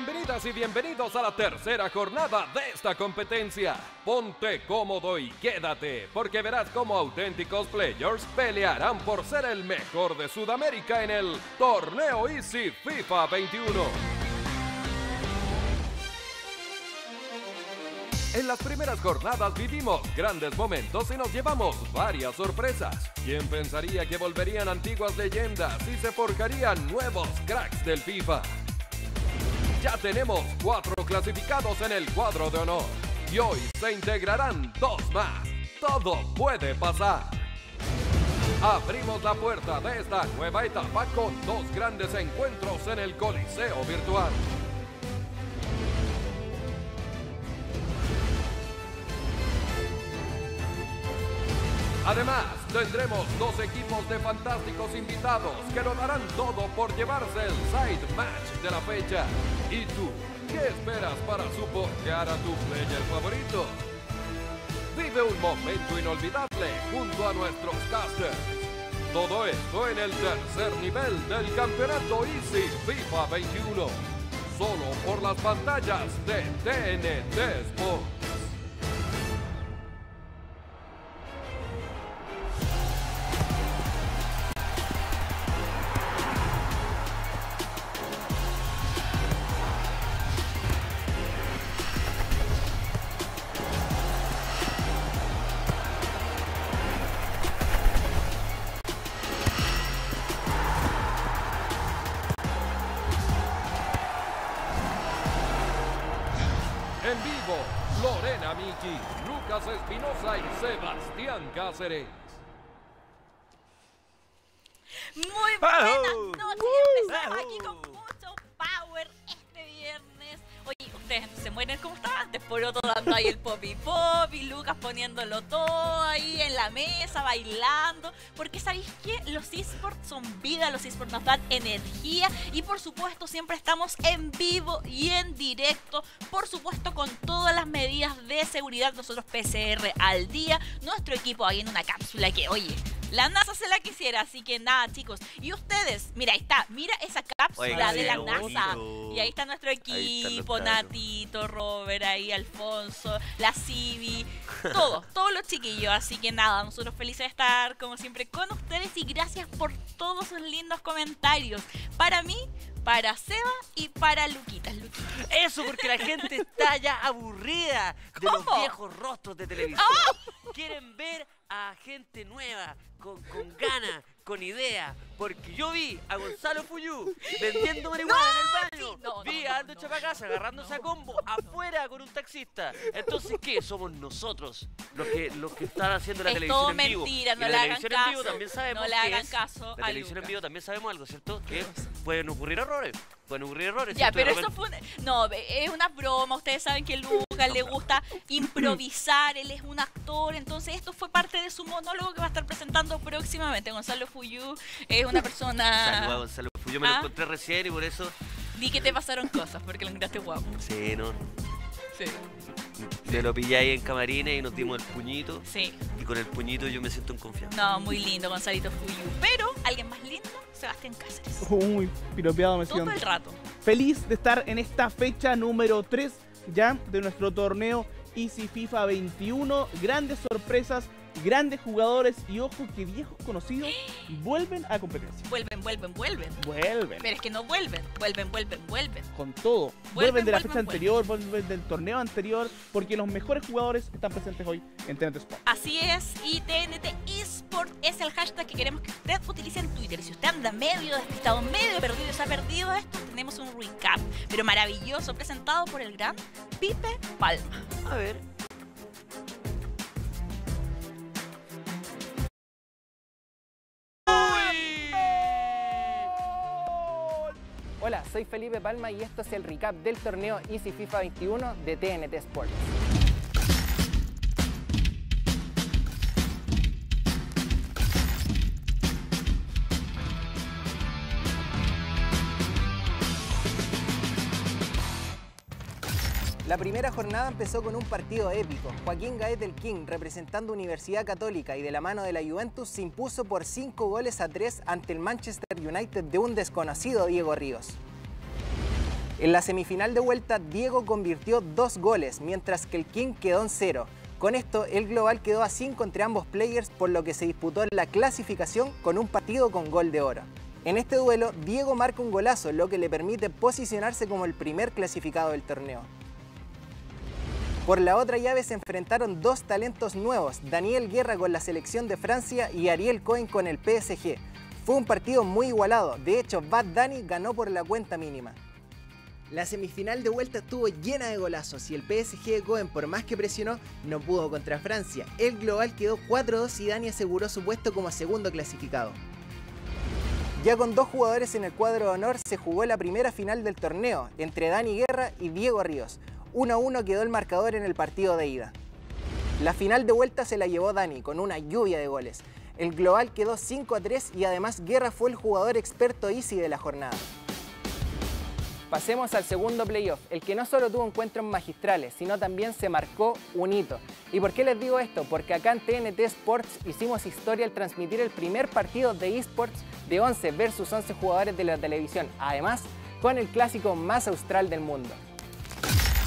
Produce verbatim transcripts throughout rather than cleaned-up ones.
Bienvenidas y bienvenidos a la tercera jornada de esta competencia. Ponte cómodo y quédate, porque verás cómo auténticos players pelearán por ser el mejor de Sudamérica en el torneo Easy FIFA veintiuno. En las primeras jornadas vivimos grandes momentos y nos llevamos varias sorpresas. ¿Quién pensaría que volverían antiguas leyendas y se forjarían nuevos cracks del FIFA? Ya tenemos cuatro clasificados en el cuadro de honor y hoy se integrarán dos más. Todo puede pasar. Abrimos la puerta de esta nueva etapa con dos grandes encuentros en el Coliseo virtual. Además, tendremos dos equipos de fantásticos invitados que lo darán todo por llevarse el side match de la fecha. ¿Y tú, qué esperas para soportear a tu player favorito? Vive un momento inolvidable junto a nuestros casters. Todo esto en el tercer nivel del campeonato Easy FIFA veintiuno. Solo por las pantallas de T N T Sports. Espinosa y Sebastián Cáceres. Muy buenas noches, empezamos aquí con mucho power este viernes. Oye, ustedes se mueren como estaban antes, por otro dando ahí el pop y pop y Lucas poniéndolo todo ahí en la mesa, bailando. Porque ¿sabéis qué? Los eSports son vida, los eSports nos dan energía y por supuesto siempre estamos en vivo y en directo. Por supuesto con todas las medidas de seguridad, nosotros P C R al día, nuestro equipo ahí en una cápsula que, oye, la NASA se la quisiera, así que nada, chicos. Y ustedes, mira, ahí está, mira esa cápsula Oye, de la NASA. Bonito. Y ahí está nuestro equipo, está Natito, Robert, ahí Alfonso, la Civi, todos, todos los chiquillos. Así que nada, nosotros felices de estar, como siempre, con ustedes. Y gracias por todos sus lindos comentarios. Para mí, para Seba y para Luquitas, Luquitas. Eso, porque la gente está ya aburrida de ¿Cómo? los viejos rostros de televisión. Oh. Quieren ver a gente nueva, con, con ganas, con idea, porque yo vi a Gonzalo Fuyú vendiendo marihuana no, en el baño, sí, no, vi no, no, a Aldo no, Chapacasa agarrándose no, a combo no, afuera no. con un taxista. Entonces, ¿qué? Somos nosotros los que, los que están haciendo la es televisión todo en vivo. Mentira, no la, la televisión hagan en vivo caso, también sabemos no le hagan caso la televisión Luca. en vivo también sabemos algo, ¿cierto? Que pueden ocurrir errores. Pueden ocurrir errores. Ya, pero eso fue una, no, es una broma. Ustedes saben que Lucas le gusta improvisar, él es un actor. Entonces esto fue parte de su monólogo que va a estar presentando próximamente. Gonzalo Fuyú es una persona... Saluda a Gonzalo Fuyú, me ¿Ah? lo encontré recién y por eso... Di que te pasaron cosas, porque lo encontraste guapo. Sí, ¿no? Sí. Te lo pillé ahí en camarines y nos dimos el puñito. Sí. Y con el puñito yo me siento en confianza. No, muy lindo Gonzalito Fuyú. Pero, ¿alguien más lindo? Sebastián Cáceres. Uy, piropeado me siento. Todo el rato. Feliz de estar en esta fecha número tres ya de nuestro torneo Easy FIFA veintiuno. Grandes sorpresas, grandes jugadores y ojo que viejos conocidos vuelven a competencia. Vuelven, vuelven, vuelven. Vuelven. Pero es que no vuelven, vuelven, vuelven, vuelven. Con todo. Vuelven, vuelven de la vuelven, fecha anterior, vuelven. vuelven del torneo anterior, porque los mejores jugadores están presentes hoy en T N T Sports. Así es, y T N T Esports es el hashtag que queremos que usted utilice en Twitter. Si usted anda medio despistado, medio perdido, se ha perdido esto, tenemos un recap, pero maravilloso, presentado por el gran Felipe Palma. A ver... Hola, soy Felipe Palma y esto es el recap del torneo Easy FIFA veintiuno de T N T Sports. La primera jornada empezó con un partido épico. Joaquín Gaete el King, representando Universidad Católica y de la mano de la Juventus, se impuso por cinco goles a tres ante el Manchester United de un desconocido Diego Ríos. En la semifinal de vuelta, Diego convirtió dos goles, mientras que el King quedó en cero. Con esto, el global quedó a cinco entre ambos players, por lo que se disputó la clasificación con un partido con gol de oro. En este duelo, Diego marca un golazo, lo que le permite posicionarse como el primer clasificado del torneo. Por la otra llave se enfrentaron dos talentos nuevos, Daniel Guerra con la selección de Francia y Ariel Cohen con el P S G. Fue un partido muy igualado, de hecho Bad Dani ganó por la cuenta mínima. La semifinal de vuelta estuvo llena de golazos y el P S G de Cohen, por más que presionó, no pudo contra Francia. El global quedó cuatro dos y Dani aseguró su puesto como segundo clasificado. Ya con dos jugadores en el cuadro de honor se jugó la primera final del torneo, entre Dani Guerra y Diego Ríos. uno a uno quedó el marcador en el partido de ida. La final de vuelta se la llevó Dani con una lluvia de goles. El global quedó cinco a tres y además Guerra fue el jugador experto Easy de la jornada. Pasemos al segundo playoff, el que no solo tuvo encuentros magistrales, sino también se marcó un hito. ¿Y por qué les digo esto? Porque acá en T N T Sports hicimos historia al transmitir el primer partido de eSports de once versus once jugadores de la televisión, además con el clásico más austral del mundo.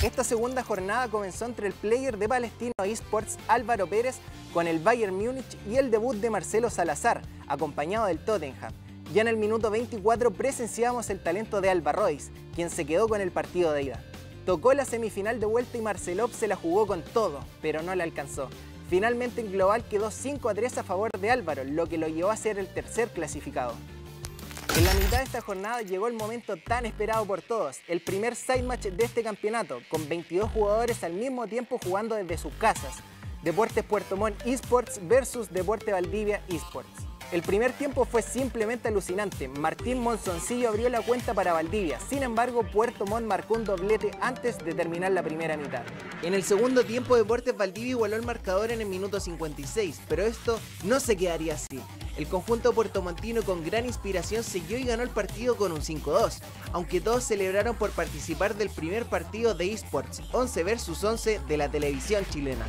Esta segunda jornada comenzó entre el player de Palestino eSports Álvaro Pérez con el Bayern Múnich y el debut de Marcelo Salazar, acompañado del Tottenham. Ya en el minuto veinticuatro presenciamos el talento de Alba Ruiz, quien se quedó con el partido de ida. Tocó la semifinal de vuelta y Marcelov se la jugó con todo, pero no la alcanzó. Finalmente en global quedó cinco a tres a favor de Álvaro, lo que lo llevó a ser el tercer clasificado. En la mitad de esta jornada llegó el momento tan esperado por todos, el primer side match de este campeonato, con veintidós jugadores al mismo tiempo jugando desde sus casas. Deportes Puerto Montt eSports versus Deporte Valdivia eSports. El primer tiempo fue simplemente alucinante. Martín Monzoncillo abrió la cuenta para Valdivia. Sin embargo, Puerto Montt marcó un doblete antes de terminar la primera mitad. En el segundo tiempo, Deportes Valdivia igualó el marcador en el minuto cincuenta y seis, pero esto no se quedaría así. El conjunto puertomontino con gran inspiración selló y ganó el partido con un cinco dos, aunque todos celebraron por participar del primer partido de eSports, once versus once de la televisión chilena.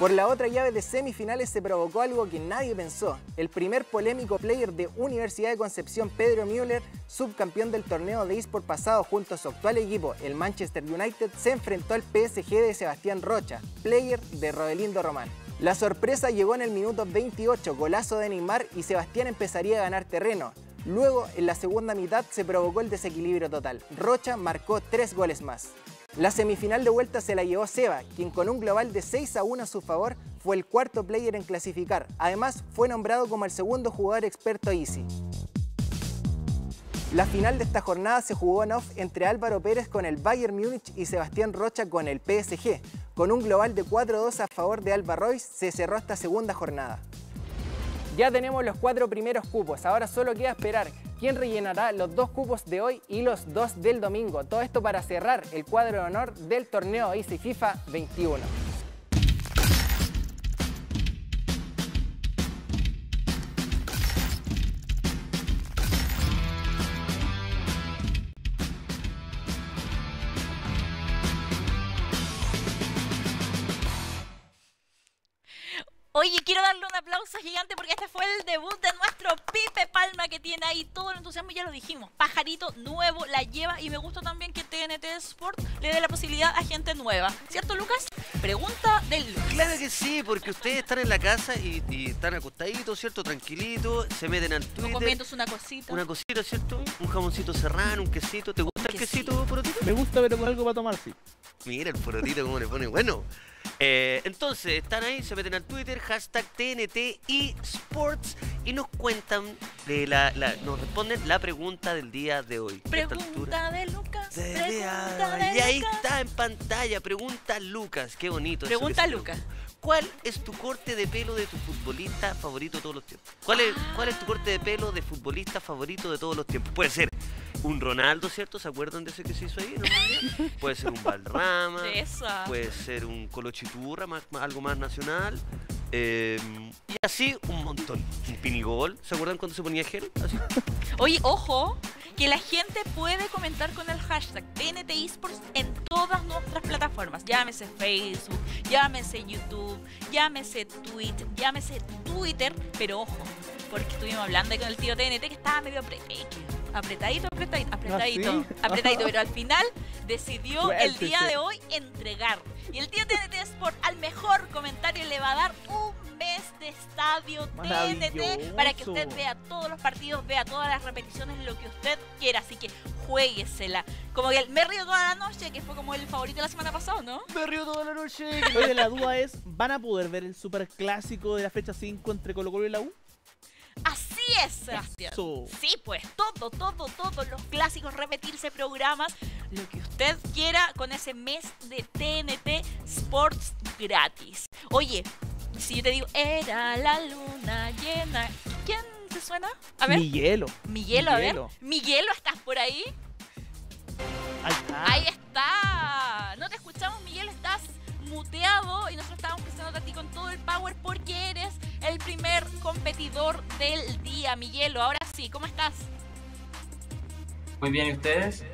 Por la otra llave de semifinales se provocó algo que nadie pensó. El primer polémico player de Universidad de Concepción, Pedro Müller, subcampeón del torneo de eSport pasado junto a su actual equipo, el Manchester United, se enfrentó al P S G de Sebastián Rocha, player de Rodelindo Román. La sorpresa llegó en el minuto veintiocho, golazo de Neymar y Sebastián empezaría a ganar terreno. Luego, en la segunda mitad, se provocó el desequilibrio total. Rocha marcó tres goles más. La semifinal de vuelta se la llevó Seba, quien con un global de seis a uno a su favor fue el cuarto player en clasificar. Además, fue nombrado como el segundo jugador experto Easy. La final de esta jornada se jugó en off entre Álvaro Pérez con el Bayern Múnich y Sebastián Rocha con el P S G. Con un global de cuatro dos a favor de Alba Ruiz se cerró esta segunda jornada. Ya tenemos los cuatro primeros cupos, ahora solo queda esperar quién rellenará los dos cupos de hoy y los dos del domingo. Todo esto para cerrar el cuadro de honor del torneo Easy FIFA veintiuno. Oye, quiero darle un aplauso gigante porque este fue el debut de nuestro Felipe Palma, que tiene ahí todo el entusiasmo, ya lo dijimos, pajarito nuevo, la lleva, y me gusta también que T N T Sport le dé la posibilidad a gente nueva, ¿cierto, Lucas? Pregunta del Lucas. Claro que sí, porque ustedes están en la casa y, y están acostaditos, ¿cierto? Tranquilitos, se meten al Twitter. Comiéndose una cosita. Una cosita, ¿cierto? Un jamoncito serrano, un quesito. ¿Te gusta el quesito, Porotito? Me gusta, pero con algo para tomar, sí. Mira el Porotito cómo le pone bueno. Eh, entonces, están ahí, se meten al Twitter, hashtag T N T eSports, y nos cuentan, de la, la, nos responden la pregunta del día de hoy. Pregunta de Lucas, de pregunta de Y ahí Lucas. Está en pantalla, pregunta Lucas, qué bonito. Pregunta Lucas. ¿Cuál es tu corte de pelo de tu futbolista favorito de todos los tiempos? ¿Cuál es, ah. ¿Cuál es tu corte de pelo de futbolista favorito de todos los tiempos? Puede ser un Ronaldo, ¿cierto? ¿Se acuerdan de ese que se hizo ahí? ¿No? Puede ser un Valderrama, puede ser un Colochiturra, más, más, algo más nacional. Eh, y así un montón. Un Pinigol, ¿se acuerdan cuando se ponía gel? Así. Oye, ojo, que la gente puede comentar con el hashtag T N T Esports en todas nuestras plataformas. Llámese Facebook, llámese YouTube, llámese Twitch, llámese Twitter. Pero ojo, porque estuvimos hablando con el tío T N T que estaba medio apretadito, apretadito, apretadito, apretadito, ¿Ah, sí? apretadito. Pero al final decidió Fuerte, el día sí. de hoy entregar. Y el tío T N T Esports al mejor comentario le va a dar un mes de estadio T N T para que usted vea todos los partidos, vea todas las repeticiones, lo que usted quiera. Así que juéguesela. Como que el, me río toda la noche, que fue como el favorito de la semana pasada, ¿no? Me río toda la noche. Oye, la duda es, ¿van a poder ver el superclásico de la fecha cinco entre Colo Colo y la U? Así es, Sebastián. Eso. Sí, pues, todo, todo, todos los clásicos, repetirse programas, lo que usted quiera con ese mes de T N T Sports gratis. Oye, si yo te digo, era la luna llena, ¿quién te suena? A ver. Miguelo. Miguelo, a ver. Miguelo, ¿estás por ahí? Ahí está. Ahí está. No te escuchamos, Miguel, estás muteado y nosotros estábamos pensando a ti con todo el power porque eres el primer competidor del día, Miguelo. Ahora sí, ¿cómo estás? Muy bien, ¿y ustedes?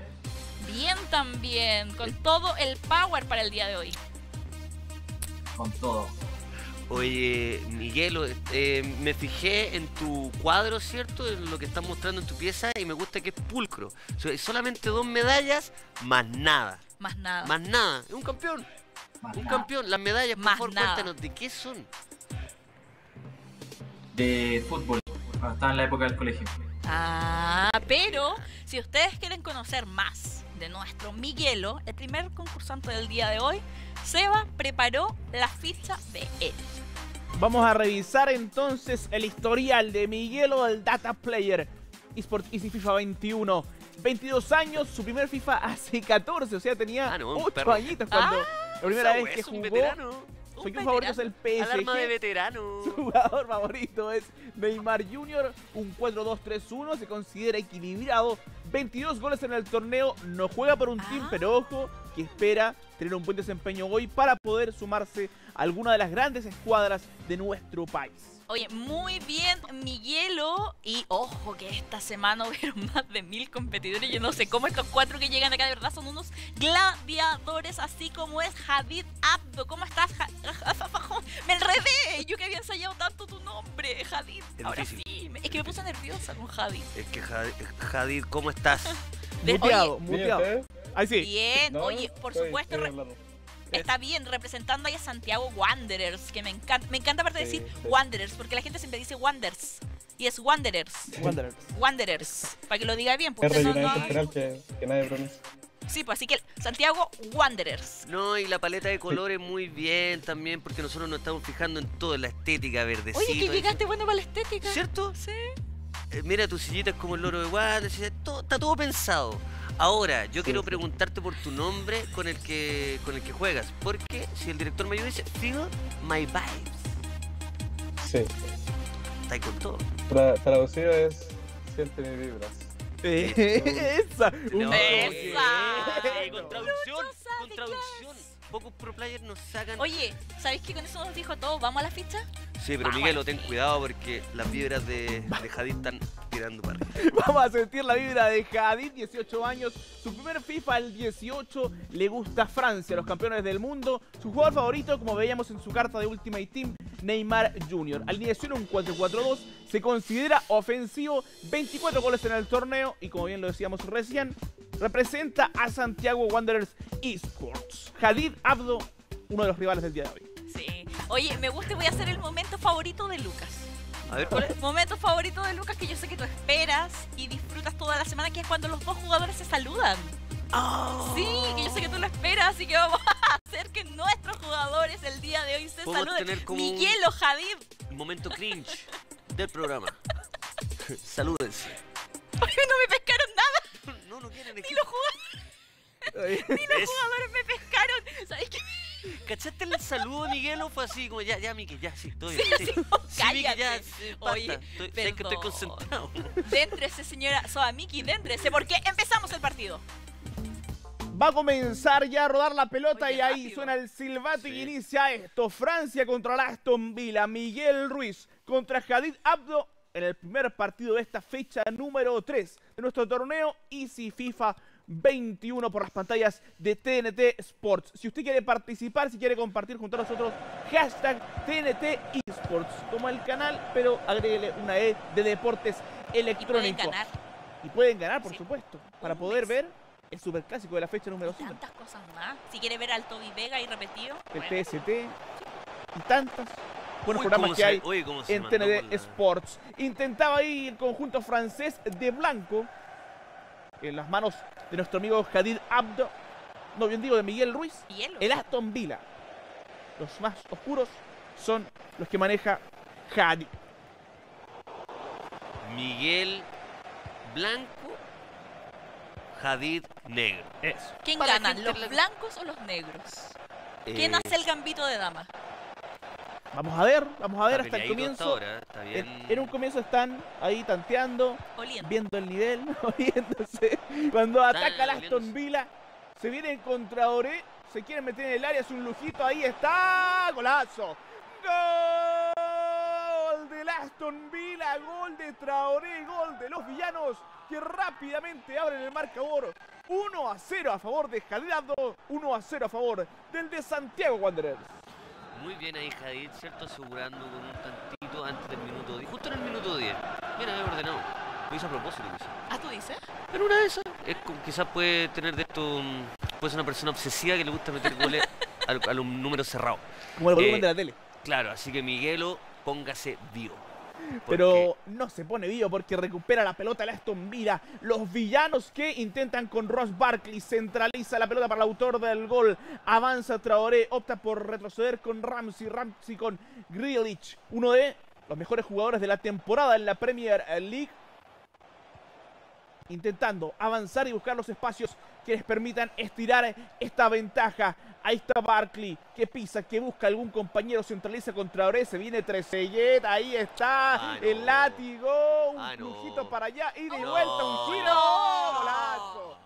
Bien también, con todo el power para el día de hoy. Con todo. Oye, Miguelo, eh, me fijé en tu cuadro, ¿cierto? En lo que estás mostrando en tu pieza y me gusta que es pulcro. Solamente dos medallas, más nada. Más nada. Más nada. Es un campeón. Más un nada. campeón. Las medallas, por más favor, nada. cuéntanos, ¿de qué son? De fútbol. Cuando estaba en la época del colegio. Ah, pero si ustedes quieren conocer más de nuestro Miguelo, el primer concursante del día de hoy, Seba preparó la ficha de él. Vamos a revisar entonces el historial de Miguelo, el data player eSport Easy FIFA veintiuno. veintidós años, su primer FIFA hace catorce, o sea, tenía ah, no, ocho añitos cuando ah, la primera vez que jugó. Un veterano, un Soy un favorito es el P S G. Alarma de veterano. Su jugador favorito es Neymar junior Un cuatro dos tres uno, se considera equilibrado. veintidós goles en el torneo, no juega por un ah. team, pero ojo, que espera tener un buen desempeño hoy para poder sumarse a alguna de las grandes escuadras de nuestro país. Oye, muy bien, Miguelo. Y ojo que esta semana hubieron más de mil competidores. Yo no sé cómo estos cuatro que llegan acá de verdad son unos gladiadores, así como es Jadid Abdo. ¿Cómo estás? Ja me enredé. Yo que había ensayado tanto tu nombre, Jadid. Es Ahora difícil. sí. Es que me puse nerviosa con Jadid. Es que Jadid, Jadid ¿cómo estás? De, muteado, oye, muteado. Ahí sí. Bien, no, oye, por estoy, supuesto... Estoy Está bien, representando ahí a Santiago Wanderers, que me encanta. Me encanta aparte de decir sí, sí. Wanderers, porque la gente siempre dice Wanders. Y es Wanderers. Wanderers. Wanderers. Para que lo diga bien, porque es no, no... Que, que nadie pronuncia. Sí, pues así que Santiago Wanderers. No, y la paleta de colores sí. muy bien también, porque nosotros nos estamos fijando en toda la estética verdecita. Oye, que llegaste bueno para la estética. ¿Cierto? Sí. Eh, mira, tu sillita es como el loro de Wanderers, está todo pensado. Ahora, yo quiero preguntarte por tu nombre con el que con el que juegas, porque si el director me ayuda dice Feel My Vibes. Sí. Está ahí con todo. Tra traducido es Siente mis vibras. Esa. No, esa. Con traducción. Con traducción. Pocos pro players nos sacan. Oye, ¿sabéis que con eso nos dijo todo? ¿Vamos a la ficha? Sí, pero Miguelo, ten cuidado porque las vibras de, de Jadid están tirando para arriba. Vamos a sentir la vibra de Jadid, dieciocho años. Su primer FIFA, el dieciocho, le gusta Francia, los campeones del mundo. Su jugador favorito, como veíamos en su carta de Ultimate Team, Neymar junior Alineación un cuatro cuatro dos, se considera ofensivo, veinticuatro goles en el torneo. Y como bien lo decíamos recién, representa a Santiago Wanderers Esports. Jadid Abdo, uno de los rivales del día de hoy. Sí. Oye, me gusta y voy a hacer el momento favorito de Lucas. A ver, ¿cuál es? Momento favorito de Lucas que yo sé que tú esperas y disfrutas toda la semana, que es cuando los dos jugadores se saludan. Oh. Sí, que yo sé que tú lo esperas, así que vamos a hacer que nuestros jugadores el día de hoy se saluden. Miguelo, Jadid. Un momento cringe del programa. Salúdense. Oye, no me pescaron nada. No, no quieren. Ni los jugadores, ni los jugadores me pescaron. ¿Sabes qué? ¿Cachaste el saludo, Miguelo? Fue así, como ya, ya, Miki, ya, sí, estoy. Sí, sí. No, sí, Miki, ya, sí, basta, Oye, estoy, sé que estoy concentrado. Déntrese, señora Soa, Miki, déntrese, porque empezamos el partido. Va a comenzar ya a rodar la pelota. Oye, y ahí rápido suena el silbato, sí, y inicia esto. Francia contra Aston Villa, Miguel Ruiz contra Jadid Abdo en el primer partido de esta fecha número tres. nuestro torneo Easy FIFA veintiuno por las pantallas de T N T Sports. Si usted quiere participar, si quiere compartir junto a nosotros, hashtag T N T Esports, como el canal, pero agréguele una E de deportes electrónicos. Y pueden ganar. Y pueden ganar, por sí. supuesto, para poder ver el superclásico de la fecha número cinco. Tantas cosas más. Si quiere ver al Toby Vega y repetido. El bueno. T S T y tantas. Buenos uy, programas que se, hay uy, en T N T la... Sports. Intentaba ahí el conjunto francés de blanco en las manos de nuestro amigo Jadid Abdo. No, bien digo, de Miguel Ruiz. Hielo. El Aston Villa. Los más oscuros son los que maneja Jadid. Miguel blanco, Jadid negro. Eso. ¿Quién Para gana, los la... blancos o los negros? Eh... ¿Quién hace el gambito de dama? Vamos a ver, vamos a ver hasta el comienzo. Ahora, está bien. En, en un comienzo están ahí tanteando, oliendo. Viendo el nivel, oliéndose. Cuando están ataca el Aston Villa, se viene en contra Ore, se quiere meter en el área, es un lujito, ahí está, golazo. Gol del Aston Villa, gol de Traoré, gol de los villanos que rápidamente abren el marcador. uno a cero a favor de Jadid Abdo, uno a cero a favor del de Santiago Wanderers. Muy bien ahí Jadid, ¿cierto? Asegurando con un tantito antes del minuto diez. Justo en el minuto diez. Mira, había ordenado. Lo hizo a propósito, quizás. ¿Ah, tú dices? Pero una de esas. Es como, quizás puede tener de esto... Puede ser una persona obsesiva que le gusta meter goles a, a un número cerrado. Como el volumen eh, de la tele. Claro, así que Miguelo, póngase vivo. Pero no se pone vivo porque recupera la pelota el Aston Villa. Los villanos que intentan con Ross Barkley. Centraliza la pelota para el autor del gol. Avanza Traoré. Opta por retroceder con Ramsey. Ramsey con Grealish. Uno de los mejores jugadores de la temporada en la Premier League. Intentando avanzar y buscar los espacios que les permitan estirar esta ventaja. Ahí está Barkley, que pisa, que busca algún compañero, centraliza contra Ore, se viene Trezeguet, ahí está, ah, no. el látigo, un ah, brujito no. para allá, y de no. vuelta, un giro, no. golazo.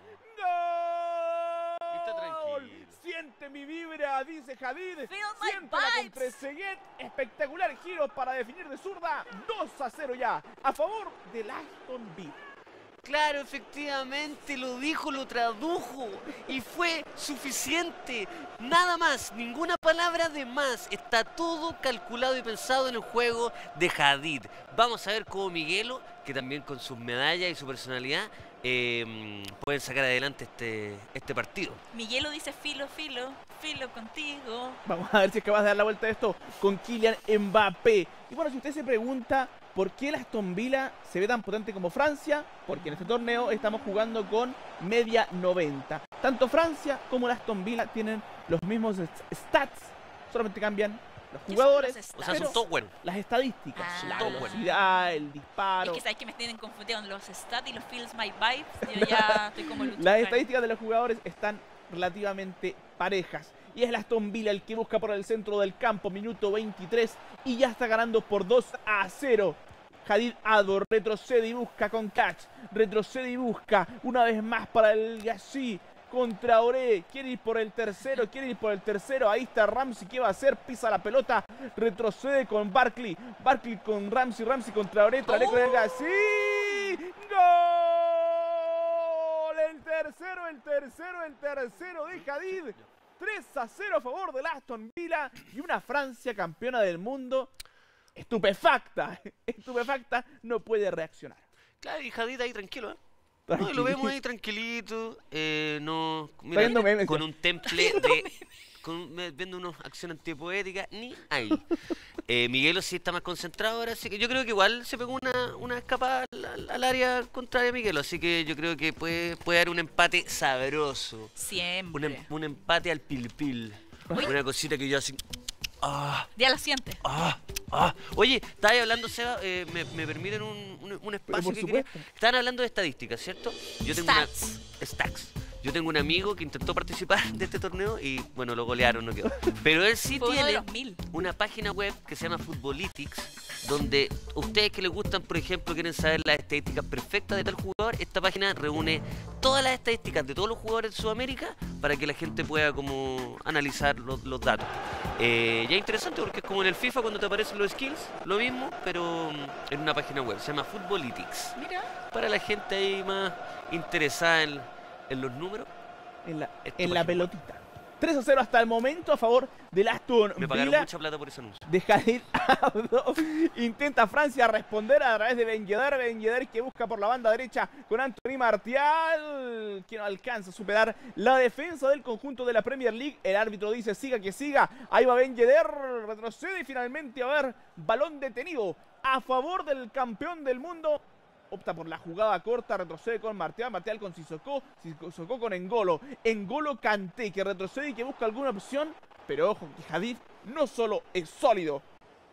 ¡Gol! Está tranquilo. Siente mi vibra, dice Jadid, siéntela con Trezeguet, espectacular giro para definir de zurda, dos a cero ya, a favor del Aston Villa. Claro, efectivamente, lo dijo, lo tradujo y fue suficiente. Nada más, ninguna palabra de más. Está todo calculado y pensado en el juego de Jadid. Vamos a ver cómo Miguelo, que también con sus medallas y su personalidad, eh, pueden sacar adelante este, este partido. Miguelo dice filo, filo, filo contigo. Vamos a ver si es capaz de dar la vuelta a esto con Kylian Mbappé. Y bueno, si usted se pregunta... ¿Por qué el Aston Villa se ve tan potente como Francia? Porque en este torneo estamos jugando con media noventa. Tanto Francia como el Aston Villa tienen los mismos stats. Solamente cambian los jugadores. Los o sea, son todos buenos. Las estadísticas. Ah, la velocidad, bueno. el disparo. Es que sabes que me tienen confundido con los stats y los feels my vibes. Yo ya estoy como luchando. Las estadísticas de los jugadores están relativamente parejas. Y es el Aston Villa el que busca por el centro del campo. Minuto veintitrés y ya está ganando por dos a cero. Jadid Abdo retrocede y busca con catch. Retrocede y busca una vez más para el Gassi. Contra Ore. Quiere ir por el tercero. Quiere ir por el tercero. Ahí está Ramsey. ¿Qué va a hacer? Pisa la pelota. Retrocede con Barkley. Barkley con Ramsey. Ramsey contra Ore. Traoré con el Gassi. ¡Gol! El tercero, el tercero, el tercero de Jadid. tres a cero a favor del Aston Villa y una Francia campeona del mundo estupefacta. Estupefacta, no puede reaccionar. Claro, y Jadid ahí tranquilo, ¿eh? No, lo vemos ahí tranquilito, eh, no, mira, mira, con un temple de... Con, viendo unas acciones antipoéticas, ni ahí. eh, Miguelo sí está más concentrado ahora, así que yo creo que igual se pegó una, una escapada al, al área contraria a Miguelo, así que yo creo que puede, puede dar un empate sabroso. Siempre. Un, un empate al pilpil. Pil. Una cosita que yo así... Ah, ya la siente. Ah, ah. Oye, estabas hablando, Seba, eh, me, me permiten un, un, un espacio que quería. Estaban hablando de estadísticas, ¿cierto? Yo tengo Stacks. Una, Stacks. Yo tengo un amigo que intentó participar de este torneo y, bueno, lo golearon, no quedó. Pero él sí tiene una página web que se llama Futbolytics. donde ustedes que les gustan, por ejemplo, quieren saber las estadísticas perfectas de tal jugador, esta página reúne todas las estadísticas de todos los jugadores de Sudamérica para que la gente pueda como analizar los, los datos. Eh, ya interesante porque es como en el FIFA cuando te aparecen los skills, lo mismo, pero en una página web, se llama Footballytics. Mira. Para la gente ahí más interesada en, en los números. En la, en la pelotita. tres a cero hasta el momento a favor del Aston Villa. Me pagaron mucha plata por ese anuncio. De Jadid Abdo. Intenta Francia responder a través de Ben Yedder. Ben Yedder que busca por la banda derecha con Anthony Martial, que no alcanza a superar la defensa del conjunto de la Premier League. El árbitro dice siga que siga. Ahí va Ben Yedder, retrocede y finalmente a ver, balón detenido a favor del campeón del mundo. Opta por la jugada corta, retrocede con Martial, Martial con Sissoko, Sissoko con N'Golo, N'Golo Kanté que retrocede y que busca alguna opción, pero ojo que Jadid no solo es sólido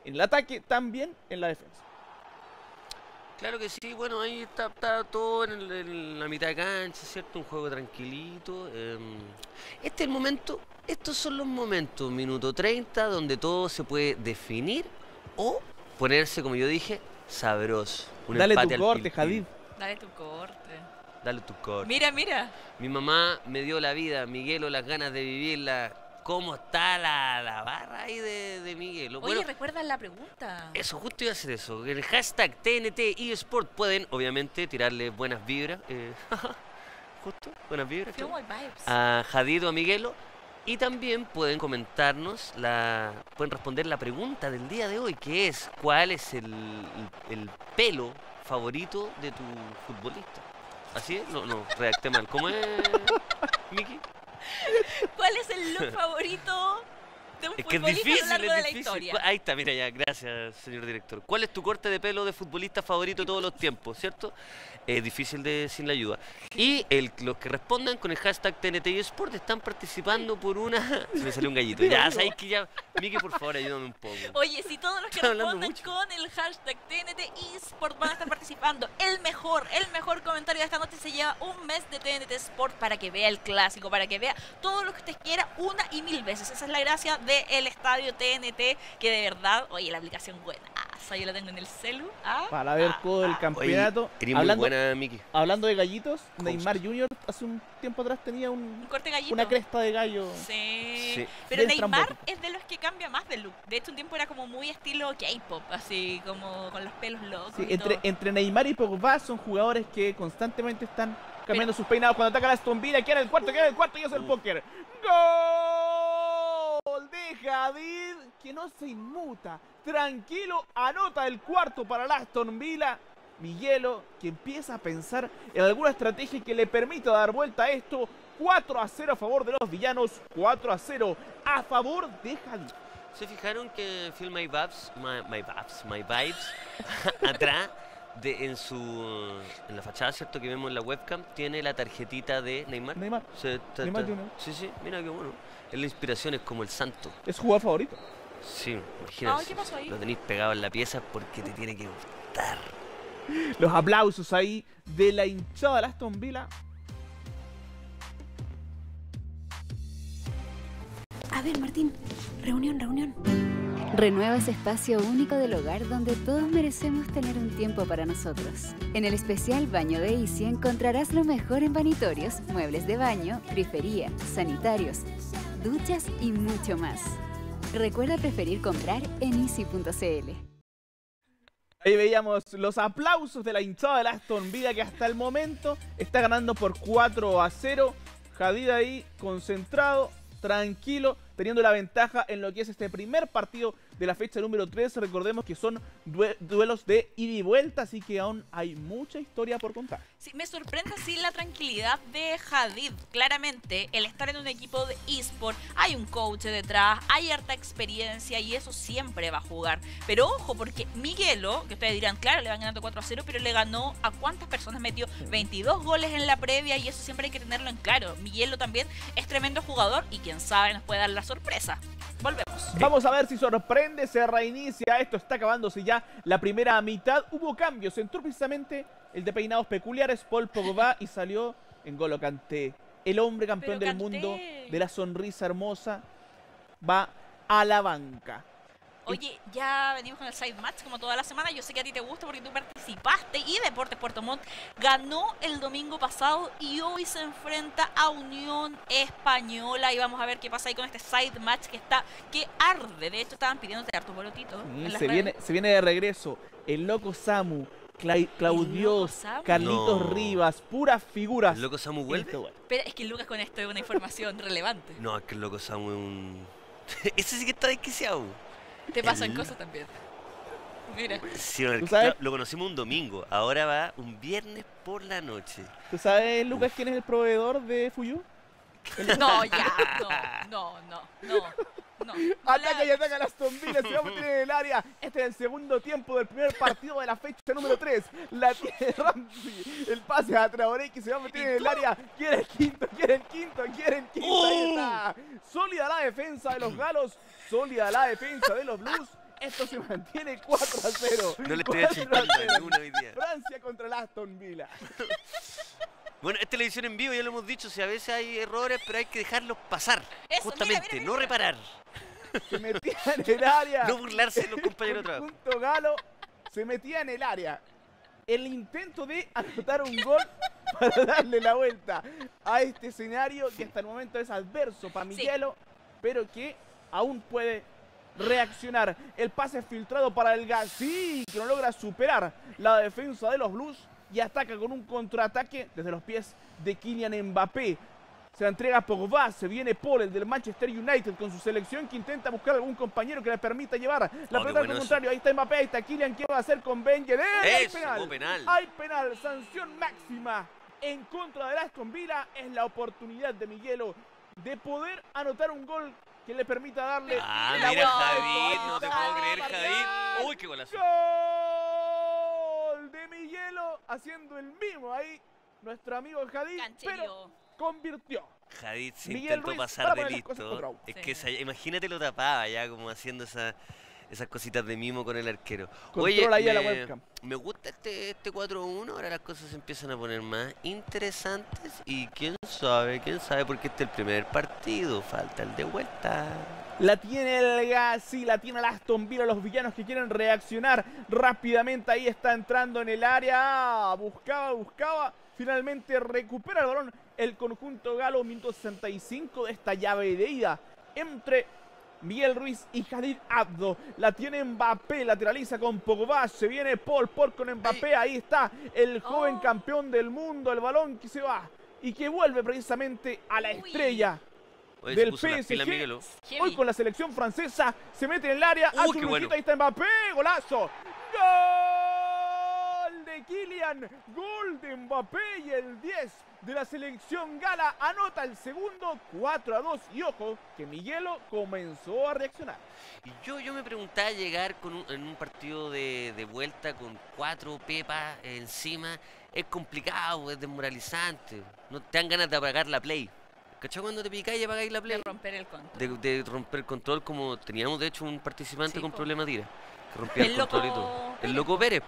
en el ataque, también en la defensa. Claro que sí, bueno, ahí está, está todo en, el, en la mitad de cancha, ¿cierto? Un juego tranquilito. Eh, este es el momento, estos son los momentos, minuto treinta, donde todo se puede definir o ponerse, como yo dije, sabroso. Un Dale tu corte, Jadid. Dale tu corte. Dale tu corte. Mira, mira. Mi mamá me dio la vida, Miguelo, las ganas de vivirla. ¿Cómo está la, la barra ahí de, de Miguelo? Oye, bueno, ¿recuerdas la pregunta? Eso, justo iba a ser eso. El hashtag T N T eSport pueden, obviamente, tirarle buenas vibras. Eh, justo, buenas vibras. Claro. Vibes. A Jadid o a Miguelo. Y también pueden comentarnos, la pueden responder la pregunta del día de hoy, que es ¿cuál es el, el pelo favorito de tu futbolista? ¿Así es? No, no, redacté mal. ¿Cómo es, Miki? ¿Cuál es el look favorito de un es futbolista es difícil, a lo largo es de la historia? Ahí está, mira ya, gracias, señor director. ¿Cuál es tu corte de pelo de futbolista favorito de todos los tiempos, cierto? Es eh, difícil de sin la ayuda. Y el, los que respondan con el hashtag T N T eSport están participando por una... Se me salió un gallito. Ya, sabéis que ya... Miki, por favor, ayúdame un poco. Oye, si todos los que respondan con el hashtag T N T eSport van a estar participando, el mejor, el mejor comentario de esta noche se lleva un mes de T N T eSport para que vea el clásico, para que vea todo lo que usted quiera una y mil veces. Esa es la gracia del estadio T N T, que de verdad... Oye, la aplicación buena. Ah, yo la tengo en el celu. Ah, para ver ah, todo ah, el campeonato. Oye, hablando... Miki. Hablando de gallitos, Const. Neymar junior hace un tiempo atrás tenía un, un corte gallito, una cresta de gallo. Sí, sí. Pero Neymar trampote. Es de los que cambia más de look. De hecho, un tiempo era como muy estilo K-pop, así como con los pelos locos. Sí, y entre, todo. entre Neymar y Pogba son jugadores que constantemente están cambiando Pero... sus peinados. Cuando ataca la Aston Villa, queda el cuarto, queda el cuarto y es el uh. póker. ¡Gol de Jadid! Que no se inmuta. Tranquilo, anota el cuarto para la Aston Villa. Miguelo, que empieza a pensar en alguna estrategia que le permita dar vuelta a esto. cuatro a cero a favor de los villanos, cuatro a cero a favor de Jadid. ¿Se fijaron que Feel My Vibes, My, my Vibes, My Vibes, atrás, de, en su en la fachada, ¿cierto? Que vemos en la webcam, tiene la tarjetita de Neymar. Neymar. Se, ta, ta. Neymar Junior Sí, sí, mira qué bueno. Es la inspiración, es como el santo. Es su jugador favorito. Sí, imagínate. Ah, ¿qué pasó ahí? Lo tenéis pegado en la pieza porque te tiene que gustar. Los aplausos ahí de la hinchada de Aston Villa. A ver, Martín, reunión, reunión. Renueva ese espacio único del hogar donde todos merecemos tener un tiempo para nosotros. En el especial Baño de Easy encontrarás lo mejor en vanitorios, muebles de baño, grifería, sanitarios, duchas y mucho más. Recuerda preferir comprar en easy punto c l. Ahí veíamos los aplausos de la hinchada de Aston Villa, que hasta el momento está ganando por cuatro a cero. Jadid ahí concentrado, tranquilo, teniendo la ventaja en lo que es este primer partido de la fecha número tres. Recordemos que son due duelos de ida y vuelta, así que aún hay mucha historia por contar. Sí, me sorprende así la tranquilidad de Jadid. Claramente, el estar en un equipo de eSport, hay un coach detrás, hay harta experiencia y eso siempre va a jugar. Pero ojo, porque Miguelo, que ustedes dirán, claro, le van ganando cuatro a cero, pero le ganó a cuántas personas, metió veintidós goles en la previa y eso siempre hay que tenerlo en claro. Miguelo también es tremendo jugador y quién sabe, nos puede dar la sorpresa. Volvemos. Vamos a ver si sorprende, se reinicia. Esto está acabándose ya la primera mitad. Hubo cambios, entró precisamente el de peinados peculiares, Paul Pogba, y salió N'Golo Kanté, el hombre campeón Pero del Kanté. mundo, de la sonrisa hermosa, va a la banca. Oye, ya venimos con el side match como toda la semana. Yo sé que a ti te gusta porque tú participaste y Deportes Puerto Montt ganó el domingo pasado y hoy se enfrenta a Unión Española. Y vamos a ver qué pasa ahí con este side match que está, que arde. De hecho, estaban pidiendo de hartos bolotitos. Mm, se, viene, se viene de regreso el loco Samu, Cla Claudio, loco Samu. Carlitos no. Rivas, puras figuras. ¿El loco Samu vuelve? Pero es que Lucas con esto es una información relevante. No, es que el loco Samu es un... Ese sí que está desquiciado. Te pasan el... cosas también. Mira. Sí, el... lo conocimos un domingo, ahora va un viernes por la noche. ¿Tú sabes, Lucas, quién es el proveedor de Fuyú? No, ya, no, no, no, no. Ataca y ataca a las zombies, se va a meter en el área. Este es el segundo tiempo del primer partido de la fecha número tres. La tiene Ramsey, el pase a Traoré que se va a meter en el área. Quiere el quinto, quiere el quinto, quiere el quinto, oh. Ahí está. Sólida la defensa de los galos, sólida la defensa de los blues. Esto se mantiene cuatro a cero. No le estoy achintando ninguna hoy día. Francia contra el Aston Villa. Bueno, es televisión en vivo, ya lo hemos dicho, o sea, a veces hay errores, pero hay que dejarlos pasar. Eso, justamente, mira, mira, mira. No reparar. Se metía en el área. No burlarse de los compañeros de trabajo. Punto galo, se metía en el área. El intento de anotar un gol para darle la vuelta a este escenario que hasta el momento es adverso para Miguelo, sí, pero que aún puede reaccionar. El pase filtrado para el Gassi, que no logra superar la defensa de los Blues. Y ataca con un contraataque desde los pies de Kylian Mbappé. Se la entrega Pogba, se viene Paul, el del Manchester United, con su selección, que intenta buscar algún compañero que le permita llevar la pelota al contrario. Ahí está Mbappé, ahí está Kylian. ¿Qué va a hacer con Ben Yedder? ¡Hay penal! penal! ¡Hay penal! Sanción máxima en contra de Aston Villa. Es la oportunidad de Miguelo de poder anotar un gol que le permita darle... ¡Ah, la mira Javid! ¡No te puedo creer, Javid! ¡Uy, qué golazo! De Miguelo haciendo el mismo ahí, nuestro amigo Jadid, pero convirtió. Jadid se Miguel intentó Ruiz pasar de listo. Es sí. que esa, imagínate, lo tapaba ya como haciendo esa, esas cositas de mimo con el arquero. Controla. Oye, me, la me gusta este, este cuatro uno, ahora las cosas se empiezan a poner más interesantes y quién sabe, quién sabe, porque este es el primer partido, falta el de vuelta. La tiene el Gassi, la tiene el Aston Villa, los villanos que quieren reaccionar rápidamente. Ahí está entrando en el área, buscaba, buscaba, finalmente recupera el balón el conjunto galo. Minuto sesenta y cinco de esta llave de ida entre Miguel Ruiz y Jadid Abdo. La tiene Mbappé, lateraliza con Pogba, se viene Paul, Paul con Mbappé, ahí está el joven oh. campeón del mundo, el balón que se va y que vuelve precisamente a la estrella. Uy. Hoy del P S G, hoy con la selección francesa, se mete en el área, uh, hace un bueno. Ahí está Mbappé, golazo, gol de Kylian, gol de Mbappé y el diez de la selección gala anota el segundo, cuatro a dos, y ojo que Miguelo comenzó a reaccionar. Y yo, yo me preguntaba llegar con un, en un partido de, de vuelta con cuatro pepas encima, es complicado, es desmoralizante, no te dan ganas de apagar la play. ¿Cachai? Cuando te picáis y apagáis la play. De romper el control. De, de romper el control, como teníamos de hecho un participante sí, con problemas de ira. Que rompía el, el control loco... y todo. El loco Pérez.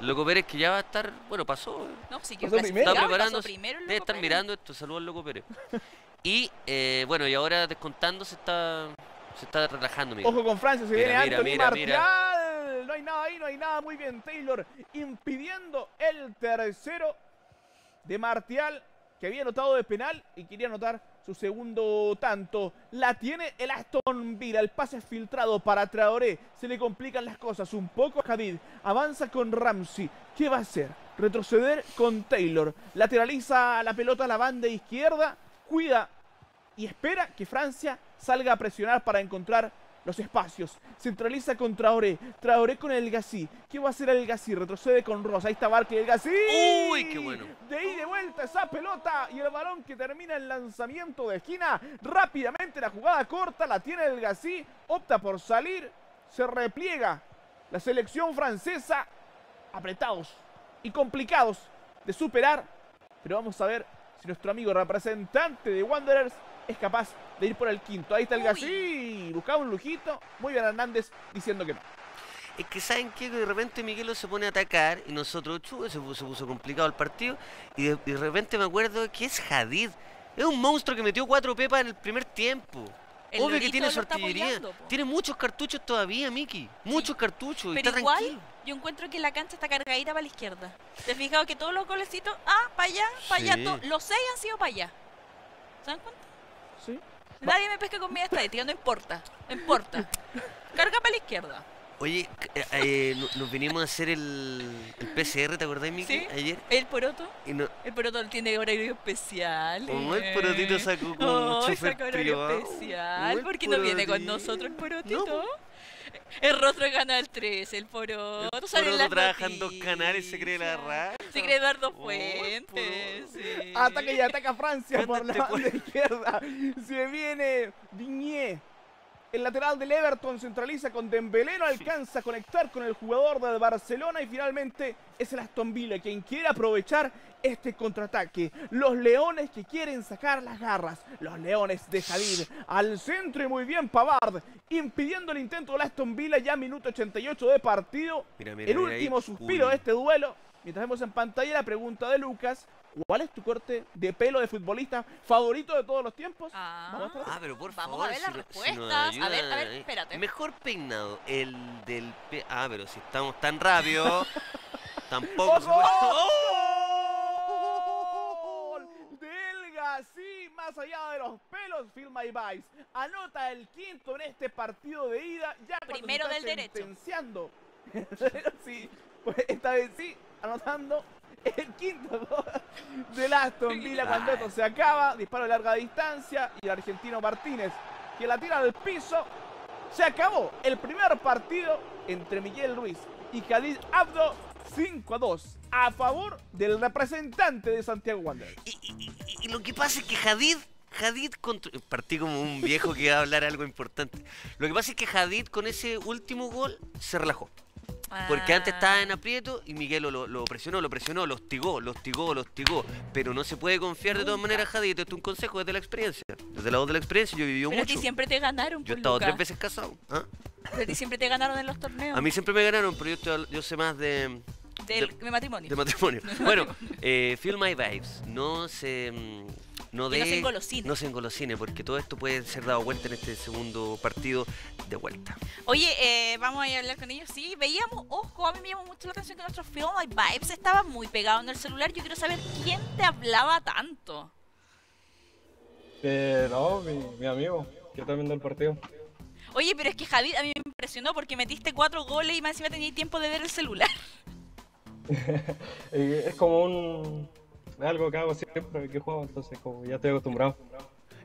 El loco Pérez que ya va a estar. Bueno, pasó. No, sí que pasó primero. Está preparando. Debe estar Pérez. mirando esto. Saludos al loco Pérez. Y eh, bueno, y ahora descontando se está. Se está relajando, Miguel. Ojo con Francia, se mira, viene Anthony Martial. Mira. No hay nada ahí, no hay nada. Muy bien, Taylor impidiendo el tercero de Martial, que había anotado de penal y quería anotar su segundo tanto. La tiene el Aston Villa, el pase filtrado para Traoré, se le complican las cosas un poco a Jadid, avanza con Ramsey, ¿qué va a hacer? Retroceder con Taylor, lateraliza la pelota a la banda izquierda, cuida y espera que Francia salga a presionar para encontrar los espacios, centraliza con Traoré, Traoré con el Gassi, ¿qué va a hacer el Gassi? Retrocede con Rosa, ahí está Barkley, el Gassi. ¡Uy, qué bueno! De ahí de vuelta esa pelota y el balón que termina el lanzamiento de esquina, rápidamente la jugada corta, la tiene el Gassi, opta por salir, se repliega la selección francesa, apretados y complicados de superar, pero vamos a ver si nuestro amigo representante de Wanderers es capaz de ir por el quinto. Ahí está el Gassi, buscaba un lujito. Muy bien Hernández diciendo que no. Es que saben que de repente Miguelo se pone a atacar y nosotros, chu, se puso, se puso complicado el partido. Y de, y de repente me acuerdo que es Jadid. Es un monstruo que metió cuatro pepas en el primer tiempo. El Obvio que tiene sortillería. Apoyando, tiene muchos cartuchos todavía, Miki. Muchos sí. cartuchos. Pero está igual, tranquilo. Yo encuentro que la cancha está cargadita para la izquierda. ¿Te has fijado que todos los golecitos? Ah, para allá, para sí. allá. Los seis han sido para allá. ¿Se dan cuenta? Sí. Nadie me pesca con mi estadística, no importa. No importa. Carga para la izquierda. Oye, eh, eh, nos vinimos a hacer el, el P C R, ¿te acordás, Miki? ¿Sí? Ayer. El poroto. No... El poroto tiene horario especial. Oh, el porotito sacó con oh, un chofer sacó horario especial. Oh, ¿por qué porotito. no viene con nosotros el porotito? No. El rostro gana el tres, el poroto. El poroto trabaja en dos canales, se cree la raja. Se cree Eduardo Fuentes. Oh, sí. Ataca y ataca Francia por la banda izquierda. Se viene Viñé. El lateral del Everton centraliza con Dembélé, no alcanza a conectar con el jugador del Barcelona y finalmente es el Aston Villa quien quiere aprovechar este contraataque. Los leones que quieren sacar las garras, los leones de Jadid al centro y muy bien Pavard, impidiendo el intento del Aston Villa ya minuto ochenta y ocho de partido. Mira, mira, el mira último ahí. suspiro Uy. de este duelo. Mientras vemos en pantalla la pregunta de Lucas, ¿cuál es tu corte de pelo de futbolista favorito de todos los tiempos? Ah, vamos a ah pero por favor, vamos a ver las si respuestas. Si a ver, a ver, espérate. Mejor peinado, el del... Pe ah, pero si estamos tan rápido, tampoco... ¡Ojo! ¡Oh! Delga, sí, más allá de los pelos, firma Ibáñez. Anota el quinto en este partido de ida. Ya Primero del sentenciando. derecho. sí, pues esta vez sí. Anotando el quinto gol del Aston Villa cuando esto se acaba. Disparo de larga distancia y el argentino Martínez que la tira al piso. Se acabó el primer partido entre Miguel Ruiz y Jadid Abdo. cinco a dos a favor del representante de Santiago Wanderers. Y, y, y, y lo que pasa es que Jadid... Jadid contra... Partí como un viejo que iba a hablar algo importante. Lo que pasa es que Jadid con ese último gol se relajó. Porque antes estaba en aprieto y Miguel lo, lo presionó, lo presionó, lo hostigó, lo hostigó, lo hostigó. Pero no se puede confiar de todas maneras, Jadid. Esto es un consejo desde la experiencia. Desde la voz de la experiencia, yo viví mucho. Pero a ti siempre te ganaron, Yo he estado Luca. tres veces casado. ¿Ah? Pero a ti siempre te ganaron en los torneos. A mí siempre me ganaron, pero yo, estoy, yo sé más de... Del, de, de matrimonio. De matrimonio. Bueno, eh, Feel My Vibes. No se... No, de, no se engolosine. No se engolosine, porque todo esto puede ser dado vuelta en este segundo partido de vuelta. Oye, eh, vamos a ir a hablar con ellos. Sí, veíamos, ojo, a mí me llamó mucho la atención que nuestros Feel My Vibes estaba muy pegado en el celular. Yo quiero saber quién te hablaba tanto. Eh, no, mi, mi amigo, que está viendo el partido. Oye, pero es que Jadid a mí me impresionó porque metiste cuatro goles y más encima tenía tiempo de ver el celular. Es como un... algo que hago siempre que juego, entonces como ya estoy acostumbrado.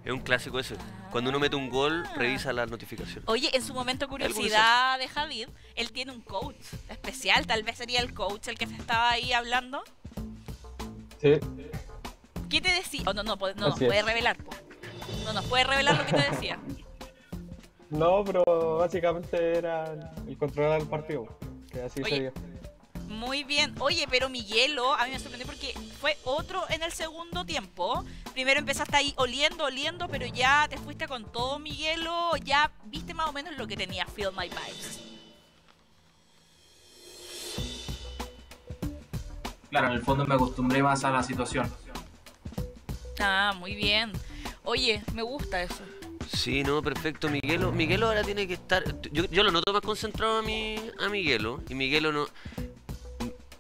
Es un clásico ese. Cuando uno mete un gol, revisa las notificaciones. Oye, en su momento curiosidad de Jadid, él tiene un coach especial, tal vez sería el coach el que se estaba ahí hablando. Sí. ¿Qué te decía? Oh, no, no, no, no nos puede revelar. Po. No nos puede revelar lo que te decía. No, pero básicamente era el controlar el partido, que así Oye. sería. Muy bien. Oye, pero Miguelo, a mí me sorprendió porque fue otro en el segundo tiempo. Primero empezaste ahí oliendo, oliendo, pero ya te fuiste con todo, Miguelo. Ya viste más o menos lo que tenía Feel My Vibes. Claro, en el fondo me acostumbré más a la situación. Ah, muy bien. Oye, me gusta eso. Sí, no, perfecto, Miguelo. Miguelo ahora tiene que estar... Yo, yo lo noto más concentrado a, mi, a Miguelo. Y Miguelo no...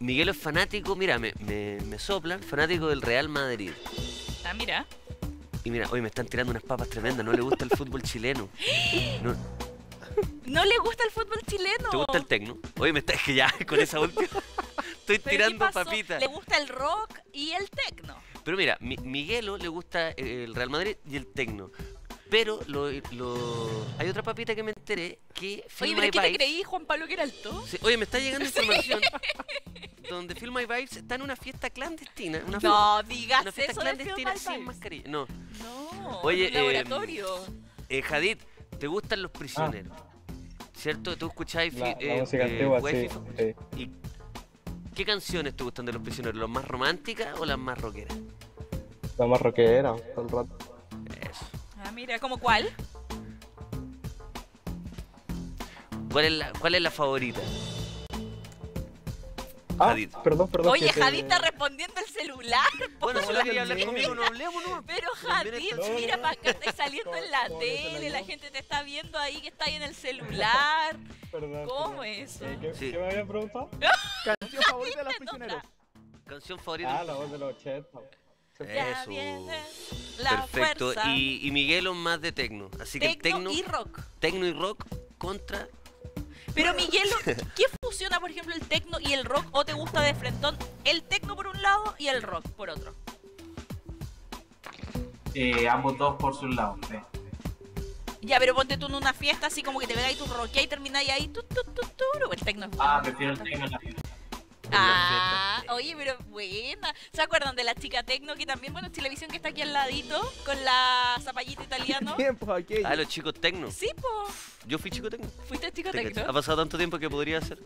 Miguel es fanático, mira, me, me, me soplan, fanático del Real Madrid. Ah, mira. Y mira, hoy me están tirando unas papas tremendas, no le gusta el fútbol chileno. No, no le gusta el fútbol chileno. ¿Te gusta el tecno? Hoy me está, es que ya, con esa última, estoy Pero tirando papitas. Le gusta el rock y el tecno. Pero mira, mi, Miguelo le gusta el Real Madrid y el tecno. Pero lo, lo... hay otra papita que me enteré que... Oye, ¿pero qué te creí, Juan Pablo, que era el todo? Sí. Oye, me está llegando información donde Feel My Vibes está en una fiesta clandestina. Una no, digas una fiesta eso clandestina de Feel My sin Vibes. mascarilla. No, no Oye, en un laboratorio. Eh, eh, Jadid, ¿te gustan los prisioneros? Ah. ¿Cierto? ¿Tú escucháis la, eh, la música eh, antigua, sí, sí. ¿Y qué canciones te gustan de los prisioneros? ¿Las más románticas o las más rockeras? Las más rockeras, todo el rato. Eso. Ah, mira, ¿cómo cuál? ¿Cuál es la, cuál es la favorita? Ah, Jadid. Perdón, perdón. Oye, Jadid te... está respondiendo el celular. Bueno, si no quería hablar conmigo, no hablemos, ¿no? Pero Jadid, no, mira no, para acá, estáis saliendo no, en la no, tele, no. La gente te está viendo ahí que está ahí en el celular. Perdón. ¿Cómo es eso? Eh, ¿qué, sí. ¿Qué me habían preguntado? Canción favorita de los prisioneros. Canción favorita. Ah, la voz de los ochenta. Eso. La Perfecto. Y, y Miguel es más de tecno. Así tecno que tecno y rock. Tecno y rock contra. Pero Miguel, ¿qué fusiona, por ejemplo, el tecno y el rock? ¿O te gusta de frentón el tecno por un lado y el rock por otro? Eh, ambos dos por su lado. Eh. Ya, pero ponte tú en una fiesta así como que te veáis tu rockea y termináis ahí. Tu, tu, tu, tu. El tecno es bueno. Ah, prefiero el tecno en la fiesta. Ah, oye, pero buena. ¿Se acuerdan de la chica tecno que también, bueno, televisión que está aquí al ladito con la zapallita italiana? Tiempo aquello. Ah, los chicos tecno. Sí, po. Yo fui chico tecno. ¿Fuiste chico tecno? Ha pasado tanto tiempo que podría hacer.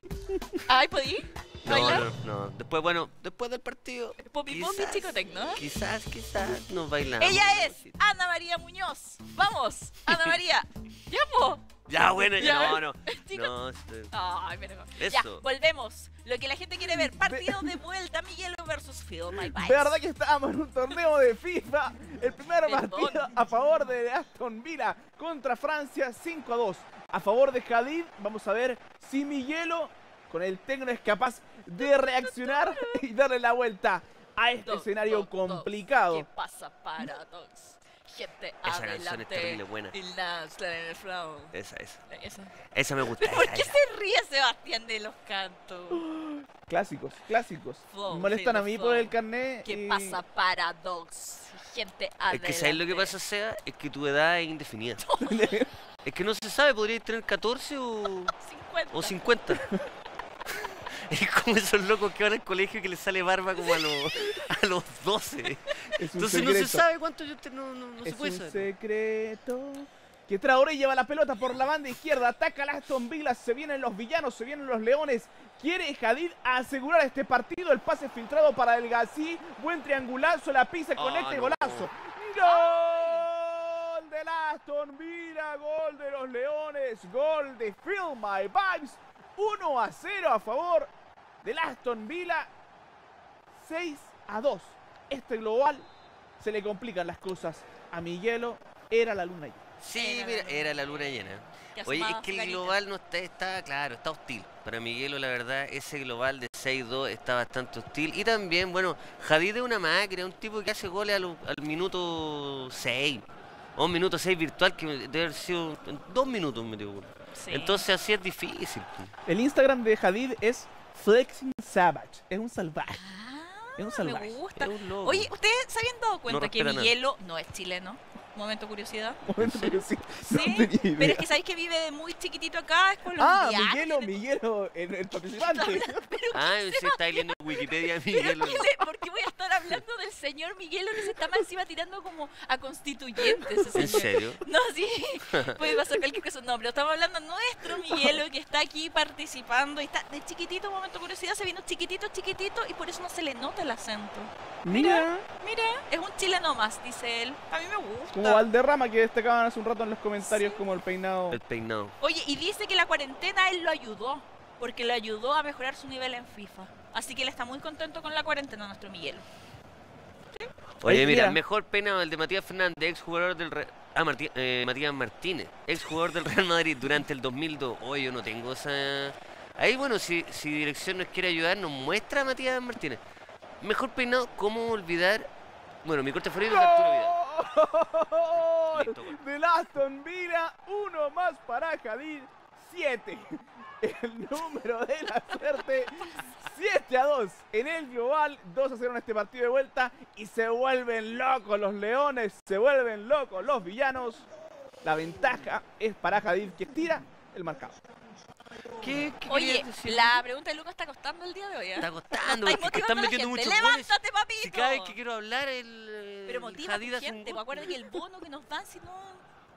Ay, ¿podí? No, no, no. Después, bueno, después del partido. Popi Popi chico tecno. Quizás, quizás nos bailamos. Ella es Ana María Muñoz. Vamos, Ana María. Ya, po. Ya, bueno, ya, ya no, no. no estoy... Ay, me tengo... Eso. Ya, volvemos. Lo que la gente quiere ver, partido de vuelta, Miguel versus Feel My Vibes. La verdad que estábamos en un torneo de FIFA. El primer partido a favor de Aston Villa contra Francia, cinco a dos. A favor de Jadid, vamos a ver si Miguel con el tecno es capaz de reaccionar y darle la vuelta a este do, escenario do, complicado. ¿Qué pasa, Paradox? Gente, esa adelante, canción es terrible buena. Esa, esa. Esa, esa me gusta. ¿Por esa, qué esa. se ríe Sebastián de los cantos? Clásicos, clásicos. Flow, me molestan a mí flow. por el carnet. ¿Qué y... pasa, Paradox? Gente, adelante. Es que ¿sabes lo que pasa, Seba? Es que tu edad es indefinida. Es que no se sabe, podrías tener catorce o... cincuenta. O cincuenta. Es como esos locos que van al colegio y que les sale barba como a, lo, a los doce. Entonces no se sabe cuánto yo te, no, no, no se puede saber. Es un secreto. Que Traoré lleva la pelota por la banda izquierda. Ataca a las Aston Villa. Se vienen los villanos, se vienen los leones. Quiere Jadid asegurar este partido. El pase filtrado para El Gassi. Buen triangulazo. La pisa con ah, este no. golazo. ¡Gol de la Aston Villa! Gol de los leones. Gol de Feel My Vibes. uno a cero a favor del Aston Villa, seis a dos. Este global se le complican las cosas a Miguelo. Era la luna llena. Sí, era mira, la era la luna llena. Oye, es que el carita. global no está, está, claro, está hostil. Para Miguelo, la verdad, ese global de seis dos está bastante hostil. Y también, bueno, Jadid es una máquina, un tipo que hace goles al, al minuto seis. O un minuto seis virtual que debe haber sido en dos minutos, me digo. Sí. Entonces así es difícil. El Instagram de Jadid es Flexing Savage. Es un salvaje. Ah, es un salvaje. Me gusta. Es un lobo. Oye, ¿ustedes se habían dado cuenta no que Miguelo no es chileno? Momento curiosidad. Momento curiosidad. Sí, no tenía pero es que sabéis que vive de muy chiquitito acá, es colombiano. Ah, Miguelo, Miguelo, el, el participante. Ah, se está leyendo en Wikipedia Miguelo. ¿Por qué voy a estar hablando del señor Miguelo que se está más encima tirando como a constituyentes? Ese ¿En señor. serio? No, sí, puede pasar cualquier cosa. No, pero estamos hablando de nuestro Miguelo que está aquí participando y está de chiquitito, momento curiosidad, se vino chiquitito, chiquitito y por eso no se le nota el acento. Mira, mira, mira es un chileno más, dice él. A mí me gusta. Como Valderrama que destacaban hace un rato en los comentarios sí. como el peinado. El peinado. Oye, y dice que la cuarentena él lo ayudó, porque lo ayudó a mejorar su nivel en FIFA. Así que él está muy contento con la cuarentena, nuestro Miguel. ¿Sí? Oye, Oye, mira, mira. mejor peinado el de Matías Fernández, ex jugador del Re... ah, Martí... eh, Matías Martínez, ex jugador del Real Madrid durante el dos mil dos. Oye, oh, yo no tengo esa... Ahí, bueno, si, si Dirección nos quiere ayudar, nos muestra a Matías Martínez. Mejor peinado, ¿cómo olvidar? Bueno, mi corte favorito es Arturo Vidal. Del Aston Villa, uno más para Jadid, siete. El número de la suerte, siete a dos. En el global, dos a cero en este partido de vuelta. Y se vuelven locos los leones, se vuelven locos los villanos. La ventaja es para Jadid que tira el marcador. ¿Qué, qué Oye, la pregunta de Lucas está costando el día de hoy. ¿eh? Está costando, porque que están metiendo muchos goles. ¡Levántate, papito! Si cada vez que quiero hablar, el. Pero motiva a la gente, un... acuérdate que el bono que nos dan, si no.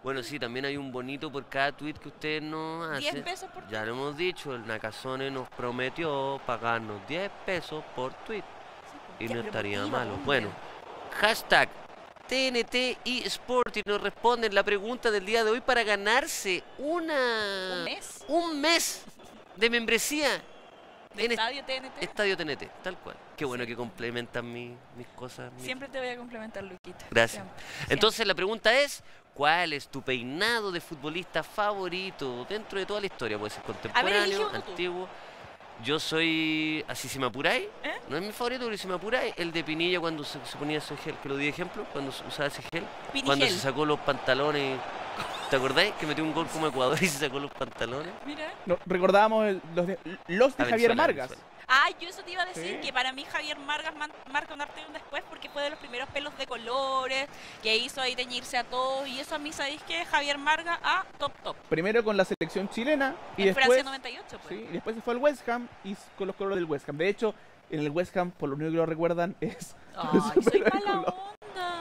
Bueno, sí, también hay un bonito por cada tweet que ustedes nos hacen. diez pesos por tweet. Ya lo hemos dicho, el Nakazone nos prometió pagarnos diez pesos por tweet. Sí, y no estaría motiva, malo. Hombre. Bueno, hashtag T N T Sports y nos responden la pregunta del día de hoy para ganarse una... ¿Un mes? Un mes de membresía ¿De Estadio T N T? Estadio T N T, tal cual. Qué bueno sí. que complementan mi, mis cosas. Mis... Siempre te voy a complementar, Luquita. Gracias. Siempre. Entonces Siempre. La pregunta es, ¿cuál es tu peinado de futbolista favorito dentro de toda la historia? Puede ser contemporáneo, antiguo. Tú. Yo soy, así si me apuráis, ¿eh? No es mi favorito, pero si me apuráis, el de Pinilla cuando se, se ponía ese gel, que lo di de ejemplo, cuando usaba ese gel. Pinigel. Cuando se sacó los pantalones... ¿Te acordáis que metió un gol como Ecuador y se sacó los pantalones? Mira. No, recordábamos el, los de, los de Venezuela, Javier Margas. Ah, yo eso te iba a decir, sí. que para mí Javier Margas man, marca un arte y un después porque fue de los primeros pelos de colores que hizo ahí teñirse a todos. Y eso a mí, ¿sabéis qué? Javier Margas a top, top. Primero con la selección chilena. Y en después, Francia noventa y ocho, pues. Sí, y después se fue al West Ham y con los colores del West Ham. De hecho, en el West Ham, por lo único que lo recuerdan, es... Ay, soy mala onda.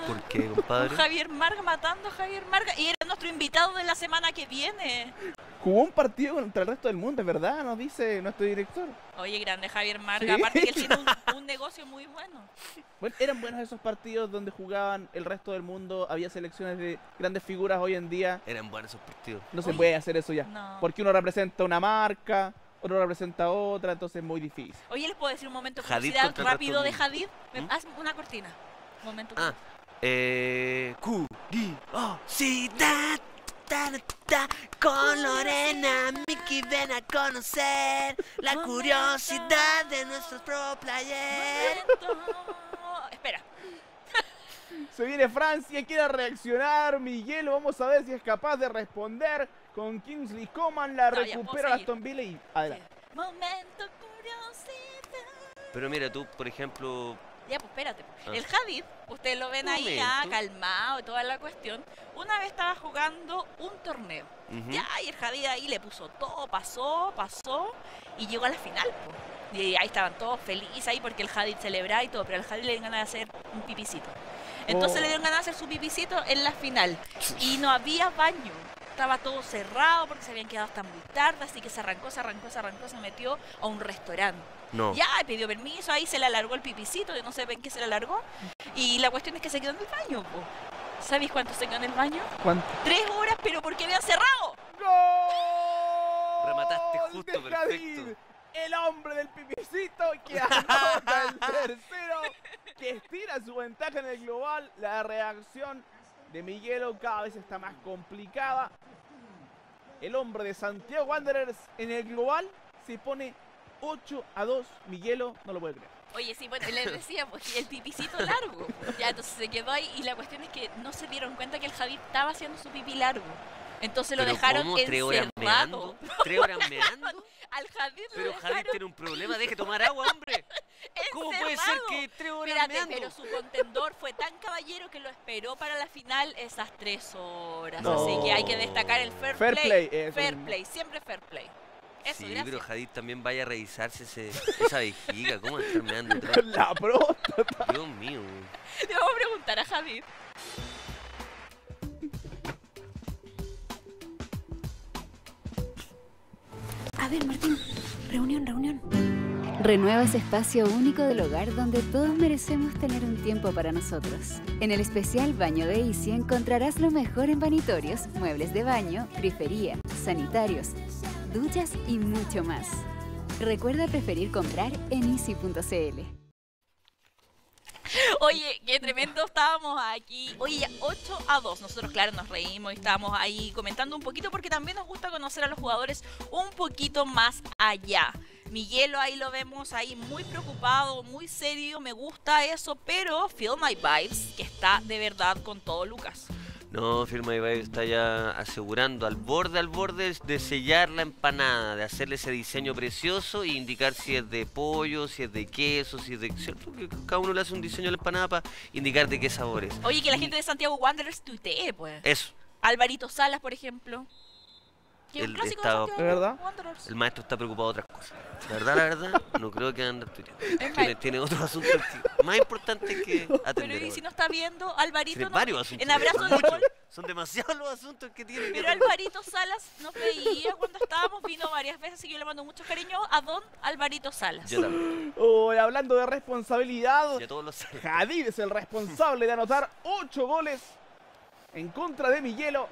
¿Por qué, compadre? Javier Marga matando a Javier Marga. Y era nuestro invitado de la semana que viene. Jugó un partido contra el resto del mundo, es verdad, nos dice nuestro director. Oye, grande Javier Marga, ¿sí? Aparte que él tiene un, un negocio muy bueno. Bueno, eran buenos esos partidos donde jugaban el resto del mundo, había selecciones de grandes figuras hoy en día. Eran buenos esos partidos. No Uy, se puede hacer eso ya, no. Porque uno representa una marca... Otro representa a otra, entonces es muy difícil. Oye, ¿les puedo decir un momento de curiosidad rápido de Jadid? ¿Mm? Haz una cortina. Un momento. Ah. Eh... Curiosidad. Con Lorena, Miki, ven a conocer la curiosidad de nuestros pro players. Espera. Se viene Francia, quiere reaccionar Miguel, vamos a ver si es capaz de responder con Kingsley Coman, la no, recupera Aston Villa y adelante. Momento curiosidad. Pero mira tú, por ejemplo... Ya, pues espérate. Ah. El Jadid, ustedes lo ven Momento. ahí ya, calmado, toda la cuestión. Una vez estaba jugando un torneo. Uh-huh. Ya, y el Jadid ahí le puso todo, pasó, pasó, y llegó a la final, pues. Y ahí estaban todos felices ahí porque el Jadid celebraba y todo, pero al Jadid le dieron ganas de hacer un pipicito. Entonces oh. le dieron ganas de hacer su pipicito en la final. Y no había baño. Estaba todo cerrado porque se habían quedado hasta muy tarde, así que se arrancó, se arrancó, se arrancó, se metió a un restaurante. No. Ya, pidió permiso, ahí se le alargó el pipicito, yo no sé en qué se le alargó. Y la cuestión es que se quedó en el baño, po. ¿Sabéis cuánto se quedó en el baño? ¿Cuánto? Tres horas, pero porque habían cerrado. ¡Gol! Remataste justo, perfecto. El hombre del pipicito que anota el tercero, que estira su ventaja en el global. La reacción de Miguelo cada vez está más complicada. El hombre de Santiago Wanderers en el global se pone ocho a dos. Miguelo no lo puede creer. Oye, sí, bueno, le decía, pues, el pipicito largo. Ya, entonces se quedó ahí y la cuestión es que no se dieron cuenta que el Javier estaba haciendo su pipí largo. Entonces lo dejaron encerrado. ¿Tres horas meando? Al Jadid lo dejaron... Pero Jadid tiene un problema, deje tomar agua, hombre. ¿Cómo puede ser que tres horas Espérate, meando? Pero su contendor fue tan caballero que lo esperó para la final esas tres horas. No. Así que hay que destacar el fair, fair play. play fair un... play, siempre fair play. Eso, sí, gracias. Pero Jadid también vaya a revisarse ese, esa vejiga. ¿Cómo estar meando? La próstata. Dios mío. Le vamos a preguntar a Jadid. A ver, Martín, reunión, reunión. Renueva ese espacio único del hogar donde todos merecemos tener un tiempo para nosotros. En el especial Baño de Easy encontrarás lo mejor en vanitorios, muebles de baño, grifería, sanitarios, duchas y mucho más. Recuerda preferir comprar en easy punto c l. Oye, qué tremendo, estábamos aquí. Oye, ya ocho a dos. Nosotros, claro, nos reímos y estábamos ahí comentando un poquito porque también nos gusta conocer a los jugadores un poquito más allá. Miguelo ahí lo vemos ahí muy preocupado, muy serio, me gusta eso, pero Feel My Vibes, que está de verdad con todo, Lucas. No, Feel My Vibes está ya asegurando al borde, al borde de sellar la empanada, de hacerle ese diseño precioso e indicar si es de pollo, si es de queso, si es de... ¿Cierto? Que cada uno le hace un diseño a la empanada para indicar de qué sabor es. Oye, que la gente de Santiago Wanderers tuitee, pues. Eso. Alvarito Salas, por ejemplo. Que el, está, ¿verdad? El maestro está preocupado de otras cosas. La verdad, la verdad, no creo que ande tiene, tiene otros asuntos más importantes que atender. Pero y si no está viendo, Alvarito... Tiene no, varios asuntos. En abrazo de gol. Son demasiados los asuntos que tiene. Pero que Alvarito Salas nos veía cuando estábamos, vino varias veces, y yo le mando mucho cariño a don Alvarito Salas. Yo también. Oh, hablando de responsabilidad, Jadid es el responsable de anotar ocho goles en contra de Miguelo.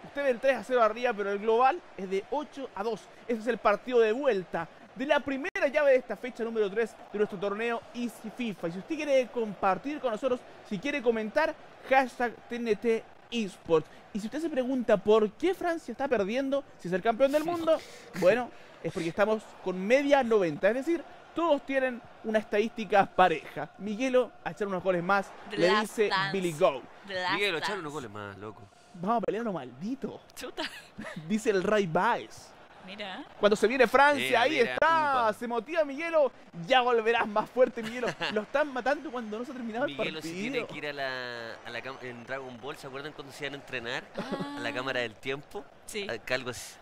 Usted ven tres a cero arriba, pero el global es de ocho a dos. Ese es el partido de vuelta de la primera llave de esta fecha número tres de nuestro torneo Easy FIFA. Y si usted quiere compartir con nosotros, si quiere comentar, hashtag T N T Esports. Y si usted se pregunta por qué Francia está perdiendo si es el campeón del mundo, bueno, es porque estamos con media noventa, es decir, todos tienen una estadística pareja. Miguelo, a echar unos goles más, Blast le dice dance. Billy Go. Blast Miguelo, a echar unos goles más, loco. Vamos a pelearnos, maldito. Chuta. Dice el Ray Baez. Mira. Cuando se viene Francia, mira, ahí mira, está. Pumpa. Se motiva Miguelo. Ya volverás más fuerte, Miguelo. Lo están matando cuando no se ha terminado Miguelo, el partido. Miguelo, si tiene que ir a la, a la cámara en Dragon Ball, ¿se acuerdan cuando se iban a entrenar? Ah. A la cámara del tiempo. Sí. A, algo así.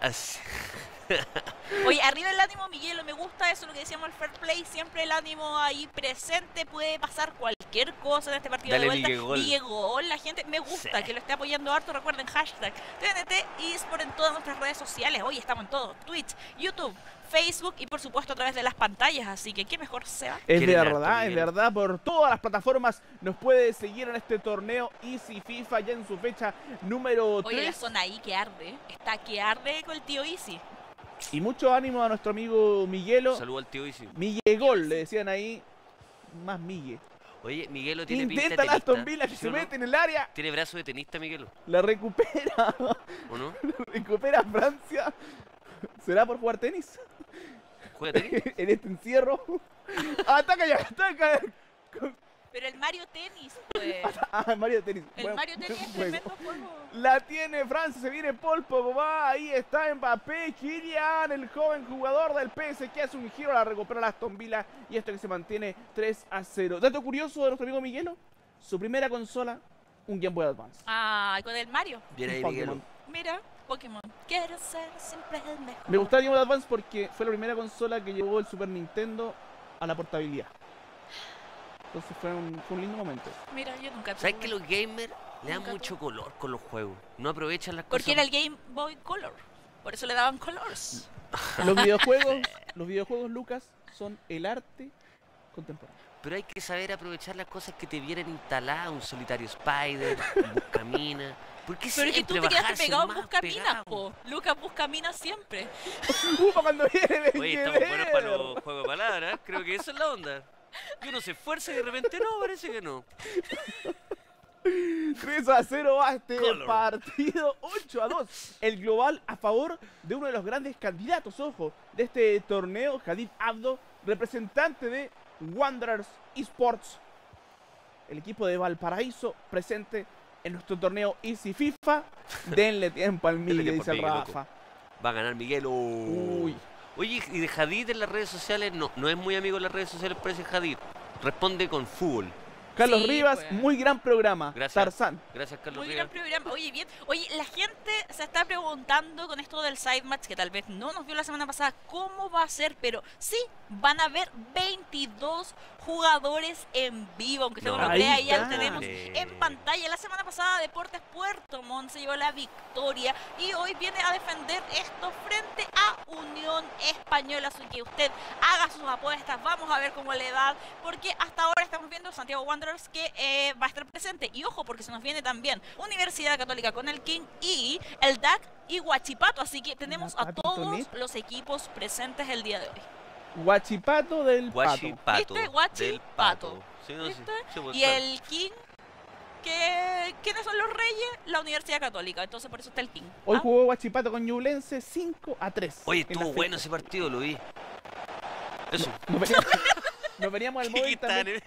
Así. Oye, arriba el ánimo, Miguelo, me gusta eso, lo que decíamos, el fair play, siempre el ánimo ahí presente, puede pasar cualquier cosa en este partido. Dale, de vuelta, Miguel Gol. Miguel Gol, la gente, me gusta, sí, que lo esté apoyando harto, recuerden, hashtag T N T eSport en todas nuestras redes sociales, hoy estamos en todo, Twitch, YouTube, Facebook y por supuesto a través de las pantallas, así que qué mejor sea. Es verdad, es verdad, por todas las plataformas nos puede seguir en este torneo Easy FIFA ya en su fecha número tres. Oye, la zona ahí que arde, está que arde con el tío Easy. Y mucho ánimo a nuestro amigo Miguelo. Saludo al tío Easy. Miguegol, le decían ahí, más Migue. Oye, Miguelo tiene pinta de tenista. Intenta la Aston Villa que se mete en el área. Tiene brazo de tenista, Miguelo. La recupera. ¿O no? La recupera Francia. ¿Será por jugar tenis? ¿Juega tenis? En este encierro. ¡Ataca ya, ataca! Pero el Mario Tennis, pues. Ah, el Mario Tennis. El bueno, Mario Tennis es tremendo juego. La tiene Francia, se viene Paul Pogba, ahí está Mbappé, Kylian, el joven jugador del P S que hace un giro, la recupera la Aston Villa y esto que se mantiene tres a cero. Dato curioso de nuestro amigo Miguelo, su primera consola, un Game Boy Advance. Ah, con el Mario. Bien ahí, Miguelo. Mira, Pokémon. Quiero ser siempre el mejor. Me gustaba el Game Boy Advance porque fue la primera consola que llevó el Super Nintendo a la portabilidad. Entonces fue un, fue un lindo momento. Mira, yo nunca tuve. ¿Sabes que los gamers le dan mucho color con los juegos? No aprovechan las cosas. Porque era el Game Boy Color. Por eso le daban colors. Los videojuegos, los videojuegos, Lucas, son el arte contemporáneo. Pero hay que saber aprovechar las cosas que te vienen instaladas. Un solitario Spider, un Buscamina. ¿Por qué siempre? Pero es que tú te quedaste pegado en Buscamina, po. Lucas Buscamina siempre. Upa, cuando viene. Oye, estamos buenos para los juegos de palabras. Creo que eso es la onda. Que uno se esfuerza y de repente no, parece que no. tres a cero va este Color. partido, ocho a dos. El global a favor de uno de los grandes candidatos, ojo, de este torneo, Jadid Abdo, representante de Wanderers Esports. El equipo de Valparaíso presente en nuestro torneo Easy FIFA. Denle tiempo al Miguel, dice el Rafa. Loco. Va a ganar Miguelo. Uy. Oye, y de Jadid en las redes sociales, no, no es muy amigo de las redes sociales, parece Jadid. Responde con fútbol. Carlos sí, Rivas, pues. Muy gran programa. Gracias. Tarzán. Gracias, Carlos Muy Rivas. Gran programa. Oye, bien. Oye, la gente se está preguntando con esto del side match, que tal vez no nos vio la semana pasada, cómo va a ser, pero sí, van a haber veintidós jugadores en vivo, aunque usted no lo crea, ya lo tenemos en pantalla. La semana pasada Deportes Puerto Montt se llevó la victoria y hoy viene a defender esto frente a Unión Española. Así que usted haga sus apuestas, vamos a ver cómo le va, porque hasta ahora estamos viendo Santiago Wanderers que eh, va a estar presente, y ojo porque se nos viene también Universidad Católica con el King y el D A C y Huachipato, así que tenemos a todos los equipos presentes el día de hoy. Huachipato del Pato. ¿Viste? Huachipato. Sí, no, sí, y el King, que ¿quiénes son los reyes? La Universidad Católica, entonces por eso está el King. Hoy ¿Ah? jugó Huachipato con Ñublense cinco a tres. Oye, estuvo bueno ese partido, lo vi. Eso. No, nos veníamos al móvil también.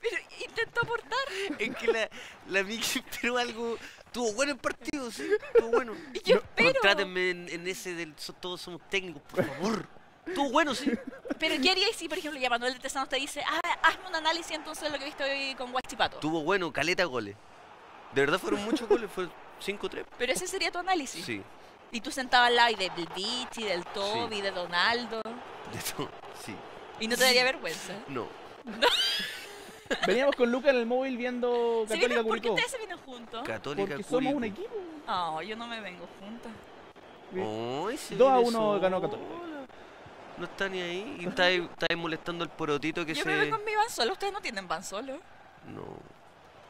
Pero intentó aportar. Es que la, la Miki esperó algo. Tuvo bueno el partido, sí. Tuvo bueno. Y yo no, espero. Contrátenme en, en ese del. So, todos somos técnicos, por favor. Tuvo bueno, sí. Pero ¿qué harías si, por ejemplo, ya Manuel de Tesanos te dice, ah, hazme un análisis entonces de lo que he visto hoy con Huachipato? Tuvo bueno, caleta goles. De verdad fueron muchos goles, fueron cinco tres. Pero ese sería tu análisis. Sí. Y tú sentabas al lado del Bichi, del Toby, sí, de Donaldo. De todo, sí. ¿Y no te daría vergüenza? No. No. Veníamos con Lucas en el móvil viendo Católica Curicó. ¿Por qué ustedes se vienen juntos? Católica Porque Curicó. Somos un equipo. No, oh, yo no me vengo juntas. Oh, dos a uno ganó Católica. No está ni ahí. Y está, ahí, está ahí molestando el porotito que yo se... Yo me vengo con mi van solo. ¿Ustedes no tienen van solo? No.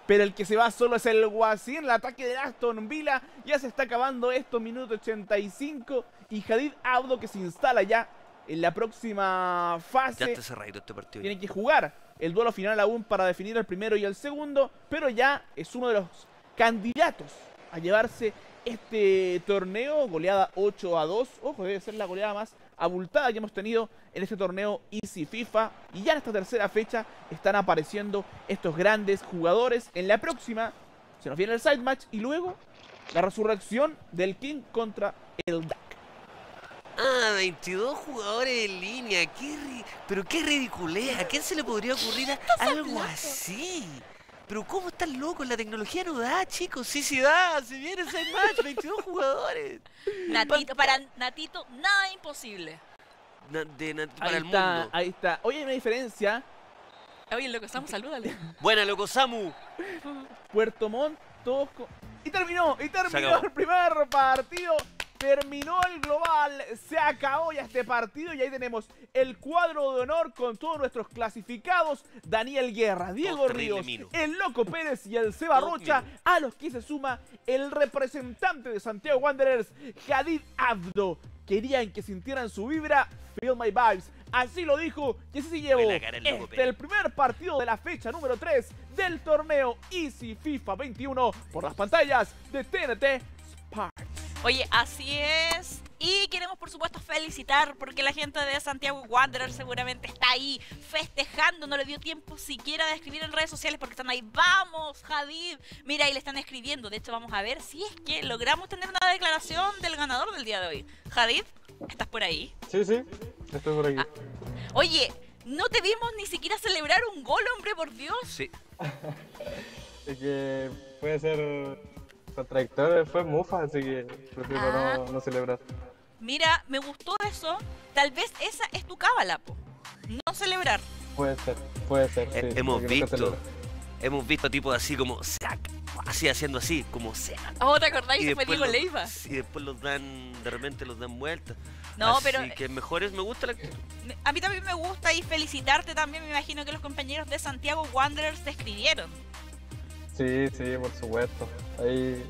pero el que se va solo es el Guasín. El ataque de Aston Villa, ya se está acabando esto, minuto ochenta y cinco, y Jadid Abdo, que se instala ya en la próxima fase, ya está cerrado este partido. Tiene que jugar el duelo final aún para definir el primero y el segundo, pero ya es uno de los candidatos a llevarse este torneo, goleada ocho a dos. Ojo, debe ser la goleada más abultada que hemos tenido en este torneo Easy FIFA. Y ya en esta tercera fecha están apareciendo estos grandes jugadores. En la próxima se nos viene el side match y luego la resurrección del King contra el D A C. Ah, veintidós jugadores en línea. Qué ri... Pero qué ridiculez. ¿A quién se le podría ocurrir algo así? Pero cómo están locos, la tecnología no da, chicos. Sí, sí da, si viene ese match, veintidós jugadores. Natito, para Natito, nada imposible. Na, de Natito para ahí el está, mundo. Ahí está, oye, hay una diferencia. Oye, Loco Samu, salúdale. Buena, Loco Samu. Puerto Montt, todos con... Y terminó, y terminó el primer partido. Terminó el global, se acabó ya este partido y ahí tenemos el cuadro de honor con todos nuestros clasificados. Daniel Guerra, Diego Ríos, el Loco Pérez y el Seba Rocha, a los que se suma el representante de Santiago Wanderers, Jadid Abdo. Querían que sintieran su vibra, feel my vibes. Así lo dijo, y así se llevó este, el primer partido de la fecha número tres del torneo Easy FIFA veintiuno por las pantallas de T N T Sports. Oye, así es. Y queremos, por supuesto, felicitar porque la gente de Santiago Wanderers seguramente está ahí festejando. No le dio tiempo siquiera de escribir en redes sociales porque están ahí. ¡Vamos, Jadid! Mira, ahí le están escribiendo. De hecho, vamos a ver si es que logramos tener una declaración del ganador del día de hoy. Jadid, ¿estás por ahí? Sí, sí, estoy por aquí. Ah. Oye, no te vimos ni siquiera celebrar un gol, hombre, por Dios. Sí. Es que puede ser... Contradictor fue mufa, así que prefiero ah, no, no celebrar. Mira, me gustó eso. Tal vez esa es tu cábala, po. No celebrar. Puede ser, puede ser. Sí, eh, hemos visto, hemos visto tipos así como sac, así haciendo así, como sea. Oh, ¿te acordáis que fue Diego Leiva? Y después los dan, de repente los dan vueltas. No, así pero. Que mejores me gusta la. A mí también me gusta y felicitarte también. Me imagino que los compañeros de Santiago Wanderers te escribieron. Sí, sí, por supuesto. Ahí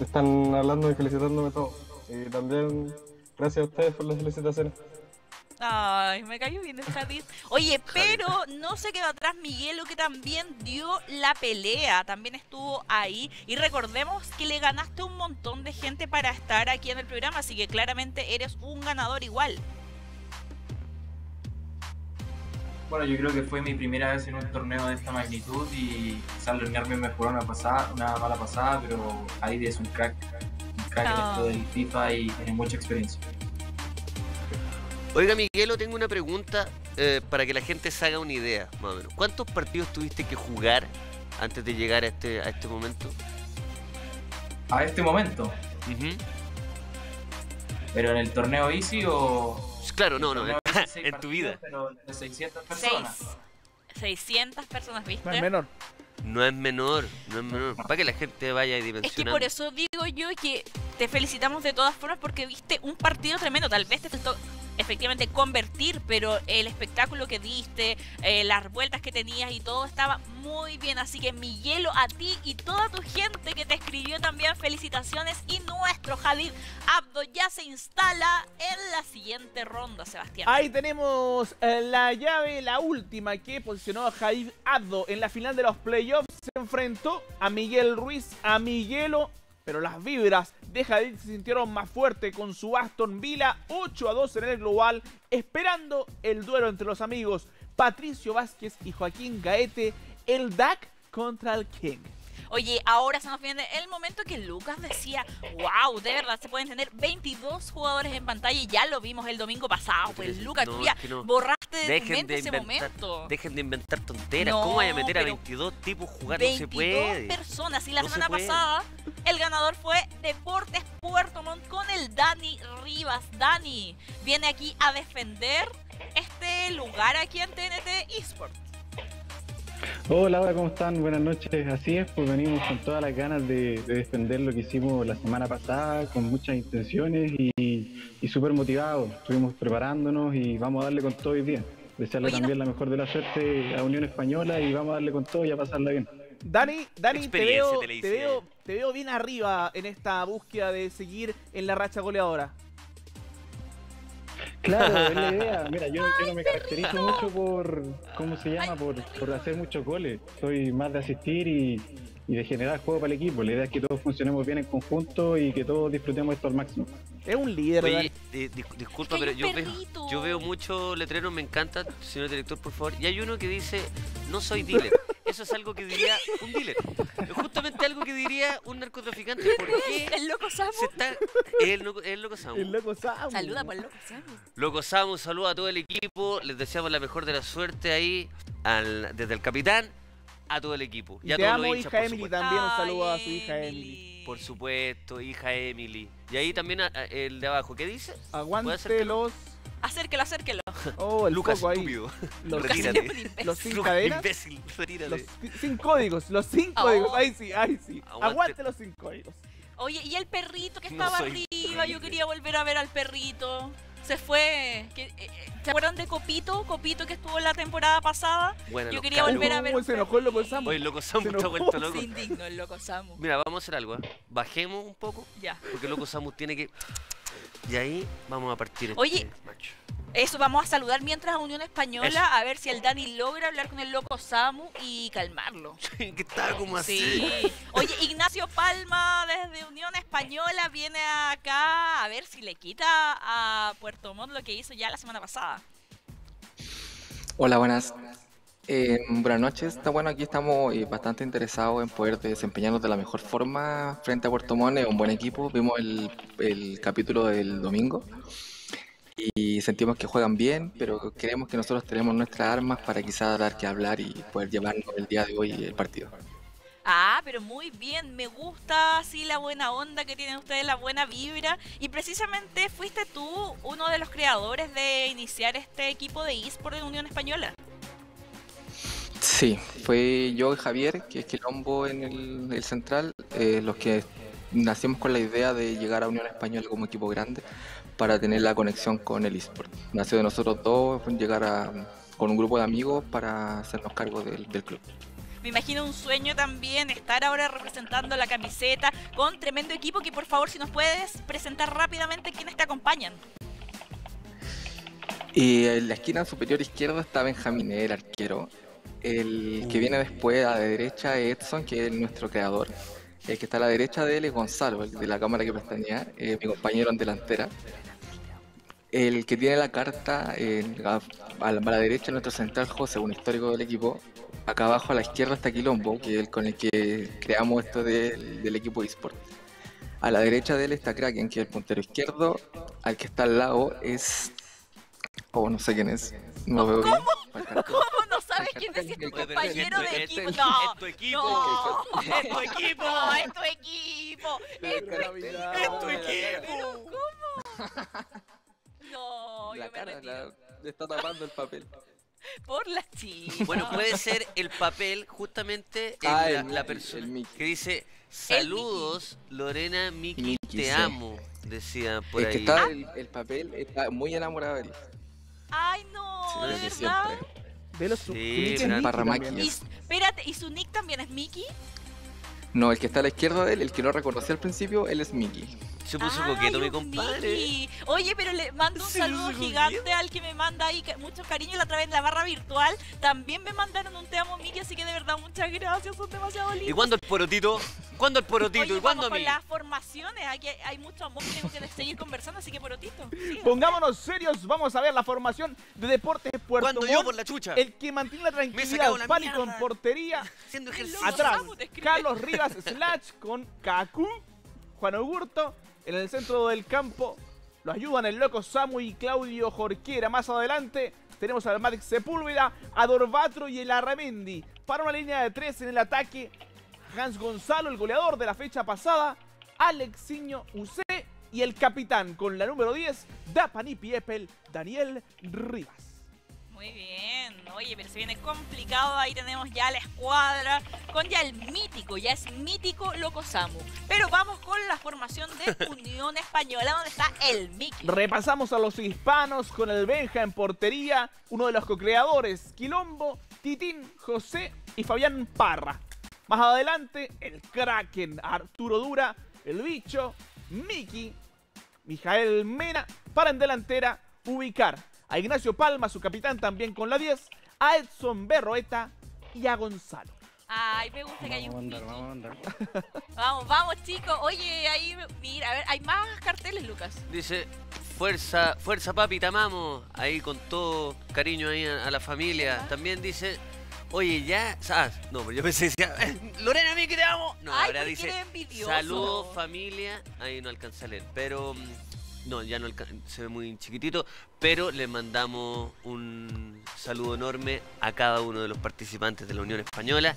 están hablando y felicitándome todo. Y también gracias a ustedes por las felicitaciones. Ay, me cayó bien el Jadid. Oye, pero no se quedó atrás Miguel, que también dio la pelea, también estuvo ahí. Y recordemos que le ganaste un montón de gente para estar aquí en el programa, así que claramente eres un ganador igual. Bueno, yo creo que fue mi primera vez en un torneo de esta magnitud y quizás Leonardo me jugó una pasada, una mala pasada, pero Jadid es un crack, un crack no. en esto del FIFA y tiene mucha experiencia. Oiga, Miguelo, tengo una pregunta eh, para que la gente se haga una idea, más o menos. ¿Cuántos partidos tuviste que jugar antes de llegar a este, a este momento? ¿A este momento? Uh-huh. ¿Pero en el torneo Easy o...? Claro, no, no, en, en tu vida. Pero de seiscientas personas. seiscientas personas, ¿viste? No es menor. No es menor, no es menor. Para que la gente vaya y dimensionando. Es que por eso digo yo que te felicitamos de todas formas porque viste un partido tremendo. Tal vez te faltó efectivamente convertir, pero el espectáculo que diste, eh, las vueltas que tenías y todo estaba muy bien. Así que mi hielo a ti y toda tu gente que te escribió también, felicitaciones. Y nuestro Jadid Abdo ya se instala en la siguiente ronda, Sebastián. Ahí tenemos la llave, la última que posicionó a Jadid Abdo en la final de los playoffs. Se enfrentó a Miguel Ruiz, a Miguelo. Pero las vibras de Jadid se sintieron más fuertes con su Aston Villa, ocho a dos en el global, esperando el duelo entre los amigos Patricio Vázquez y Joaquín Gaete, el D A C contra el King. Oye, ahora se nos viene el momento que Lucas decía, wow, de verdad se pueden tener veintidós jugadores en pantalla y ya lo vimos el domingo pasado. Pues Lucas, no, tú ya es que no. borraste de tu mente de ese inventar, momento. Dejen de inventar tonteras, no, ¿cómo vaya a meter a veintidós tipos jugando? No se puede. Personas y la no semana se pasada el ganador fue Deportes Puerto Montt con el Dani Rivas. Dani viene aquí a defender este lugar aquí en T N T Esports. Hola, hola, ¿cómo están? Buenas noches. Así es, pues venimos con todas las ganas de, de defender lo que hicimos la semana pasada, con muchas intenciones y, y súper motivados. Estuvimos preparándonos y vamos a darle con todo hoy día. Desearle Oye, también no. la mejor de la suerte a Unión Española y vamos a darle con todo y a pasarla bien. Dani, Dani te, veo, te, te, veo, te veo bien arriba en esta búsqueda de seguir en la racha goleadora. Claro, es la idea. Mira, yo, yo no me caracterizo mucho por, ¿cómo se llama? Por, por hacer muchos goles. Soy más de asistir y, y de generar juego para el equipo. La idea es que todos funcionemos bien en conjunto y que todos disfrutemos esto al máximo. Es un líder. Oye, eh, dis disculpa, pero yo veo, yo veo mucho letrero, me encanta, señor director, por favor. Y hay uno que dice, no soy dealer. Eso es algo que diría un dealer. Justamente algo que diría un narcotraficante. ¿Por qué? El loco Samu. Se está... el, loco, el loco Samu. El loco Samu. Saluda por el loco Samu. Loco Samu, saluda a todo el equipo. Les deseamos la mejor de la suerte ahí, al, desde el capitán a todo el equipo. Y, y a te todos amo, los hinchas, hija Emily, también un saludo a su hija Emily. Por supuesto, hija Emily. Y ahí también a, a, el de abajo. ¿Qué dice? Aguante los... Acérquelo, acérquelo. Oh, el Lucas estúpido. Los, retírate. Los sin cadenas. Imbécil, retírate. Los sin códigos, los sin oh. códigos. Ahí sí, ahí sí. Aguante. Aguante los sin códigos. Oye, y el perrito que estaba no arriba, código. Yo quería volver a ver al perrito. Se fue. ¿Se acuerdan de Copito? Copito que estuvo la temporada pasada. Bueno, yo quería cabrón. volver a ver. Se enojó el Loco Samu. Oye, el Loco Samu está vuelto loco. Se indignó el Loco Samu. Mira, vamos a hacer algo, ¿eh? Bajemos un poco. Ya. Porque el Loco Samu tiene que... Y ahí vamos a partir. Oye, este macho. Eso, vamos a saludar mientras a Unión Española, eso. A ver si el Dani logra hablar con el Loco Samu y calmarlo. Sí, que estaba como así. Sí. Oye, Ignacio Palma desde Unión Española viene acá a ver si le quita a Puerto Montt lo que hizo ya la semana pasada. Hola, buenas. Eh, buenas noches, está bueno, aquí estamos eh, bastante interesados en poder desempeñarnos de la mejor forma frente a Puerto Montt, es un buen equipo, vimos el, el capítulo del domingo y sentimos que juegan bien, pero creemos que nosotros tenemos nuestras armas para quizás dar que hablar y poder llevarnos el día de hoy el partido. Ah, pero muy bien, me gusta así la buena onda que tienen ustedes, la buena vibra. Y precisamente fuiste tú uno de los creadores de iniciar este equipo de eSport de Unión Española. Sí, fue yo y Javier, que es Quilombo en el, el central, eh, los que nacimos con la idea de llegar a Unión Española como equipo grande para tener la conexión con el eSport. Nació de nosotros dos, llegar a, con un grupo de amigos para hacernos cargo del, del club. Me imagino un sueño también estar ahora representando la camiseta con tremendo equipo que, por favor, si nos puedes presentar rápidamente quienes te acompañan. Y en la esquina superior izquierda está Benjamín, el arquero. El que viene después a la derecha es Edson, que es nuestro creador. El que está a la derecha de él es Gonzalo, el de la cámara que pestañea, eh, mi compañero en delantera. El que tiene la carta eh, a, a la derecha, nuestro central José, un histórico del equipo. Acá abajo a la izquierda está Quilombo, que es el con el que creamos esto de, del equipo eSport. A la derecha de él está Kraken, que es el puntero izquierdo. Al que está al lado es... Oh, no sé quién es. No veo bien. ¿Cómo no sabes quién es tu compañero de equipo? No, es tu equipo. Es tu equipo. Es tu equipo. Es tu equipo. ¿Cómo? No, yo me retiro. Le está tapando el papel. Por la chica. Bueno, puede ser el papel justamente en la persona que dice saludos, Lorena, Miki, te amo. Decía por ahí. Es que está el, el papel, está muy enamorado de él. Ay, no, sí, ¿de verdad? De los sí, Parramaki. Espérate, ¿y su nick también es Mickey? No, el que está a la izquierda de él, el que no reconocí al principio, él es Mickey. Se puso Ay, coqueto, mi compadre. Mickey. Oye, pero le mando un sí, saludo gigante coqueto. Al que me manda ahí mucho cariño a través de la barra virtual. También me mandaron un te amo, Mickey, así que de verdad, muchas gracias, son demasiado lindos. ¿Y cuándo el porotito? ¿Cuándo el porotito? Oye, ¿y cuándo a mí? Con las formaciones, aquí hay, hay mucho amor, tengo que seguir conversando, así que porotito. Sigue. Pongámonos serios, vamos a ver la formación de Deportes Puerto Montt. Cuando yo por la chucha. El que mantiene la tranquilidad, Pali con portería. Haciendo ejercicio. Atrás, Carlos Rivas Slash con Kaku. Juan Augusto, en el centro del campo lo ayudan el Loco Samu y Claudio Jorquera. Más adelante tenemos al Matic Sepúlveda, a Dorbatro y el Arramendi. Para una línea de tres en el ataque, Hans Gonzalo, el goleador de la fecha pasada, Alexiño U C y el capitán con la número diez, Dapani Piepel, Daniel Rivas. Muy bien, oye, pero se viene complicado, ahí tenemos ya la escuadra, con ya el mítico, ya es mítico Loco Samu. Pero vamos con la formación de Unión Española, donde está el Mickey. Repasamos a los hispanos con el Benja en portería, uno de los co-creadores, Quilombo, Titín, José y Fabián Parra. Más adelante, el Kraken, Arturo Dura, el Bicho, Miki, Mijael Mena. Para en delantera ubicar a Ignacio Palma, su capitán también con la diez, a Edson Berroeta y a Gonzalo. Ay, me gusta que haya un piqui. Vamos, andar, vamos, vamos, chicos. Oye, ahí, mira, a ver, hay más carteles, Lucas. Dice, fuerza, fuerza papi, te amamos. Ahí con todo cariño ahí a, a la familia. ¿Ah? También dice, oye, ya, ah, no, pero yo pensé, decía, Lorena, a mí que te amo. No, ay, ahora dice, saludos, familia. Ahí no alcanza a leer, pero, no, ya no alcanza, se ve muy chiquitito. Pero le mandamos un saludo enorme a cada uno de los participantes de la Unión Española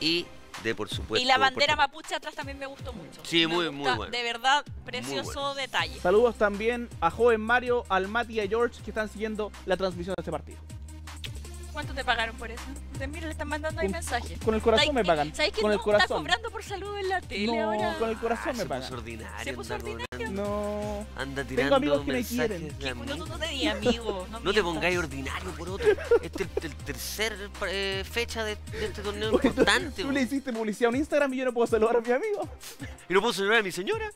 y de, por supuesto... Y la bandera mapuche atrás también me gustó mucho. Sí, muy, muy bueno. De verdad, precioso bueno. detalle. Saludos también a joven Mario, al Mati y a George que están siguiendo la transmisión de este partido. ¿Cuánto te pagaron por eso? Te mira, le están mandando ahí mensajes. Con el corazón me pagan. ¿Sabes que no estás cobrando por salud en la tele no, ahora? Con el corazón ah, me pagan. Se puso ordinario. ¿Se puso ordinario? No. Anda tirando. Tengo amigos que me quieren. Que, no, no, no te di amigo. No, no te pongáis ordinario por otro. Este es el tercer eh, fecha de, de este torneo Oye, importante. Tú, tú le hiciste publicidad a un Instagram y yo no puedo saludar a mi amigo. ¿Y no puedo saludar a mi señora?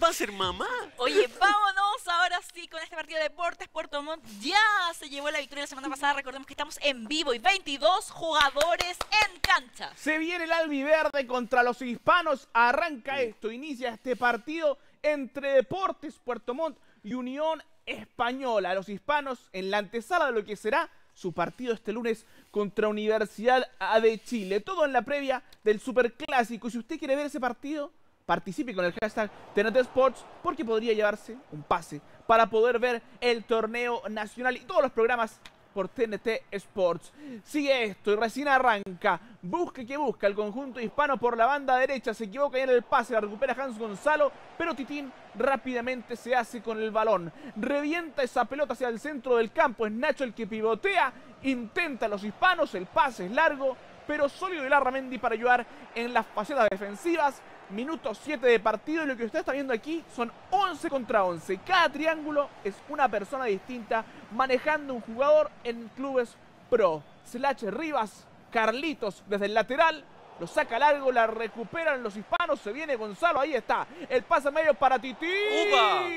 Va a ser mamá. Oye, vámonos ahora sí con este partido de Deportes Puerto Montt. Ya se llevó la victoria la semana pasada. Recordemos que estamos en vivo y veintidós jugadores en cancha. Se viene el albiverde contra los hispanos. Arranca esto, inicia este partido entre Deportes Puerto Montt y Unión Española. Los hispanos en la antesala de lo que será su partido este lunes contra Universidad de Chile. Todo en la previa del Superclásico. Si usted quiere ver ese partido, participe con el hashtag T N T Sports porque podría llevarse un pase para poder ver el torneo nacional y todos los programas por T N T Sports. Sigue esto y recién arranca. Busca que busca el conjunto hispano por la banda derecha. Se equivoca y en el pase la recupera Hans Gonzalo, pero Titín rápidamente se hace con el balón. Revienta esa pelota hacia el centro del campo. Es Nacho el que pivotea. Intenta los hispanos. El pase es largo, pero sólido y Larramendi para ayudar en las facetas defensivas. Minuto siete de partido y lo que usted está viendo aquí son once contra once. Cada triángulo es una persona distinta manejando un jugador en clubes pro. Selache Rivas, Carlitos desde el lateral, lo saca largo, la recuperan los hispanos, se viene Gonzalo, ahí está. El pase medio para Titín. ¡Upa!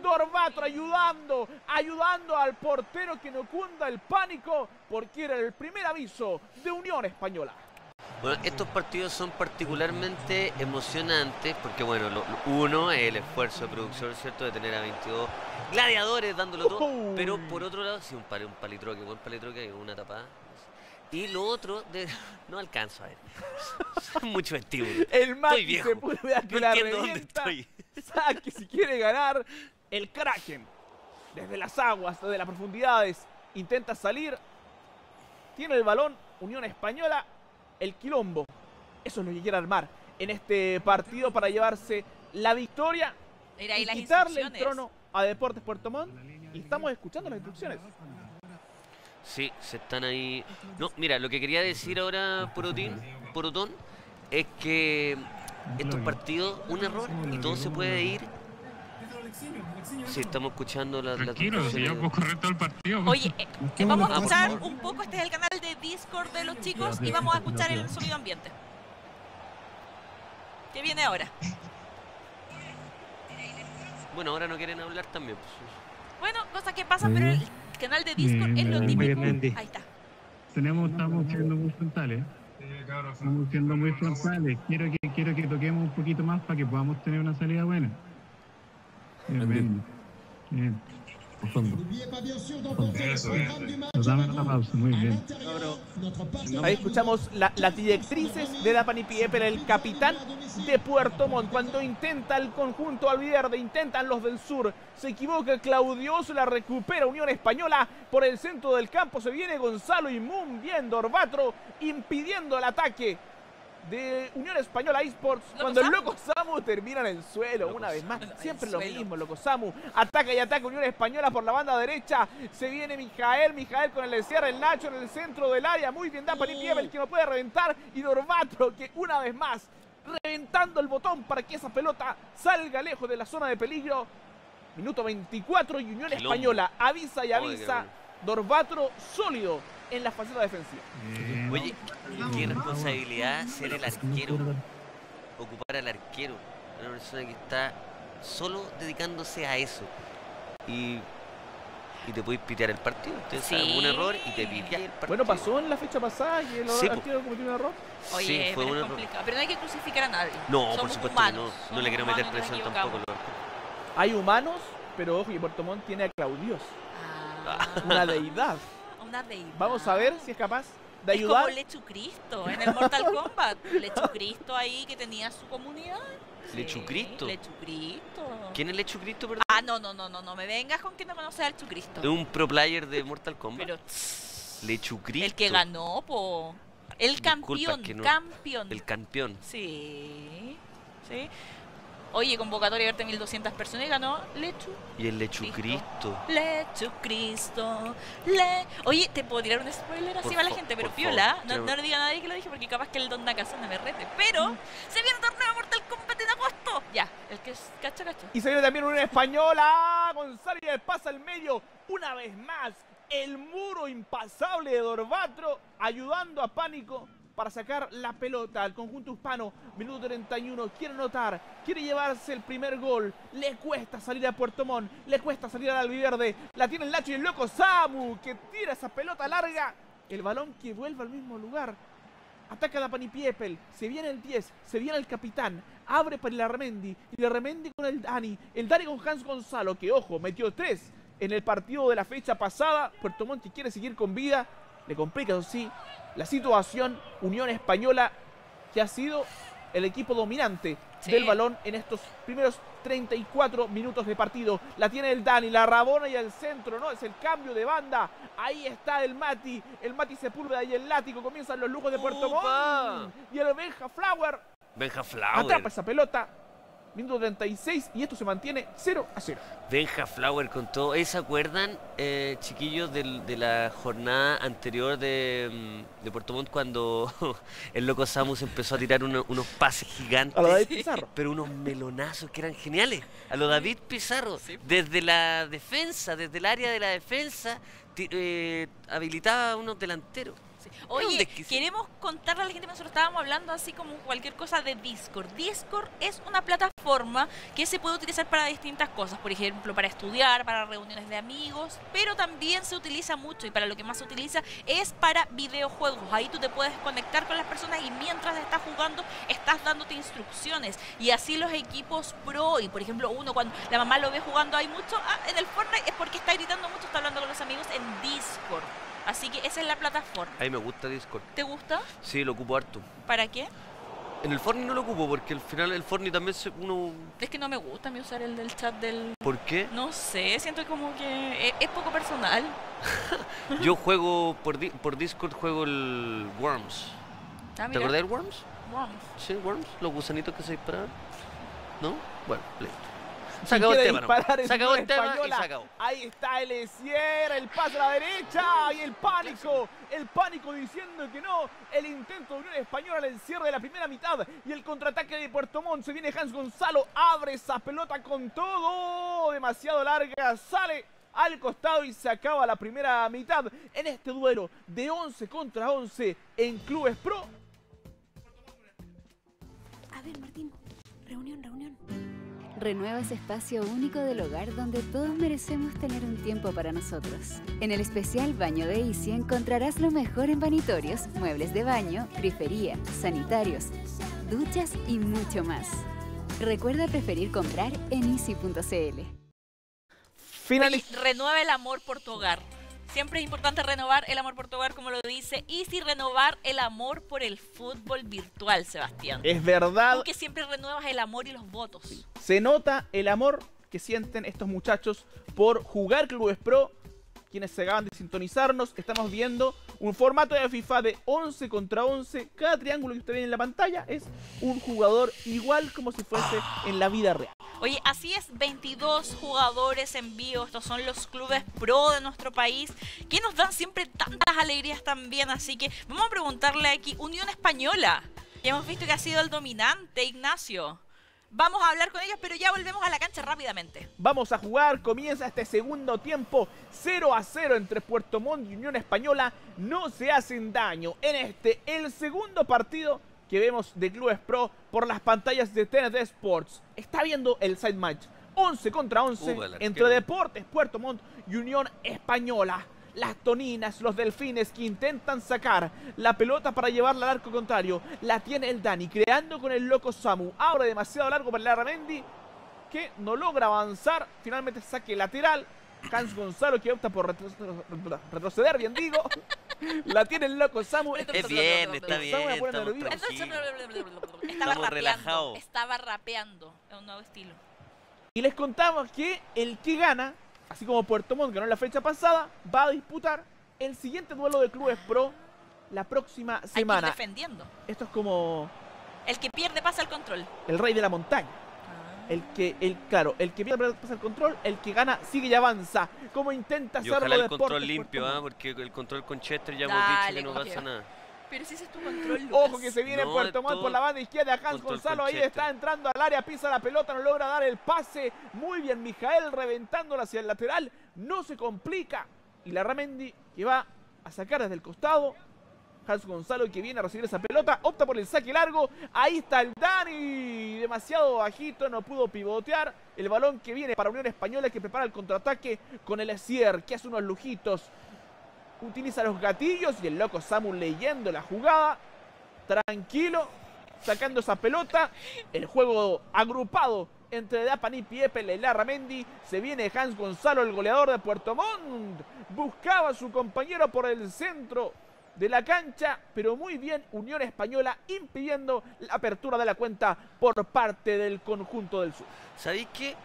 Dorbato ayudando, ayudando al portero que no cunda el pánico porque era el primer aviso de Unión Española. Bueno, estos partidos son particularmente emocionantes porque, bueno, lo, lo, uno es el esfuerzo de producción, ¿cierto?, de tener a veintidós gladiadores dándolo todo, uh-huh. pero por otro lado, sí, un, pal, un palitroque, buen palitroque, una tapada. Y lo otro, de, no alcanzo a ver, son muchos estímulos. El Mati se puede ver que no la revienta, sabe que si quiere ganar, el Kraken, desde las aguas, desde las profundidades, intenta salir, tiene el balón, Unión Española. El quilombo, eso es lo que quiere armar en este partido para llevarse la victoria Mira, y, y quitarle el trono a Deportes Puerto Montt. Y estamos escuchando las instrucciones. Sí, se están ahí. No, mira, lo que quería decir ahora, Porotín, Porotón, es que estos partidos, un error y todo se puede ir. Sí, estamos escuchando las... La correcto el partido. Oye, eh, vamos a escuchar ah, un poco, este es el canal de Discord de los chicos y vamos a escuchar el sonido ambiente. ¿Qué viene ahora? Bueno, ahora no quieren hablar también. Pues. Bueno, cosas que pasan, pero el canal de Discord eh, es lo típico. Ahí está. Tenemos, estamos siendo muy frontales. Estamos siendo muy frontales. Quiero que, quiero que toquemos un poquito más para que podamos tener una salida buena. Bien, bien, bien. Por fondo. Eso, bien, bien. Nos damos una pausa, muy bien. Ahí escuchamos la, las directrices de la Panipieper, el capitán de Puerto Montt. Cuando intenta el conjunto albiverde, intentan los del sur. Se equivoca Claudio, se la recupera Unión Española. Por el centro del campo se viene Gonzalo y Moon, bien Dorbatro, impidiendo el ataque de Unión Española Esports. Cuando el Loco Samu termina en el suelo, Loco una vez más, siempre lo suelo. mismo, Loco Samu ataca y ataca Unión Española por la banda derecha, se viene Mijael, Mijael con el encierre, el Nacho en el centro del área, muy bien, da Panipievel que no puede reventar y Dorbatro que una vez más, reventando el botón para que esa pelota salga lejos de la zona de peligro. Minuto veinticuatro y Unión Española avisa y avisa, Dorbatro sólido en la faceta defensiva. Mm. Oye, qué responsabilidad ser el arquero, ocupar al arquero, una persona que está solo dedicándose a eso. Y, y te podéis pitear el partido. Usted sí. sabe un error y te piteas el partido. Bueno, pasó en la fecha pasada y el sí, arquero cometió un error. Oye, sí, fue un error. Complicado. Pero no hay que crucificar a nadie. No, somos por supuesto humanos, que no. Somos no le quiero meter presión tampoco. No. Hay humanos, pero ojo, y Puerto Montt tiene a Claudios. Ah. Una deidad. Una deidad. Vamos a ver si es capaz de es ayudar. Como Lechu Cristo en el Mortal Kombat. Lechu Cristo ahí que tenía su comunidad. Sí, Lechu Cristo. Lechu Cristo. ¿Quién es Lechu Cristo, perdón? Ah, no, no, no, no, no me vengas con que no conoces a Lechu Cristo. Es un pro player de Mortal Kombat. Pero Lechu Cristo. El que ganó, po. El campeón, no, campeón. El campeón. Sí. Sí. Oye, convocatoria de mil doscientas personas y ganó Lechu. Y el Lechu Cristo. Lechu Cristo. Le... Oye, te puedo tirar un spoiler así a la gente, pero piola. No, no le diga a nadie que lo dije porque capaz que el don Nakazone me rete. Pero mm. se viene el torneo Mortal Kombat en agosto. Ya, el que es cacho, cacho. Y se viene también una española. Gonzalo y le pasa al medio. Una vez más, el muro impasable de Dorbatro ayudando a Pánico para sacar la pelota al conjunto hispano. Minuto treinta y uno, quiere anotar, quiere llevarse el primer gol. Le cuesta salir a Puerto Montt, le cuesta salir al albiverde. La tiene el Nacho y el loco Samu, que tira esa pelota larga. El balón que vuelve al mismo lugar. Ataca la Panipiepel, se viene el diez, se viene el capitán. Abre para el Armendi, y el Armendi con el Dani. El Dani con Hans Gonzalo, que ojo, metió tres en el partido de la fecha pasada. Puerto Montt, que quiere seguir con vida, le complica, eso sí, la situación. Unión Española, que ha sido el equipo dominante sí. del balón en estos primeros treinta y cuatro minutos de partido. La tiene el Dani, la rabona y el centro, ¿no? Es el cambio de banda. Ahí está el Mati, el Mati Sepúlveda y el látigo. Comienzan los lujos de Puerto Montt. Y el Benja Flower. Benja Flower. Atrapa esa pelota. Minuto treinta y seis y esto se mantiene cero a cero. Benja Flower con todo. ¿Se acuerdan, eh, chiquillos, de, de la jornada anterior de, de Puerto Montt cuando el loco Samus empezó a tirar uno, unos pases gigantes? A lo David Pizarro. Pero unos melonazos que eran geniales. A lo David Pizarro. Sí. Desde la defensa, desde el área de la defensa, eh, habilitaba a unos delanteros. Oye, queremos contarle a la gente, nosotros estábamos hablando así como cualquier cosa de Discord. Discord es una plataforma que se puede utilizar para distintas cosas, por ejemplo, para estudiar, para reuniones de amigos, pero también se utiliza mucho y para lo que más se utiliza es para videojuegos. Ahí tú te puedes conectar con las personas y mientras estás jugando, estás dándote instrucciones. Y así los equipos pro, y por ejemplo uno cuando la mamá lo ve jugando hay mucho, ah, en el Fortnite es porque está gritando mucho, está hablando con los amigos en Discord. Así que esa es la plataforma. A mí me gusta Discord. ¿Te gusta? Sí, lo ocupo harto. ¿Para qué? En el Fortnite no lo ocupo porque al final el Fortnite también se, uno... Es que no me gusta a mí usar el del chat del... ¿Por qué? No sé, siento como que es, es poco personal. Yo juego, por, di por Discord juego el Worms. Ah, ¿te acordás del Worms? Worms. Sí, Worms, los gusanitos que se disparan. ¿No? Bueno, listo. Se acabó el tema, ¿no? Se acabó el tema y se acabó. Ahí está el Sierra, el pase a la derecha y el pánico. El pánico diciendo que no. El intento de Unión Española, el cierre de la primera mitad y el contraataque de Puerto Montt. Se viene Hans Gonzalo, abre esa pelota con todo. Demasiado larga, sale al costado y se acaba la primera mitad. En este duelo de once contra once en Clubes Pro. A ver, Martín, reunión, reunión. Renueva ese espacio único del hogar donde todos merecemos tener un tiempo para nosotros. En el especial Baño de Easy encontrarás lo mejor en vanitorios, muebles de baño, grifería, sanitarios, duchas y mucho más. Recuerda preferir comprar en easy punto c l. Renueva el amor por tu hogar. Siempre es importante renovar el amor por tu hogar, como lo dice Easy, renovar el amor por el fútbol virtual, Sebastián. Es verdad. Tú que siempre renuevas el amor y los votos. Sí. Se nota el amor que sienten estos muchachos por jugar Clubes Pro, quienes se acaban de sintonizarnos. Estamos viendo un formato de FIFA de once contra once. Cada triángulo que usted ve en la pantalla es un jugador igual como si fuese en la vida real. Oye, así es, veintidós jugadores en vivo. Estos son los clubes pro de nuestro país que nos dan siempre tantas alegrías también. Así que vamos a preguntarle aquí, Unión Española, que hemos visto que ha sido el dominante, Ignacio. Vamos a hablar con ellos, pero ya volvemos a la cancha rápidamente. Vamos a jugar, comienza este segundo tiempo, cero a cero entre Puerto Montt y Unión Española. No se hacen daño en este, el segundo partido que vemos de Clubes Pro por las pantallas de T N T Sports. Está viendo el side match, once contra once, uh, entre Deportes Puerto Montt y Unión Española. Las toninas, los delfines que intentan sacar la pelota para llevarla al arco contrario. La tiene el Dani, creando con el loco Samu. Ahora demasiado largo para el Larramendi, que no logra avanzar. Finalmente saque lateral. Hans Gonzalo, que opta por retroceder, bien digo. La tiene el loco Samu. Es bien, está bien. Estaba rapeando. Estaba rapeando. Es un nuevo estilo. Y les contamos que el que gana, así como Puerto Montt ganó la fecha pasada, va a disputar el siguiente duelo de Clubes Pro la próxima semana. Hay que ir defendiendo. Esto es como... El que pierde pasa el control. El rey de la montaña. Ah. El que, el claro, el que pierde pasa el control, el que gana sigue y avanza. Como intenta hacerlo Deportes. Y ojalá el control limpio, ¿eh? Porque el control con Chester ya Dale, hemos dicho que no pasa nada. Pero si ese es tu control, Lucas. Ojo que se viene no, Puerto Montt por la banda izquierda. Hans Gonzalo ahí está entrando al área, pisa la pelota, no logra dar el pase. Muy bien, Mijael reventándola hacia el lateral. No se complica. Y Larramendi que va a sacar desde el costado. Hans Gonzalo que viene a recibir esa pelota, opta por el saque largo. Ahí está el Dani, demasiado bajito, no pudo pivotear. El balón que viene para Unión Española, que prepara el contraataque con el Essier, que hace unos lujitos. Utiliza los gatillos y el loco Samu leyendo la jugada. Tranquilo, sacando esa pelota. El juego agrupado entre Dapani, Piepel y Larramendi. Se viene Hans Gonzalo, el goleador de Puerto Montt. Buscaba a su compañero por el centro de la cancha, pero muy bien Unión Española impidiendo la apertura de la cuenta por parte del conjunto del sur. ¿Sabéis qué?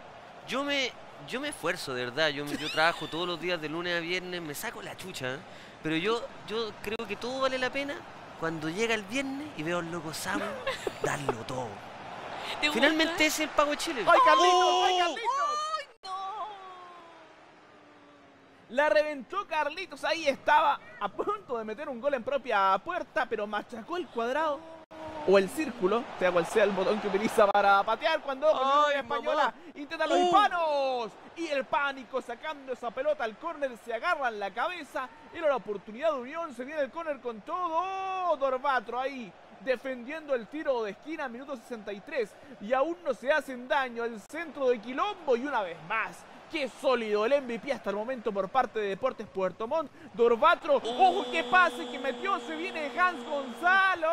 Yo me... Yo me esfuerzo, de verdad, yo, yo trabajo todos los días de lunes a viernes, me saco la chucha, ¿eh? Pero yo, yo creo que todo vale la pena cuando llega el viernes y veo al loco Samu darlo todo. Finalmente es el pago Chile. ¡Ay, Carlitos! ¡Oh! ¡Ay, Carlitos! ¡Ay, no! La reventó Carlitos, ahí estaba a punto de meter un gol en propia puerta, pero machacó el cuadrado o el círculo, sea cual sea el botón que utiliza para patear cuando Unión Española intenta los uh. hispanos. Y el pánico sacando esa pelota al córner, se agarra en la cabeza. Era la oportunidad de Unión, se viene el córner con todo. Dorbatro ahí defendiendo el tiro de esquina, minuto sesenta y tres. Y aún no se hacen daño, el centro de Quilombo y una vez más. Qué sólido el M V P hasta el momento por parte de Deportes Puerto Montt. Dorbatro, ojo que pase que metió, se viene Hans Gonzalo.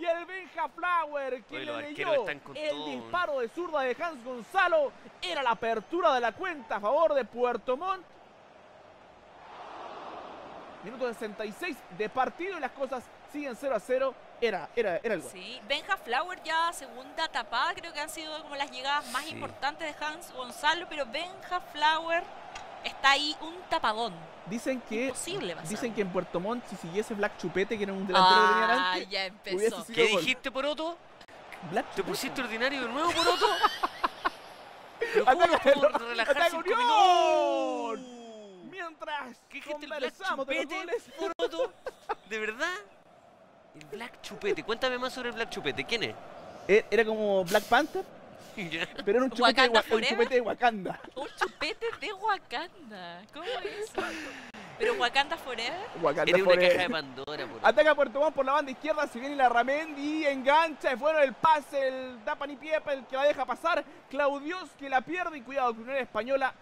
Y el Benja Flower, que bueno, le leyó el disparo de zurda de Hans Gonzalo. Era la apertura de la cuenta a favor de Puerto Montt. Minuto sesenta y seis de partido y las cosas siguen cero a cero. Era, era, era el gol. Sí, Benja Flower ya segunda tapada. Creo que han sido como las llegadas más sí. importantes de Hans Gonzalo. Pero Benja Flower está ahí un tapadón. Dicen que, dicen que en Puerto Montt, si siguiese Black Chupete, que era un delantero ah, que tenía antes, ya empezó. ¿Qué gol. dijiste, Poroto? Black ¿Te Chupete? pusiste ordinario de nuevo, Poroto? ¡Ataca Unión! Mientras ¿Qué dijiste, el Black Chupete, Poroto? ¿De verdad? El Black Chupete. Cuéntame más sobre el Black Chupete. ¿Quién es? Era como Black Panther. Yeah. Pero era un chupete, de, un chupete de Wakanda. Un chupete de Wakanda. ¿Cómo es? ¿Pero Wakanda Forever? Wakanda era forever. Una caja de Pandora. Por Ataca Puerto Montt por la banda izquierda. Se viene Larramendi, engancha. Es bueno el pase. El Dapani Piepa, el que la deja pasar. Claudios que la pierde. Y cuidado, que Unión Española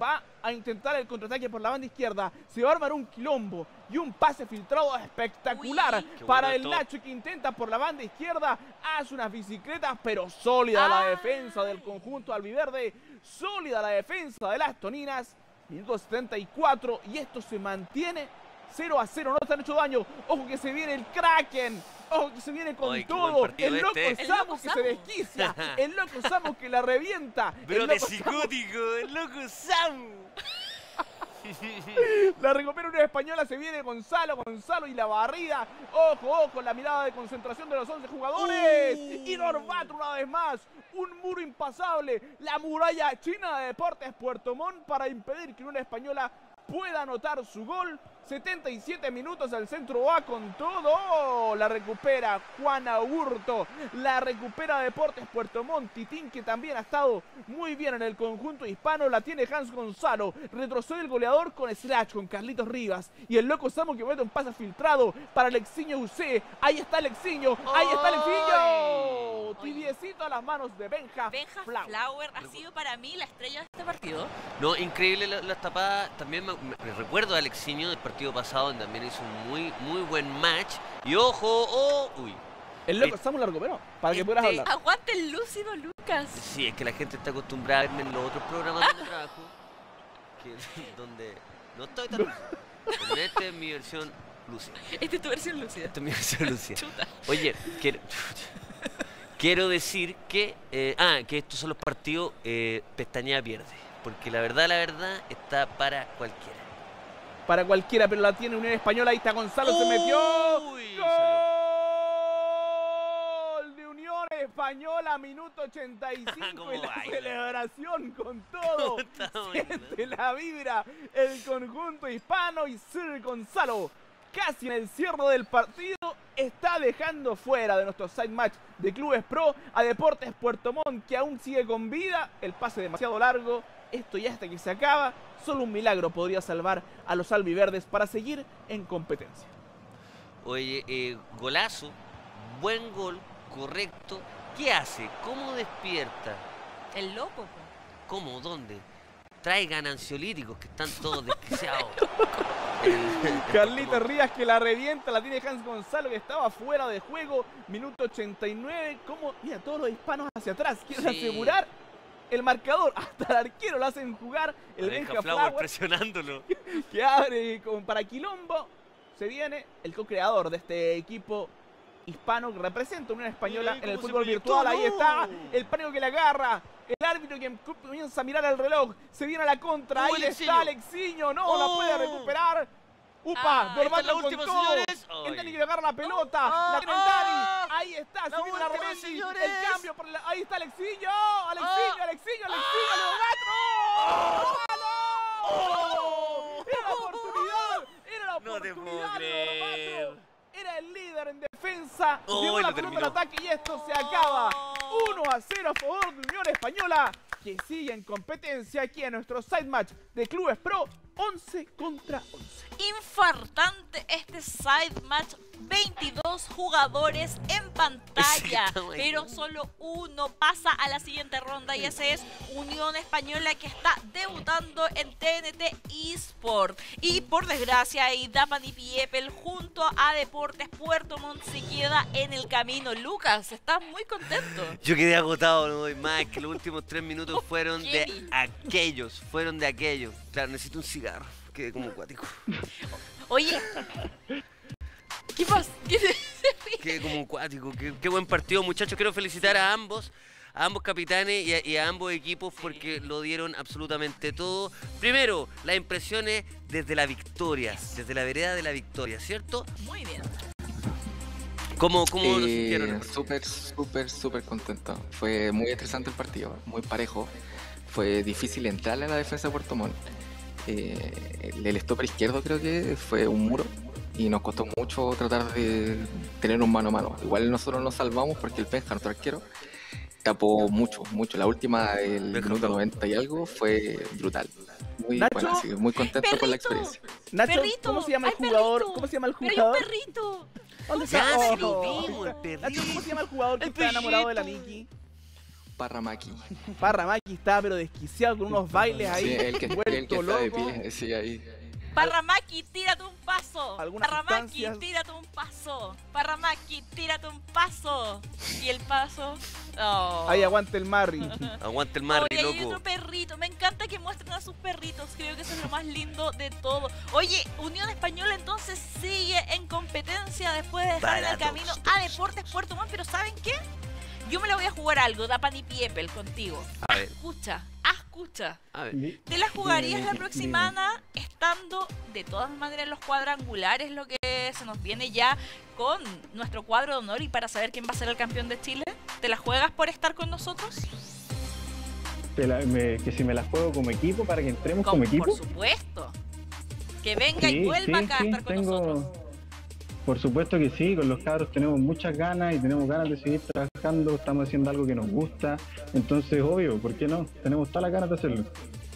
va a intentar el contraataque por la banda izquierda. Se va a armar un quilombo. Y un pase filtrado espectacular. Uy, para el Nacho, que intenta por la banda izquierda. Hace unas bicicletas, pero sólida Ay. la defensa del conjunto albiverde. Sólida la defensa de las toninas. Minuto setenta y cuatro. Y esto se mantiene cero a cero. No se han hecho daño. Ojo que se viene el Kraken. Ojo que se viene con Ay, todo. El loco este. Samu que Samu. se desquicia. El loco Samu que la revienta. Brote psicótico. El loco Samu. La recupera una española, se viene Gonzalo, Gonzalo y la barrida. Ojo, ojo, la mirada de concentración de los once jugadores. Uh. Y Norbatro una vez más. Un muro impasable. La muralla china de Deportes Puerto Montt para impedir que una española pueda anotar su gol. setenta y siete minutos al centro A con todo. Oh, la recupera Juan Aburto, la recupera Deportes Puerto Montt. Titín, que también ha estado muy bien en el conjunto hispano, la tiene Hans Gonzalo, retrocede el goleador con Slash, con Carlitos Rivas, y el loco Samu que mete un pase filtrado para Alexiño Ucé. Ahí está Alexiño, ahí está Alexiño. Tibiecito a las manos de Benja, Benja Flower. Flower ha sido para mí la estrella de este partido. No, increíble la, la tapada. También me, me, me recuerdo a Alexiño del partido pasado, donde también hizo un muy, muy buen match. Y ojo, oh, uy. El loco está muy largo, pero para que puedas hablar. Aguante el lúcido, Lucas. Sí, es que la gente está acostumbrada a verme en los otros programas de trabajo, que, donde no estoy tan lúcido. Pero esta es mi versión lúcida. Esta es tu versión lúcida. Esta es mi versión lúcida. Oye, quiero, quiero decir que, eh, ah, que estos son los partidos eh, pestaña pierde. Porque la verdad, la verdad, está para cualquiera. Para cualquiera, pero la tiene Unión Española. Ahí está Gonzalo, se metió. Uy, ¡gol! Española, minuto ochenta y cinco, y la baila? Celebración con todo. Siente la vibra el conjunto hispano, y Sir Gonzalo, casi en el cierre del partido, está dejando fuera de nuestro side match de Clubes Pro a Deportes Puerto Montt, que aún sigue con vida. El pase demasiado largo, esto ya hasta que se acaba. Solo un milagro podría salvar a los albiverdes para seguir en competencia. Oye, eh, golazo, buen gol. Correcto. ¿Qué hace? ¿Cómo despierta? El loco. ¿Cómo? ¿Dónde? Traigan ansiolíticos, que están todos desquiciados. Carlita Rías que la revienta, la tiene Hans Gonzalo, que estaba fuera de juego. Minuto ochenta y nueve. ¿Cómo? Mira, todos los hispanos hacia atrás. Quieren sí. asegurar el marcador. Hasta el arquero lo hacen jugar. El Benja Flower presionándolo. Que abre como para quilombo. Se viene el co-creador de este equipo hispano que representa Unión Española en el fútbol virtual. Ahí está el pánico que la agarra, el árbitro que comienza a mirar al reloj, se viene a la contra. Ahí está Alexiño, no la puede recuperar. Upa, Dormando con todo. El Dani que agarra la pelota, la tiene el Dani. Ahí está, se viene la Romendi, el cambio. Ahí está Alexiño, Alexiño, Alexiño, Alexiño, Leogatro. ¡Oh! Era la oportunidad, era la oportunidad de Leogatro. Era el líder en defensa, oh, llegó la pelota al ataque y esto oh. se acaba. uno a cero a favor de Unión Española, que sigue en competencia aquí en nuestro side match de Clubes Pro once contra once. Infartante este side match, veintidós jugadores en pantalla, pero solo uno pasa a la siguiente ronda, y ese es Unión Española, que está debutando en T N T Sports. Y por desgracia, Idaman y Piepel junto a Deportes Puerto Montt se queda en el camino. Lucas, estás muy contento. Yo quedé agotado, no doy más, que los últimos tres minutos fueron de aquellos, fueron de aquellos. Claro, necesito un cigarro, quedé como acuático. Oye, ¿qué pasa? ¿Qué se ríe? Qué como cuático, qué, qué buen partido, muchachos. Quiero felicitar a ambos, a ambos capitanes y a, y a ambos equipos, porque sí. lo dieron absolutamente todo. Primero, las impresiones desde la victoria, desde la vereda de la victoria, ¿cierto? Muy bien. ¿Cómo, cómo eh, lo sintieron? Súper, súper, súper contento. Fue muy estresante el partido, muy parejo. Fue difícil entrar a la defensa de Puerto Montt. Eh, el stopper izquierdo creo que fue un muro. Y nos costó mucho tratar de tener un mano a mano. Igual nosotros nos salvamos porque el Benja, nuestro arquero, tapó mucho, mucho. La última del minuto noventa y algo fue brutal. Muy bueno, así que muy contento perrito. con la experiencia. Nacho, perrito. ¿Cómo se llama el Ay, jugador? Perrito. ¿Cómo se llama el jugador? Pero hay un perrito. ¿Dónde está? Ya, lo vimos, el perrito. Nacho, ¿cómo se llama el jugador que el está perrito. enamorado de la Miki? Parramaki. Parramaki está pero desquiciado con unos bailes ahí. Sí, el que, el que está de pie, sí, ahí. Parramaki, tírate un paso. Parramaki, tírate un paso. Parramaki, tírate un paso. Y el paso. Oh. Ahí aguanta el Marri. Aguanta el Marri, Oye, loco. Hay otro perrito. Me encanta que muestren a sus perritos. Creo que eso es lo más lindo de todo. Oye, Unión Española entonces sigue en competencia después de dejar el camino a Deportes Puerto Montt. Pero ¿saben qué? Yo me la voy a jugar algo, Dapani Piepel, contigo. A ver. Escucha, escucha. A ver. Te la jugarías la próxima, estando de todas maneras en los cuadrangulares, lo que se nos viene ya con nuestro cuadro de honor y para saber quién va a ser el campeón de Chile. ¿Te la juegas por estar con nosotros? Te la, me, que si me la juego como equipo, para que entremos como, como equipo. Por supuesto. que venga sí, y vuelva sí, acá sí, a estar con tengo... nosotros. Por supuesto que sí, con los cabros tenemos muchas ganas y tenemos ganas de seguir trabajando, estamos haciendo algo que nos gusta, entonces obvio, ¿por qué no? Tenemos todas las ganas de hacerlo.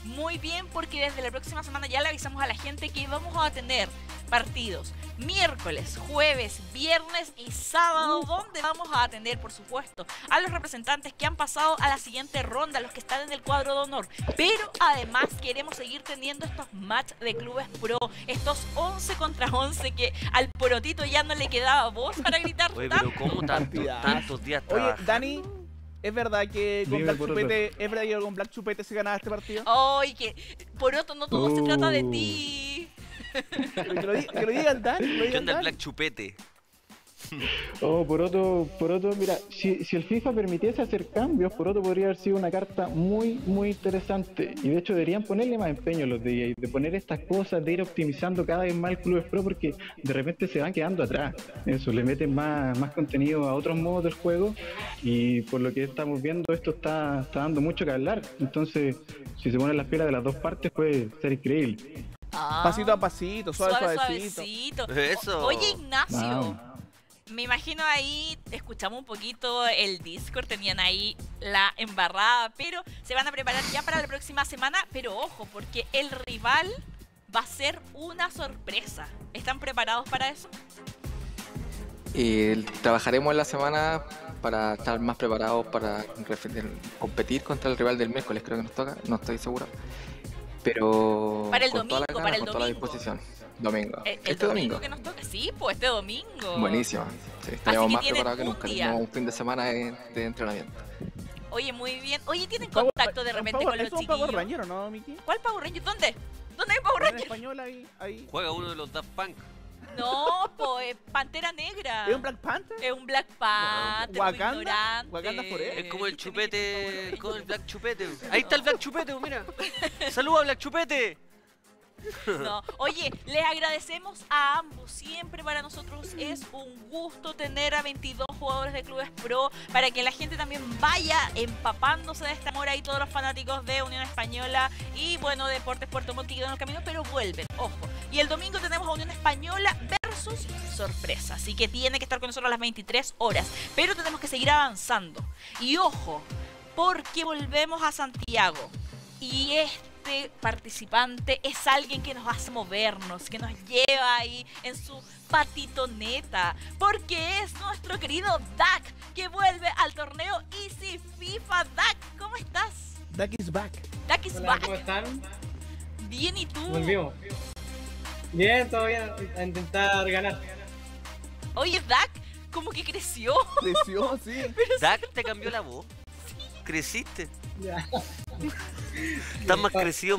Muy bien, porque desde la próxima semana ya le avisamos a la gente que vamos a tener partidos miércoles, jueves, viernes y sábado, donde vamos a atender, por supuesto, a los representantes que han pasado a la siguiente ronda, los que están en el cuadro de honor. Pero además queremos seguir teniendo estos match de clubes pro, estos once contra once que al porotito ya no le quedaba voz para gritar. Oye, pero ¿cómo tanto, tantos días trabaja? Oye, Dani... ¿Es verdad que con Black Chupete, ¿es verdad que con Black Chupete se ganaba este partido? ¡Ay, oh, que Poroto, no todo oh. se trata de ti! Que lo, que lo digan, Dan. ¿Qué onda el Black Chupete? Oh, Poroto, Poroto, mira, si, si el FIFA permitiese hacer cambios, Poroto podría haber sido una carta muy, muy interesante. Y de hecho deberían ponerle más empeño a los D Js, de poner estas cosas, de ir optimizando cada vez más el Clubes Pro, porque de repente se van quedando atrás. Eso, le meten más, más contenido a otros modos del juego y por lo que estamos viendo esto está, está dando mucho que hablar. Entonces, si se ponen las pilas de las dos partes puede ser increíble. Ah, pasito a pasito, suave, suave suavecito. suavecito. Eso. Oye, Ignacio. Wow. Me imagino ahí, escuchamos un poquito el Discord, tenían ahí la embarrada, pero se van a preparar ya para la próxima semana. Pero ojo, porque el rival va a ser una sorpresa. ¿Están preparados para eso? Eh, trabajaremos en la semana para estar más preparados para competir contra el rival del miércoles, creo que nos toca, no estoy seguro. Pero para el domingo, gana, para el con domingo. Toda la disposición. Domingo. El, el este domingo, domingo que nos toca, sí, pues este domingo. Buenísimo. Sí, estaremos más preparados que nunca. Tenemos un fin de semana de, de entrenamiento. Oye, muy bien. Oye, ¿tienen contacto de repente Power, con los chiquillos? ¿Es un Power Ranger o no, Miki? ¿Cuál Power Ranger? ¿Dónde? ¿Dónde hay Power Ranger? En español ahí, ahí. Juega uno de los Daft Punk. No, pues Pantera Negra. ¿Es un Black Panther? Es un Black Panther. No. Wakanda. Wakanda forever. Es como el Chupete, es como el Black Chupete. Ahí está el Black Chupete, mira. Saluda Black Chupete. No. Oye, les agradecemos a ambos. Siempre para nosotros es un gusto tener a veintidós jugadores de Clubes Pro, para que la gente también vaya empapándose de esta amor ahí, todos los fanáticos de Unión Española y bueno, Deportes Puerto Montt, que quedan en el camino, pero vuelven, ojo. Y el domingo tenemos a Unión Española versus Sorpresa, así que tiene que estar con nosotros a las veintitrés horas, pero tenemos que seguir avanzando. Y ojo, porque volvemos a Santiago y este Este participante es alguien que nos hace movernos, que nos lleva ahí en su patitoneta, porque es nuestro querido Dak, que vuelve al torneo Easy FIFA. Dak, ¿cómo estás? Dak is back. Dak is Hola, back. ¿Cómo están? Bien, ¿y tú? Volvimos. Bien, todo bien, a intentar ganar. Oye, Dak, como que creció. Creció, sí. Pero Dak sí, te cambió la voz. Sí. Creciste. Ya. Estás más crecido.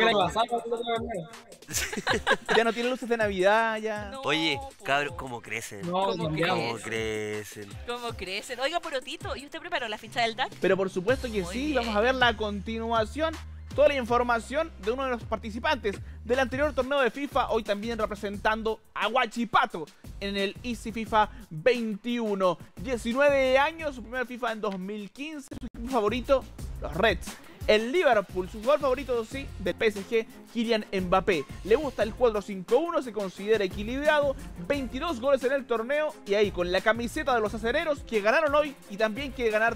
Ya no tiene luces de Navidad, ya. No, oye, cabros, ¿cómo crecen? No, ¿Cómo, no, crecen? ¿Cómo crecen? ¿Cómo crecen? Oiga, Porotito, ¿y usted preparó la ficha del D A C? Pero por supuesto que Muy sí, bien. Vamos a ver la continuación. Toda la información de uno de los participantes del anterior torneo de FIFA, hoy también representando a Huachipato en el Easy FIFA veintiuno. diecinueve años, su primer FIFA en dos mil quince, su equipo favorito, los Reds. El Liverpool, su jugador favorito, sí, del P S G, Kylian Mbappé. Le gusta el cuatro cinco uno, se considera equilibrado, veintidós goles en el torneo y ahí con la camiseta de los acereros que ganaron hoy y también quiere ganar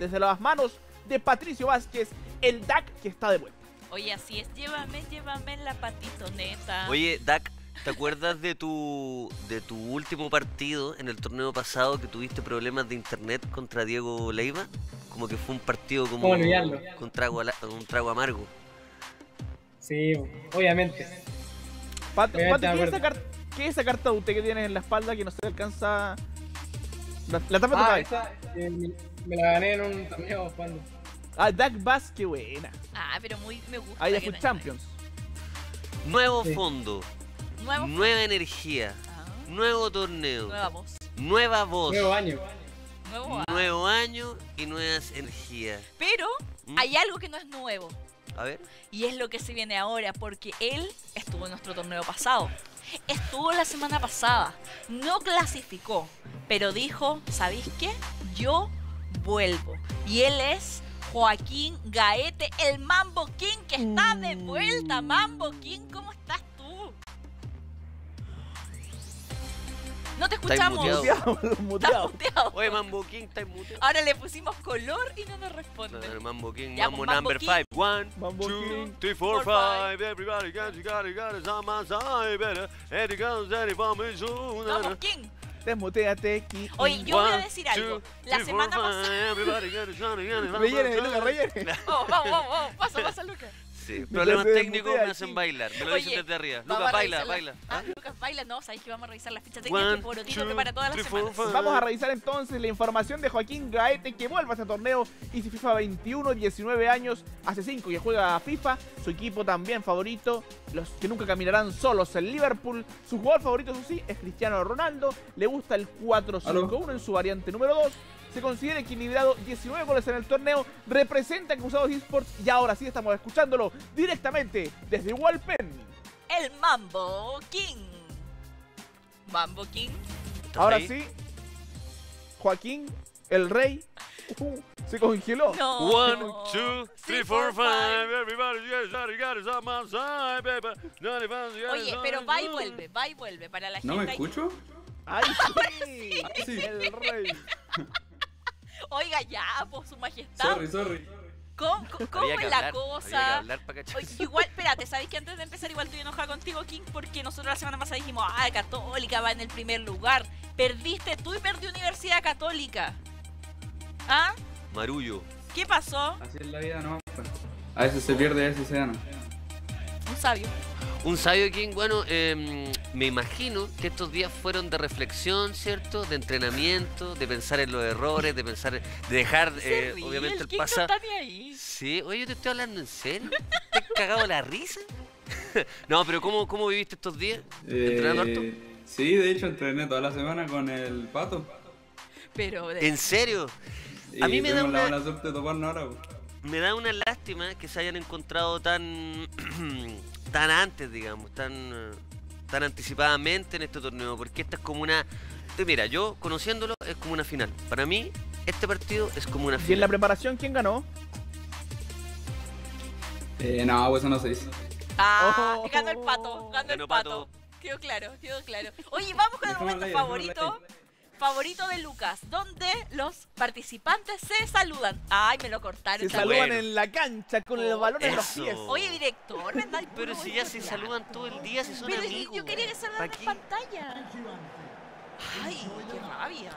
desde las manos de Patricio Vázquez, el Dak que está de vuelta. Oye, así es, llévame, llévame en la patitoneta. Oye, Dak, ¿te acuerdas de tu, de tu último partido en el torneo pasado que tuviste problemas de internet contra Diego Leiva? Como que fue un partido como un, un, trago, un trago amargo. Sí, obviamente. Pat, obviamente Pat, ¿qué, es esa carta, ¿qué es esa carta de usted que tiene en la espalda que no se alcanza? La, la tapa ah, tu cabeza. Esa, eh, me la gané en un torneo jugando. Ah, Dak Bass, qué buena. Ah, pero muy me gusta. Ahí fue Champions. Nuevo sí. fondo. ¿Nuevo nueva fondo? energía. Ah. Nuevo torneo. Nueva voz. Nueva voz. Nuevo año. Nuevo año. Nuevo año y nuevas energías. Pero ¿Mm? hay algo que no es nuevo. A ver. Y es lo que se viene ahora, porque él estuvo en nuestro torneo pasado. Estuvo la semana pasada. No clasificó, pero dijo, ¿sabéis qué? Yo vuelvo. Y él es Joaquín Gaete, el Mambo King, que está de vuelta. Mambo King, ¿cómo estás tú? No te escuchamos. Está muteado. muteado. muteado. Oye, Mambo King, está muteado. Ahora le pusimos color y no nos responde. No, Mambo King, ya, Mambo, Mambo number King. Five. One, Mambo two, King. Three, four, four five. five. Everybody got it, got it, got it. Vamos, King. Desmuteate, King. Oye, yo one, voy a decir algo. Two, la three, semana pasada... Rellene, Luca, rellene. Oh, vamos, vamos, vamos. Pasa, pasa, Luca. Sí, problemas técnicos me hacen bailar, me lo dicen desde arriba. Lucas, baila, baila. Ah, Lucas, baila, no, sabéis que vamos a revisar las fichas técnicas que Porotito prepara todas las semanas. Vamos a revisar entonces la información de Joaquín Gaete, que vuelve a este torneo Easy FIFA veintiuno, diecinueve años, hace cinco que juega FIFA. Su equipo también favorito, los que nunca caminarán solos, el Liverpool. Su jugador favorito, eso sí, es Cristiano Ronaldo. Le gusta el cuatro cinco uno en su variante número dos. Se considera equilibrado, diecinueve goles en el torneo, representa Acusados Esports y ahora sí estamos escuchándolo directamente desde Walpen. El Mambo King. Mambo King. Ahora sí, Joaquín, el rey, uh, se congeló. No. One, two, three, four, five. Everybody, yes, I got it on my side, baby. Oye, pero va y vuelve, va y vuelve para la gente. ¿No me escucho? Ay, sí. Sí. Ay, sí. El rey. Oiga, ya, por su majestad. Sorry, sorry. ¿Cómo, cómo es la hablar, cosa? Oye, igual, espérate, ¿sabes que antes de empezar igual estoy enojada contigo, King? Porque nosotros la semana pasada dijimos, ah, Católica va en el primer lugar. Perdiste tú y perdí Universidad Católica. ¿Ah? Marullo. ¿Qué pasó? Así es la vida, no. A veces se pierde, a veces se gana. Un sabio. Un sabio, King. Bueno, eh, me imagino que estos días fueron de reflexión, ¿cierto? De entrenamiento, de pensar en los errores, de pensar, de dejar, eh, ríe, obviamente, el, el pasado. Sí, oye, yo te estoy hablando en serio. ¿Te has cagado la risa? No, pero ¿cómo, cómo viviste estos días? Eh, ¿Entrenando harto? Sí, de hecho, entrené toda la semana con el Pato. Pero de... ¿En serio? Y a mí me da una... la mala suerte de toparnos ahora, pues. Me da una lástima que se hayan encontrado tan... tan antes, digamos, tan, tan anticipadamente en este torneo, porque esta es como una... Mira, yo, conociéndolo, es como una final. Para mí, este partido es como una final. ¿Y en la preparación quién ganó? Eh, no, eso no se dice. Ah, oh, ganó el Pato, ganó el Pato. Quedó claro, quedó claro. Oye, vamos con el momento favorito, favorito de Lucas, donde los participantes se saludan. Ay, me lo cortaron. Se saludan bueno. en la cancha con el balón en los pies. Oye, director, ¿verdad? Pero si ya se saludan todo el día, si son Pero amigos. Yo quería que saludaran en pantalla. Ay, qué rabia.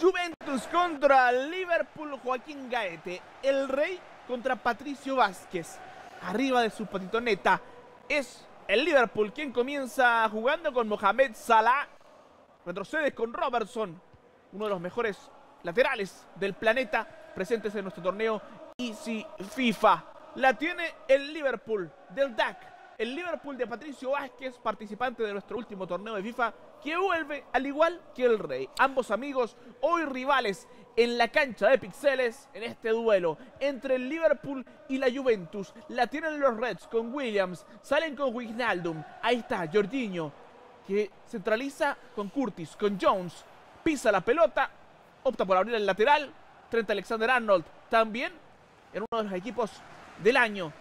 Juventus contra Liverpool, Joaquín Gaete. El rey contra Patricio Vázquez. Arriba de su patitoneta es el Liverpool, quien comienza jugando con Mohamed Salah. Retrocedes con Robertson, uno de los mejores laterales del planeta, presentes en nuestro torneo Easy FIFA. La tiene el Liverpool del D A C, el Liverpool de Patricio Vázquez, participante de nuestro último torneo de FIFA, que vuelve al igual que el rey. Ambos amigos, hoy rivales en la cancha de pixeles, en este duelo entre el Liverpool y la Juventus. La tienen los Reds con Williams, salen con Wijnaldum, ahí está Jorginho, que centraliza con Curtis, con Jones, pisa la pelota, opta por abrir el lateral. Trent Alexander-Arnold también en uno de los equipos del año,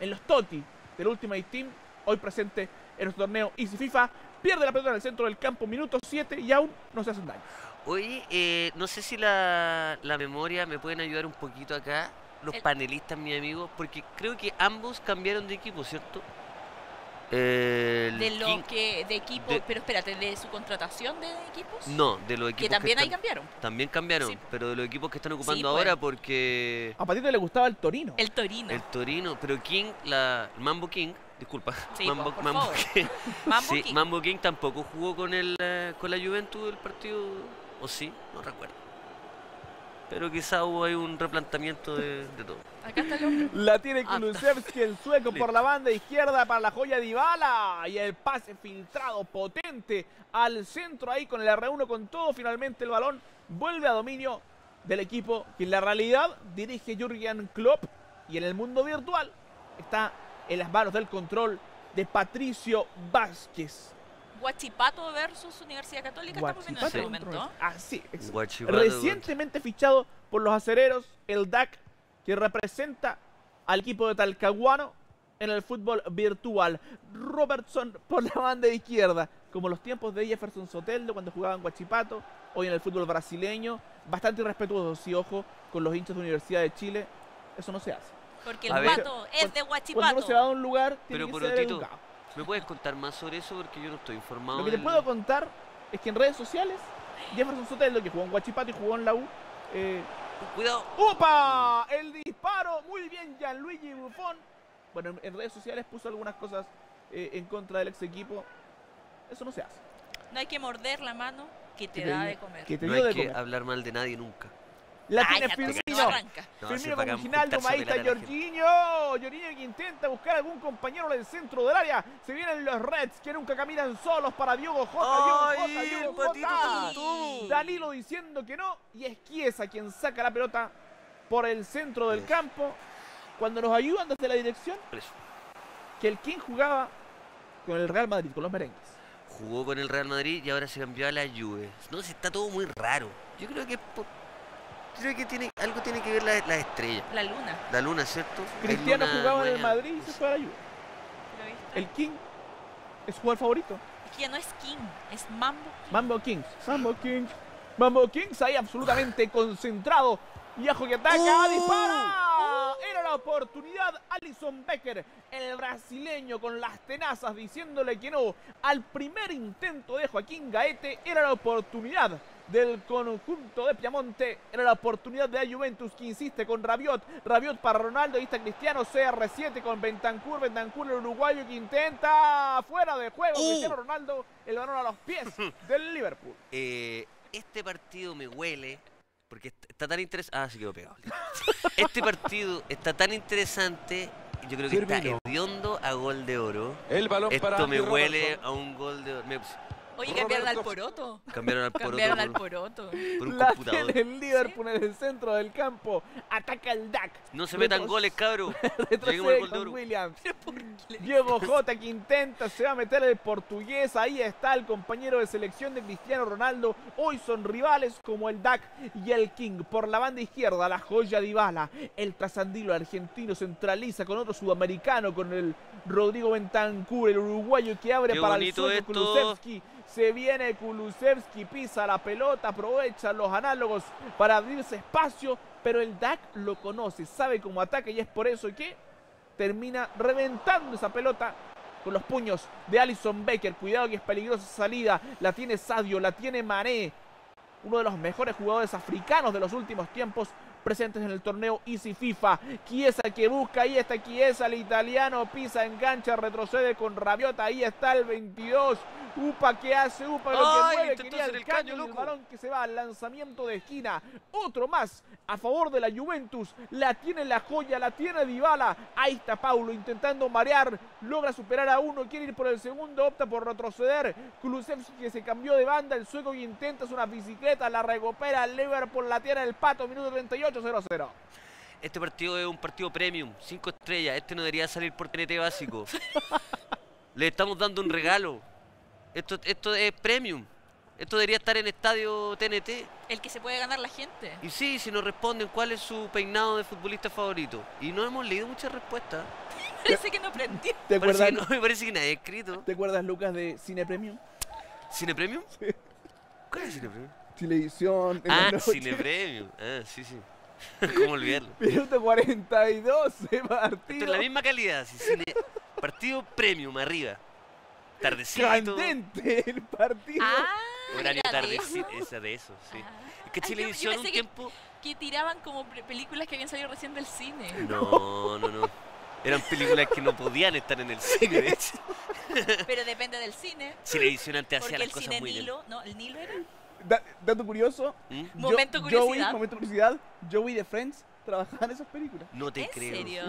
en los Totti del Ultimate Team, hoy presente en nuestro torneo Easy FIFA. Pierde la pelota en el centro del campo, minuto siete, y aún no se hacen daño. Oye, eh, no sé si la, la memoria me pueden ayudar un poquito acá, los el... panelistas, mis amigos, porque creo que ambos cambiaron de equipo, ¿cierto? El de lo King, que de equipo de, pero espérate, de su contratación de equipos, no, de los equipos que también que están, ahí cambiaron también cambiaron sí. Pero de los equipos que están ocupando sí, pues, ahora, porque a Patito le gustaba el Torino el Torino el Torino pero King, la Mambo King, disculpa, sí, Mambo, por Mambo, por King. Mambo, sí, King. Mambo King tampoco jugó con el con la Juventus del partido, o sí, no recuerdo. Pero quizá hubo ahí un replanteamiento de, de todo. Acá está el la tiene Kulusevski, el sueco, por la banda izquierda para la joya Dybala. Y el pase filtrado potente al centro ahí con el erre uno con todo. Finalmente el balón vuelve a dominio del equipo que en la realidad dirige Jürgen Klopp. Y en el mundo virtual está en las manos del control de Patricio Vázquez. Huachipato versus Universidad Católica, estamos en este momento. Así, ah, recientemente fichado por los acereros, el D A C, que representa al equipo de Talcahuano en el fútbol virtual. Robertson por la banda izquierda, como los tiempos de Jefferson Soteldo cuando jugaba en Huachipato, hoy en el fútbol brasileño, bastante irrespetuoso, sí, ojo, con los hinchas de Universidad de Chile, eso no se hace. Porque el pato es de Huachipato. Cuando uno se va a un lugar, tiene que ser educado. ¿Me puedes contar más sobre eso? Porque yo no estoy informado. Lo que te puedo contar es que en redes sociales, Jefferson Soteldo, que jugó en Huachipato y jugó en la U, eh, cuidado. ¡Opa! El disparo, muy bien, Gianluigi Buffon. Bueno, en redes sociales puso algunas cosas eh, en contra del ex equipo. Eso no se hace. No hay que morder la mano que te, que te da de comer. Que te no hay de que comer. Hablar mal de nadie nunca. La Ay, tiene Firmino. No Firmino con Ginaldo, Maísta, Jorginho. Jorginho que intenta buscar algún compañero en el centro del área. Se vienen los Reds que nunca caminan solos para Diogo Jota. Ay, Diogo Jota, Diogo Jota. Tú. Danilo diciendo que no. Y es Chiesa quien saca la pelota por el centro del campo. Cuando nos ayudan desde la dirección, que el King jugaba con el Real Madrid, con los merengues. Jugó con el Real Madrid y ahora se cambió a la Juve. No, se está todo muy raro. Yo creo que es por... Creo que tiene, algo tiene que ver la, la estrella. La luna. La luna, ¿cierto? Cristiano luna jugaba buena en el Madrid y se fue a la Juve. El King es su jugador favorito. Es que ya no es King, es Mambo. Mambo King. Mambo King. Mambo King ahí absolutamente concentrado. Y ajo que ataca, uh, dispara. Uh, Era la oportunidad. Alison Becker, el brasileño con las tenazas, diciéndole que no. Al primer intento de Joaquín Gaete, era la oportunidad del conjunto de Piamonte, era la oportunidad de la Juventus que insiste con Rabiot, Rabiot para Ronaldo, ahí está Cristiano, C R siete con Bentancur, Bentancur el uruguayo que intenta, fuera de juego, uh. Cristiano Ronaldo, el balón a los pies del Liverpool. Eh, este partido me huele, porque está tan interesante, ah, sí quedó pegado. Este partido está tan interesante, yo creo que está hediondo a gol de oro. El balón Esto para me huele a un gol de oro. Me... Oye, cambiaron al poroto. Cambiaron al poroto. Cambiaron al poroto. Por un la computador. Tiene el Liverpool, ¿sí?, en el centro del campo. Ataca el D A C. No se metan Retros... goles, cabro. Retrocede con Williams. Diego Jota que intenta, se va a meter el portugués. Ahí está el compañero de selección de Cristiano Ronaldo. Hoy son rivales como el D A C y el King. Por la banda izquierda, la joya Dybala. El trasandilo argentino centraliza con otro sudamericano, con el Rodrigo Bentancur, el uruguayo que abre Qué para el suelo Kulusevski. Se viene Kulusevski, pisa la pelota, aprovecha los análogos para abrirse espacio, pero el D A C lo conoce, sabe cómo ataca y es por eso que termina reventando esa pelota con los puños de Alison Becker. Cuidado que es peligrosa esa salida, la tiene Sadio, la tiene Mané, uno de los mejores jugadores africanos de los últimos tiempos presentes en el torneo Easy FIFA. Chiesa que busca, ahí está Chiesa, el italiano pisa, engancha, retrocede con Rabiot, ahí está el veintidós. Upa, ¿qué hace? Upa, lo que mueve, quería el caño, el balón que se va al lanzamiento de esquina. Otro más a favor de la Juventus. La tiene la joya, la tiene Dybala. Ahí está Paulo intentando marear. Logra superar a uno, quiere ir por el segundo, opta por retroceder. Kulusevski que se cambió de banda, el sueco que intenta hacer una bicicleta, la recupera el Liverpool, la tiene el Pato, minuto treinta y ocho, cero cero. Este partido es un partido premium, cinco estrellas. Este no debería salir por T N T básico. Le estamos dando un regalo. Esto, esto es premium. Esto debería estar en estadio T N T. El que se puede ganar la gente. Y sí, si nos responden cuál es su peinado de futbolista favorito. Y no hemos leído muchas respuestas. Parece que no aprendí. ¿Te acuerdas? Parece que no, me parece que nadie ha escrito. ¿Te acuerdas, Lucas, de Cine Premium? ¿Cine Premium? Sí. ¿Cuál es Cine Premium? Televisión. Ah, Cine Premium. Ah, sí, sí. ¿Cómo olvidarlo? Minuto cuarenta y dos, partido. Esto es la misma calidad. Sí, cine... Partido Premium, arriba. Tardecito. Candente el partido. Ah, horario tardecito, esa de eso, sí. Ah. Es que Chilevisión yo, yo un tiempo... Que, que tiraban como películas que habían salido recién del cine. No, no, no. Eran películas que no podían estar en el cine, de hecho. Pero depende del cine. Chilevisión antes hacía las cosas muy bien. No, el Nilo era... Da, dato curioso. ¿Mm? Yo, momento curiosidad. Joey, momento curiosidad. Joey de Friends trabajaba en esas películas. No te ¿En creo. ¿En serio?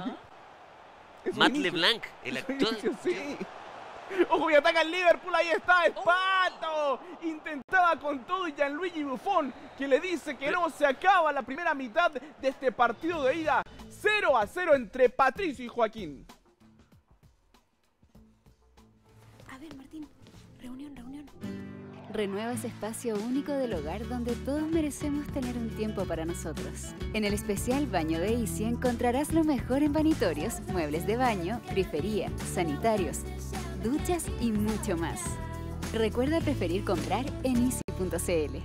Matt LeBlanc, el actor... Inicio, sí. Ojo, y ataca el Liverpool, ahí está, el Pato. Intentaba con todo y Gianluigi Buffon, que le dice que no, se acaba la primera mitad de este partido de ida. cero a cero entre Patricio y Joaquín. A ver, Martín, reunión, reunión. Renueva ese espacio único del hogar donde todos merecemos tener un tiempo para nosotros. En el especial Baño de Easy encontrarás lo mejor en vanitorios, muebles de baño, grifería, sanitarios, duchas y mucho más. Recuerda preferir comprar en easy punto c l.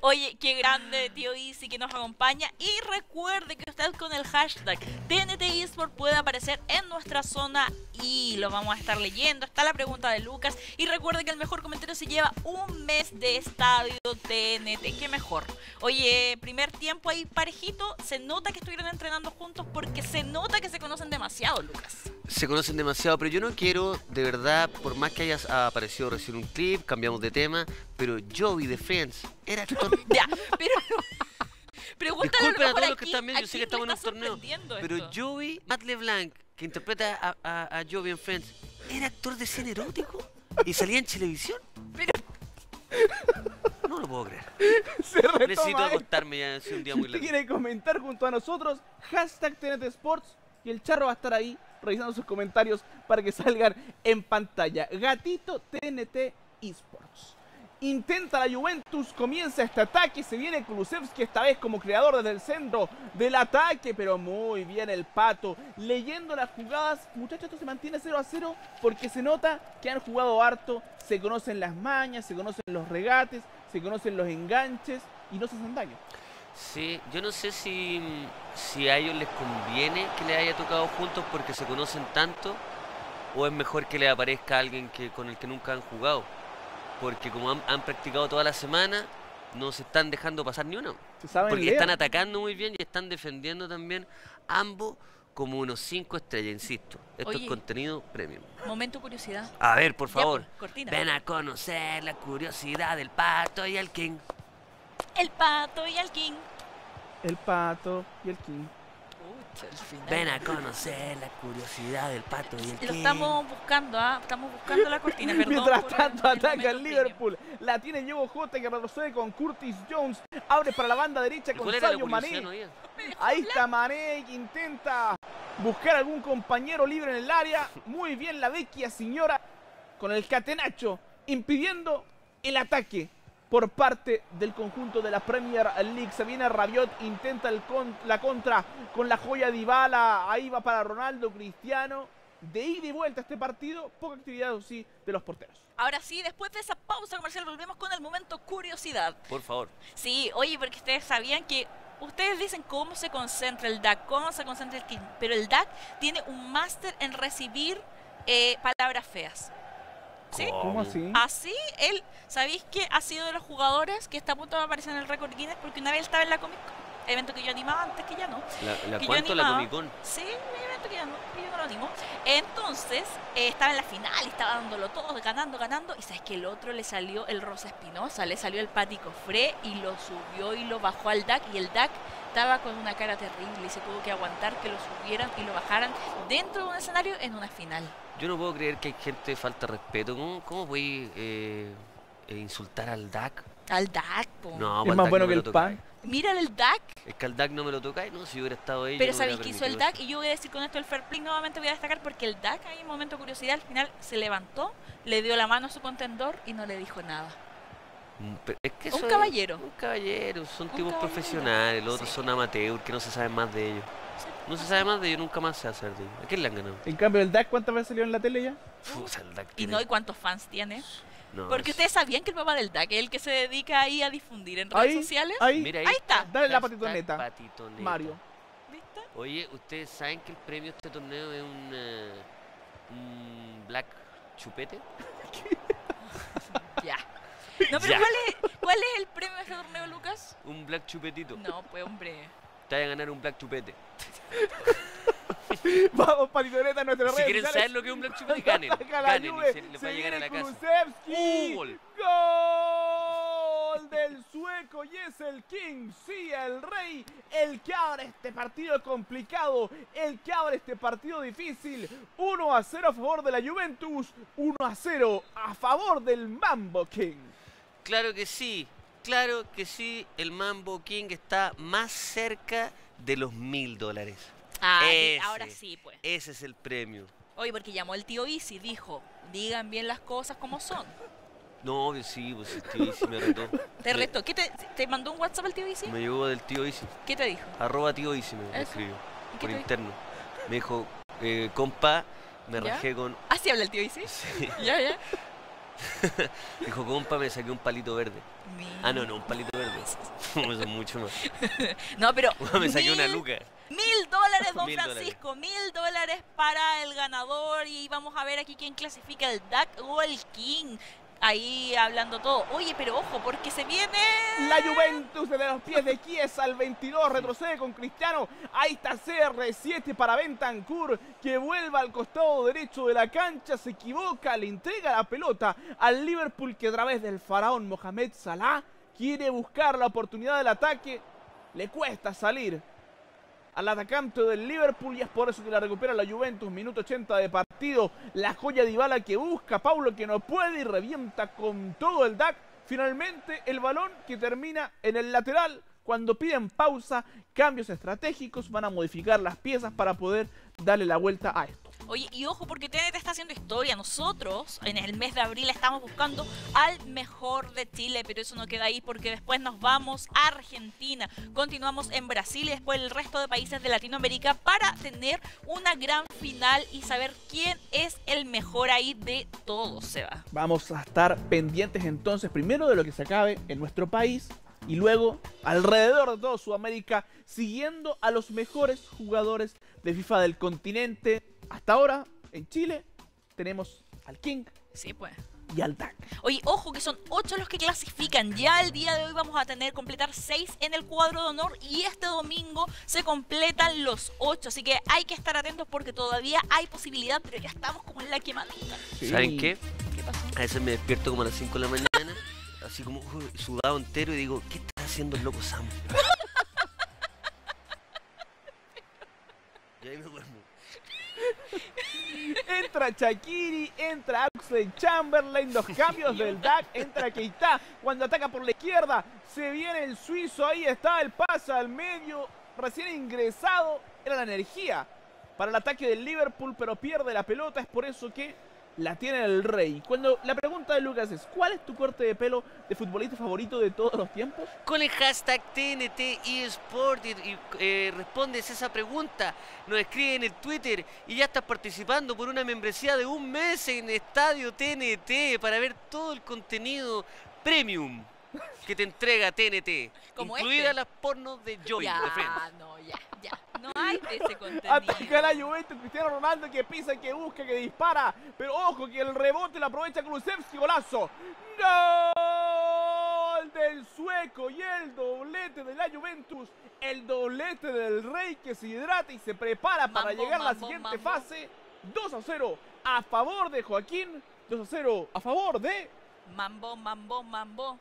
Oye, qué grande tío Easy que nos acompaña. Y recuerde que usted con el hashtag T N T Esports puede aparecer en nuestra zona y lo vamos a estar leyendo. Está la pregunta de Lucas. Y recuerde que el mejor comentario se lleva un mes de estadio T N T. Qué mejor. Oye, primer tiempo ahí parejito. Se nota que estuvieron entrenando juntos porque se nota que se conocen demasiado, Lucas. Se conocen demasiado, pero yo no quiero, de verdad, por más que hayas aparecido recién un clip, cambiamos de tema, pero Joey de Friends era tonto. Ya, pero... Pregúntale a todos aquí, los que están viendo, yo sé que estamos en un torneo, pero esto. Joey, Matt LeBlanc, que interpreta a, a, a Joey en Friends, era actor de cine erótico y salía en televisión. Pero... No lo puedo creer. Necesito acostarme ya, es un día muy largo. Si quiere comentar junto a nosotros, hashtag T N T Sports, y el charro va a estar ahí revisando sus comentarios para que salgan en pantalla. Gatito T N T Esports. Intenta la Juventus, comienza este ataque, se viene Kulusevski esta vez como creador desde el centro del ataque, pero muy bien el Pato, leyendo las jugadas. Muchachos, esto se mantiene cero a cero porque se nota que han jugado harto, se conocen las mañas, se conocen los regates, se conocen los enganches y no se hacen daño. Sí, yo no sé si, si a ellos les conviene que les haya tocado juntos porque se conocen tanto, o es mejor que les aparezca alguien que, con el que nunca han jugado. Porque como han, han practicado toda la semana, no se están dejando pasar ni uno. Porque están atacando muy bien y están defendiendo también ambos como unos cinco estrellas, insisto. Esto Oye, es contenido premium. Momento curiosidad. A ver, por favor. Ya, cortina. Ven a conocer la curiosidad del Pato y el King. El Pato y el King. El Pato y el King. Uy, el final. Ven a conocer la curiosidad del Pato y el Lo King. Lo estamos buscando, ¿ah? Estamos buscando la cortina, perdón. Mientras tanto ataca el Liverpool. Premium. La tiene Diego Jota que retrocede con Curtis Jones. Abre para la banda derecha con Sadio Mané. No, Ahí está Mané que intenta buscar algún compañero libre en el área. Muy bien la Vecchia señora con el catenacho impidiendo el ataque por parte del conjunto de la Premier League. Se viene Rabiot, intenta el con, la contra con la joya Dybala. Ahí va para Ronaldo, Cristiano. De ida y vuelta este partido, poca actividad sí de los porteros. Ahora sí, después de esa pausa comercial volvemos con el momento curiosidad. Por favor. Sí, oye, porque ustedes sabían que... Ustedes dicen cómo se concentra el D A C, cómo se concentra el King, pero el D A C tiene un máster en recibir eh, palabras feas. ¿Sí? ¿Cómo así? Así, él, ¿sabéis que ha sido de los jugadores que está a punto de aparecer en el récord Guinness? Porque una vez él estaba en la Comic Con, evento que yo animaba antes que ya no. ¿La, la cuánto la Comic Con? Sí, un evento que ya no, que yo no lo animo. Entonces, eh, estaba en la final, estaba dándolo todo, ganando, ganando. Y sabes que el otro le salió el Rosa Espinosa, le salió el Pati Cofré y lo subió y lo bajó al D A C. Y el D A C estaba con una cara terrible y se tuvo que aguantar que lo subieran y lo bajaran dentro de un escenario en una final. Yo no puedo creer que hay gente de falta de respeto. ¿Cómo, cómo voy eh, eh, insultar al D A C? Al D A C, po. No, es más bueno que el pan. Mira el D A C. Es que al D A C no me lo toca, no, si hubiera estado ahí. Pero sabéis que hizo el D A C y yo voy a decir con esto el fair play, nuevamente voy a destacar porque el D A C ahí en momento de curiosidad al final se levantó, le dio la mano a su contendor y no le dijo nada. Es que un caballero. Es, un caballero, son un tipos caballero. profesionales, los sí. otros son amateurs que no se saben más de ellos. No se sabe más de ellos, nunca más se hace de ellos. ¿A quién le han ganado? En cambio, ¿el D A C cuántas veces salió en la tele ya? Uf, o sea, el D A C tiene... Y no, ¿y cuántos fans tiene? No, porque es... ustedes sabían que el papá del D A C es el que se dedica ahí a difundir en redes ahí, sociales. Ahí, Mira, ahí, ahí está. Dale la patitoneta. patitoneta. Mario. ¿Viste? Oye, ustedes saben que el premio de este torneo es un, uh, un black chupete. Ya. No, pero ya. ¿cuál, es, ¿cuál es el premio de este torneo, Lucas? Un black chupetito. No, pues hombre. Te vaya a ganar un black chupete. Vamos, patitoneta, nuestra red. Si quieren saber lo que es un black chupete, ganen. Ganen y se les va a llegar a la casa. ¡Uh, gol! ¡Gol del sueco! Y es el King, sí, el rey, el que abre este partido complicado, el que abre este partido difícil. uno a cero a favor de la Juventus, uno a cero a favor del Mambo King. Claro que sí. Claro que sí, el Mambo King está más cerca de los mil dólares. Ah, ese, ahora sí, pues. Ese es el premio. Oye, porque llamó el tío Easy, dijo, digan bien las cosas como son. No, sí, pues el tío Easy me retó. ¿Te retó? ¿Qué te, te mandó un WhatsApp el tío Easy? Me llegó del tío Easy. ¿Qué te dijo? Arroba tío Easy me escribió, por interno. Me dijo, eh, compa, Me ¿Ya? rajé con... ¿Ah, sí habla el tío Easy? Sí. Ya, ya. Dijo, compa, me saqué un palito verde. Mil. Ah, no, no, un palito verde. Eso es mucho más. No, pero... me mil, saqué una luca. Mil dólares, don mil Francisco. Dólares. Mil dólares para el ganador. Y vamos a ver aquí quién clasifica, el D A C o el King. Ahí hablando todo. Oye, pero ojo, porque se viene... La Juventus desde los pies de Chiesa al veintidós. Retrocede con Cristiano. Ahí está C R siete para Bentancur, que vuelva al costado derecho de la cancha. Se equivoca, le entrega la pelota al Liverpool, que a través del faraón Mohamed Salah quiere buscar la oportunidad del ataque. Le cuesta salir al atacante del Liverpool y es por eso que la recupera la Juventus. Minuto ochenta de partido, la joya de Dybala que busca Paulo, que no puede y revienta con todo el D A C. Finalmente el balón que termina en el lateral. Cuando piden pausa, cambios estratégicos, van a modificar las piezas para poder darle la vuelta a esto. Oye, y ojo, porque T N T está haciendo historia. Nosotros en el mes de abril estamos buscando al mejor de Chile, pero eso no queda ahí, porque después nos vamos a Argentina, continuamos en Brasil y después el resto de países de Latinoamérica para tener una gran final y saber quién es el mejor ahí de todos, Seba. Vamos a estar pendientes entonces, primero de lo que se acabe en nuestro país y luego alrededor de toda Sudamérica, siguiendo a los mejores jugadores de FIFA del continente. Hasta ahora, en Chile, tenemos al King. Sí, pues. Y al D A C. Oye, ojo que son ocho los que clasifican. Ya el día de hoy vamos a tener completar seis en el cuadro de honor y este domingo se completan los ocho. Así que hay que estar atentos porque todavía hay posibilidad, pero ya estamos como en la quemadita. Sí. ¿Saben qué? ¿Qué pasó? A veces me despierto como a las cinco de la mañana, así como sudado entero y digo, ¿qué está haciendo el loco Sam? Y ahí me duermo. Entra Shaqiri, entra Oxlade Chamberlain, los cambios del D A C, entra Keita cuando ataca por la izquierda, se viene el suizo, ahí está el pase al medio, recién ingresado, era la energía para el ataque del Liverpool, pero pierde la pelota, es por eso que la tiene el rey. Cuando la pregunta de Lucas es, ¿cuál es tu corte de pelo de futbolista favorito de todos los tiempos? Con el hashtag T N T Sports y eh, respondes esa pregunta, nos escriben en el Twitter y ya estás participando por una membresía de un mes en Estadio T N T para ver todo el contenido premium que te entrega T N T, como incluidas este. Las pornos de Joey. Ya, de frente. no, ya, ya. No hay de ese contenido. Ataca la Juventus, Cristiano Ronaldo que pisa, que busca, que dispara. Pero ojo que el rebote la aprovecha Kulusevski, golazo. ¡Gol del sueco! Y el doblete de la Juventus, el doblete del rey que se hidrata y se prepara mambo, para llegar mambo, a la siguiente mambo. fase. dos a cero a favor de Joaquín, dos a cero a favor de... Mambo, mambo, mambo.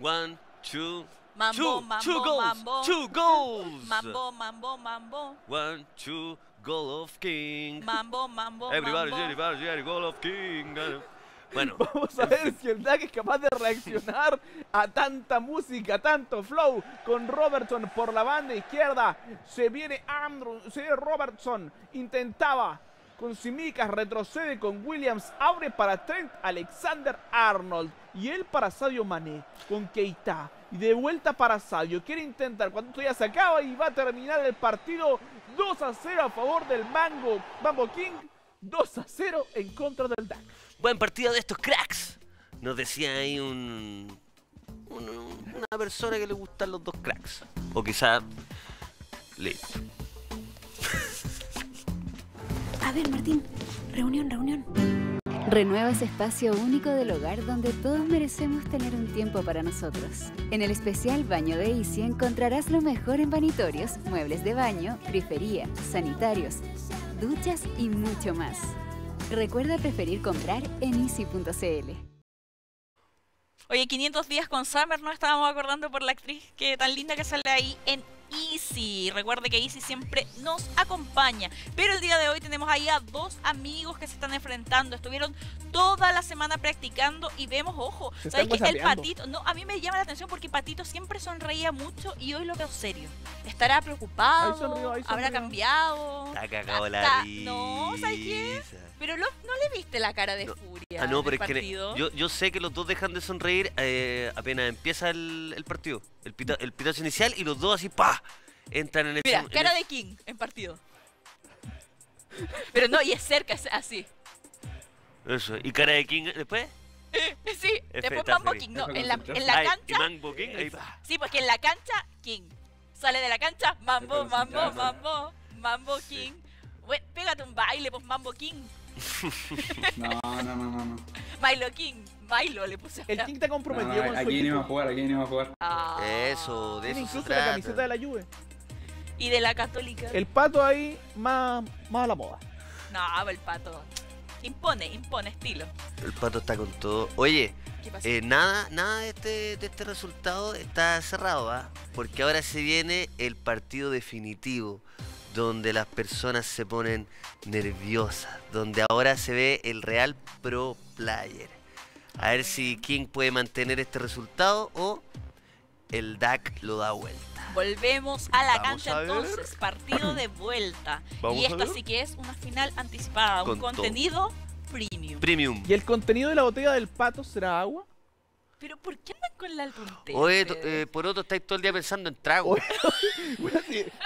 One, two... Mambo, two, mambo, two goals, mambo, two goals. Mambo, mambo, mambo. One, two, goal of king. Mambo, mambo, everybody, mambo. Everybody, everybody, goal of king. Bueno, vamos a ver si el D A C es capaz de reaccionar a tanta música, a tanto flow. Con Robertson por la banda izquierda. Se viene Andrew, se viene Robertson. Intentaba con Simicas, retrocede con Williams, abre para Trent Alexander-Arnold y él para Sadio Mané, con Keita, y de vuelta para Sadio, quiere intentar, cuando esto ya se acaba y va a terminar el partido, dos a cero a favor del Mango, Mambo King, dos a cero en contra del D A C. Buen partido de estos cracks, nos decía ahí un, un, una persona que le gustan los dos cracks, o quizá listo. A ver, Martín, reunión, reunión. Renueva ese espacio único del hogar donde todos merecemos tener un tiempo para nosotros. En el especial Baño de Easy encontrarás lo mejor en vanitorios, muebles de baño, grifería, sanitarios, duchas y mucho más. Recuerda preferir comprar en easy punto c l. Oye, quinientos días con Summer, ¿no? Estábamos acordando por la actriz que tan linda que sale ahí en Easy. Recuerde que Easy siempre nos acompaña. Pero el día de hoy tenemos ahí a dos amigos que se están enfrentando. Estuvieron toda la semana practicando y vemos, ojo, ¿sabes qué? El Patito, no, a mí me llama la atención porque Patito siempre sonreía mucho y hoy lo veo serio. Estará preocupado, ahí sonrió, ahí sonrió. Habrá cambiado. Está cagado la risa. No, ¿sabes qué? Pero lo, no le viste la cara de no. furia. Ah, no, pero es que yo, yo sé que los dos dejan de sonreír eh, apenas empieza el, el partido. El, pita, el pitazo inicial y los dos así, pa entran en el... Mira, cara de King en partido. Pero no, y es cerca, es así. Eso, ¿y cara de king después? Eh, sí, F después Mambo King, no, en la, en la cancha... Ay, y King, ahí va. Sí, porque en la cancha, King. Sale de la cancha, Mambo, Mambo, Mambo, Mambo King. We, pégate un baile, pues Mambo King. No, no, no, no, no. Milo King, Milo le puse. El King está comprometido no, no, con su equipo. Aquí venimos a jugar, aquí venimos a jugar. Ah, eso, de eso incluso se trata. La camiseta de la Juve. Y de la Católica. El Pato ahí, más, más a la moda. No, el Pato... Impone, impone estilo. El Pato está con todo. Oye, eh, nada, nada de este, de este resultado está cerrado, ¿ah? Porque ahora se viene el partido definitivo, donde las personas se ponen nerviosas, donde ahora se ve el real pro player. A ver si King puede mantener este resultado o el D A C lo da vuelta. Volvemos a la Vamos cancha a entonces, partido de vuelta. Vamos y esto sí que es una final anticipada, Con un contenido premium. premium. ¿Y el contenido de la botella del Pato será agua? Pero ¿por qué andan con la albuntera? Oye, eh, Poroto, estáis todo el día pensando en trago.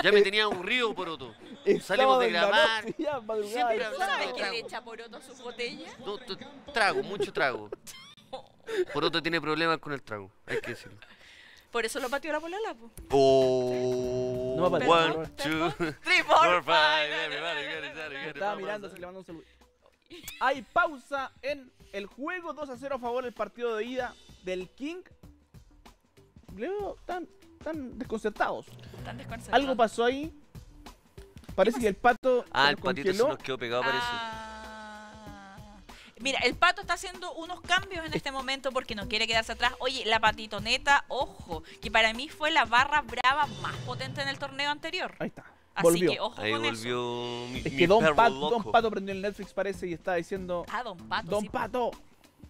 Ya me tenía aburrido, Poroto. Salimos de grabar. Siempre sabes que le echa Poroto a su botella. No, trago, mucho trago. Poroto tiene problemas con el trago, hay que decirlo. Por eso lo pateó la polola, po. Oh, no me one, two, three, four, five, everybody, everybody. Estaba mirando, se le mandó un saludo. Hay pausa en el juego, dos a cero a favor del partido de ida del King. Le veo tan, tan desconcertados. Tan desconcertados. Algo pasó ahí. Parece que el Pato... Ah, el Patito congeló. Se nos quedó pegado, parece. Ah. Mira, el Pato está haciendo unos cambios en este momento porque no quiere quedarse atrás. Oye, la patitoneta, ojo, que para mí fue la barra brava más potente en el torneo anterior. Ahí está, así volvió. Que ojo Ahí con volvió eso. Mi, es mi que Don Pato, Don Pato prendió el Netflix, parece, y está diciendo... Ah, Don Pato. Don sí, Pato. Po.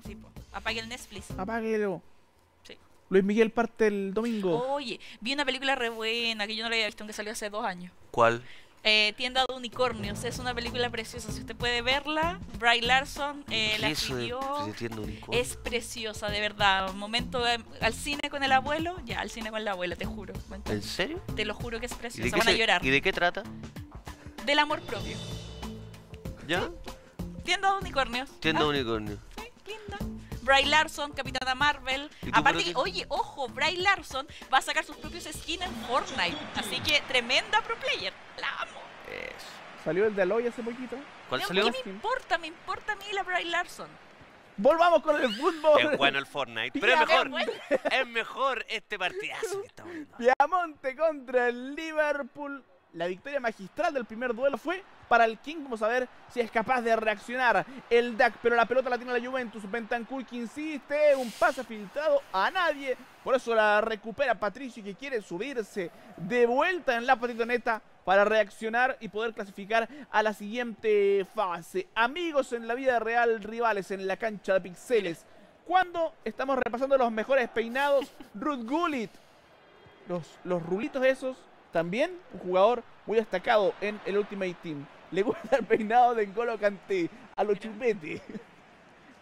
Sí, po. Apague el Netflix. Apáguelo. Sí. Luis Miguel parte el domingo. Oye, vi una película re buena que yo no la había visto, que salió hace dos años. ¿Cuál? Eh, Tienda de Unicornios, es una película preciosa. Si usted puede verla, Brie Larson eh, la escribió. Es preciosa, de verdad. Un momento eh, al cine con el abuelo, ya, al cine con la abuela, te juro. ¿En serio? Te lo juro que es preciosa. Van a llorar. ¿Y de qué trata? Del amor propio. ¿Ya? Tienda de Unicornios. Tienda de Unicornios. Sí, linda. Brie Larson, Capitana Marvel. Aparte que, oye, ojo, Brie Larson va a sacar sus propios skins en Fortnite. Así que tremenda pro player. La amo. Eso. Salió el de Aloy hace poquito. ¿Cuál no, salió? ¿Qué me importa? Me importa a mí la Brie Larson. Volvamos con el fútbol. Es bueno el Fortnite, pero es mejor. Es mejor este partidazo que está bueno. Piamonte contra el Liverpool. La victoria magistral del primer duelo fue para el King. Vamos a ver si es capaz de reaccionar el D A C. Pero la pelota la tiene la Juventus. Bentancur que insiste. Un pase filtrado a nadie. Por eso la recupera Patricio, que quiere subirse de vuelta en la patitoneta para reaccionar y poder clasificar a la siguiente fase. Amigos en la vida real, rivales en la cancha de pixeles. Cuando estamos repasando los mejores peinados, Ruud Gullit. Los, los rulitos esos. También un jugador muy destacado en el Ultimate Team. Le gusta el peinado de N'Golo Kanté, a los chupetes.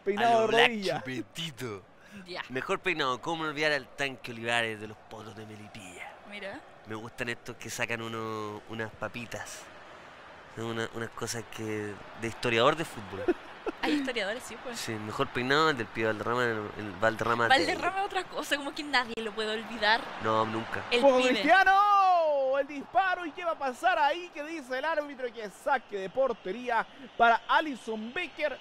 Peinado de rodilla. Chupetito. Yeah. Mejor peinado, ¿cómo olvidar al Tanque Olivares de los Polos de Melipilla? Mira. Me gustan estos que sacan uno, unas papitas. Una, unas cosas que de historiador de fútbol. Hay historiadores, sí, pues. Sí, mejor peinado el del Pío Valderrama, el, el Valderrama. Valderrama es otra cosa, como que nadie lo puede olvidar. No, nunca. El ¡Juego Cristiano! El disparo, ¿y qué va a pasar ahí? ¿Qué dice el árbitro? Que saque de portería para Alison Becker.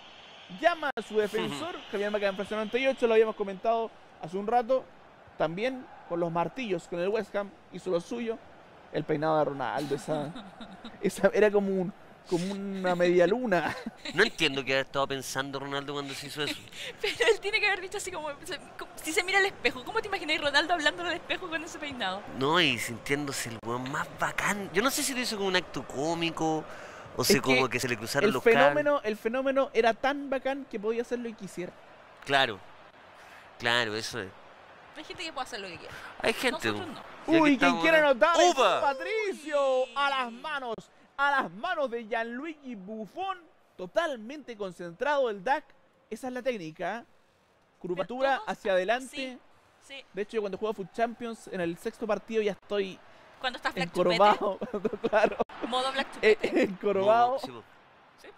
Llama a su defensor, Javier Marga en presión noventa y ocho, lo habíamos comentado hace un rato. También con los martillos, con el West Ham, hizo lo suyo. El peinado de Ronaldo, esa, esa era como, un, como una media luna. No entiendo qué había estado pensando Ronaldo cuando se hizo eso. Pero él tiene que haber dicho así como, como si se mira al espejo. ¿Cómo te imagináis Ronaldo hablando al espejo con ese peinado? No, y sintiéndose el weón más bacán. Yo no sé si lo hizo como un acto cómico o sea, es como que, que se le cruzaron el los fenómeno, El fenómeno era tan bacán que podía hacer lo que quisiera. Claro, claro, eso es. Hay gente que puede hacer lo que quiera. Hay gente. Nosotros no. Uy, quien quiere anotar es Patricio. A las manos, a las manos de Gianluigi Buffon. Totalmente concentrado el D A C. Esa es la técnica. Curvatura hacia adelante. Sí, sí. De hecho, yo cuando juego a Foot Champions, en el sexto partido ya estoy... Cuando estás black encorvado, claro. Modo black chupete. Encorvado. No, no, sí,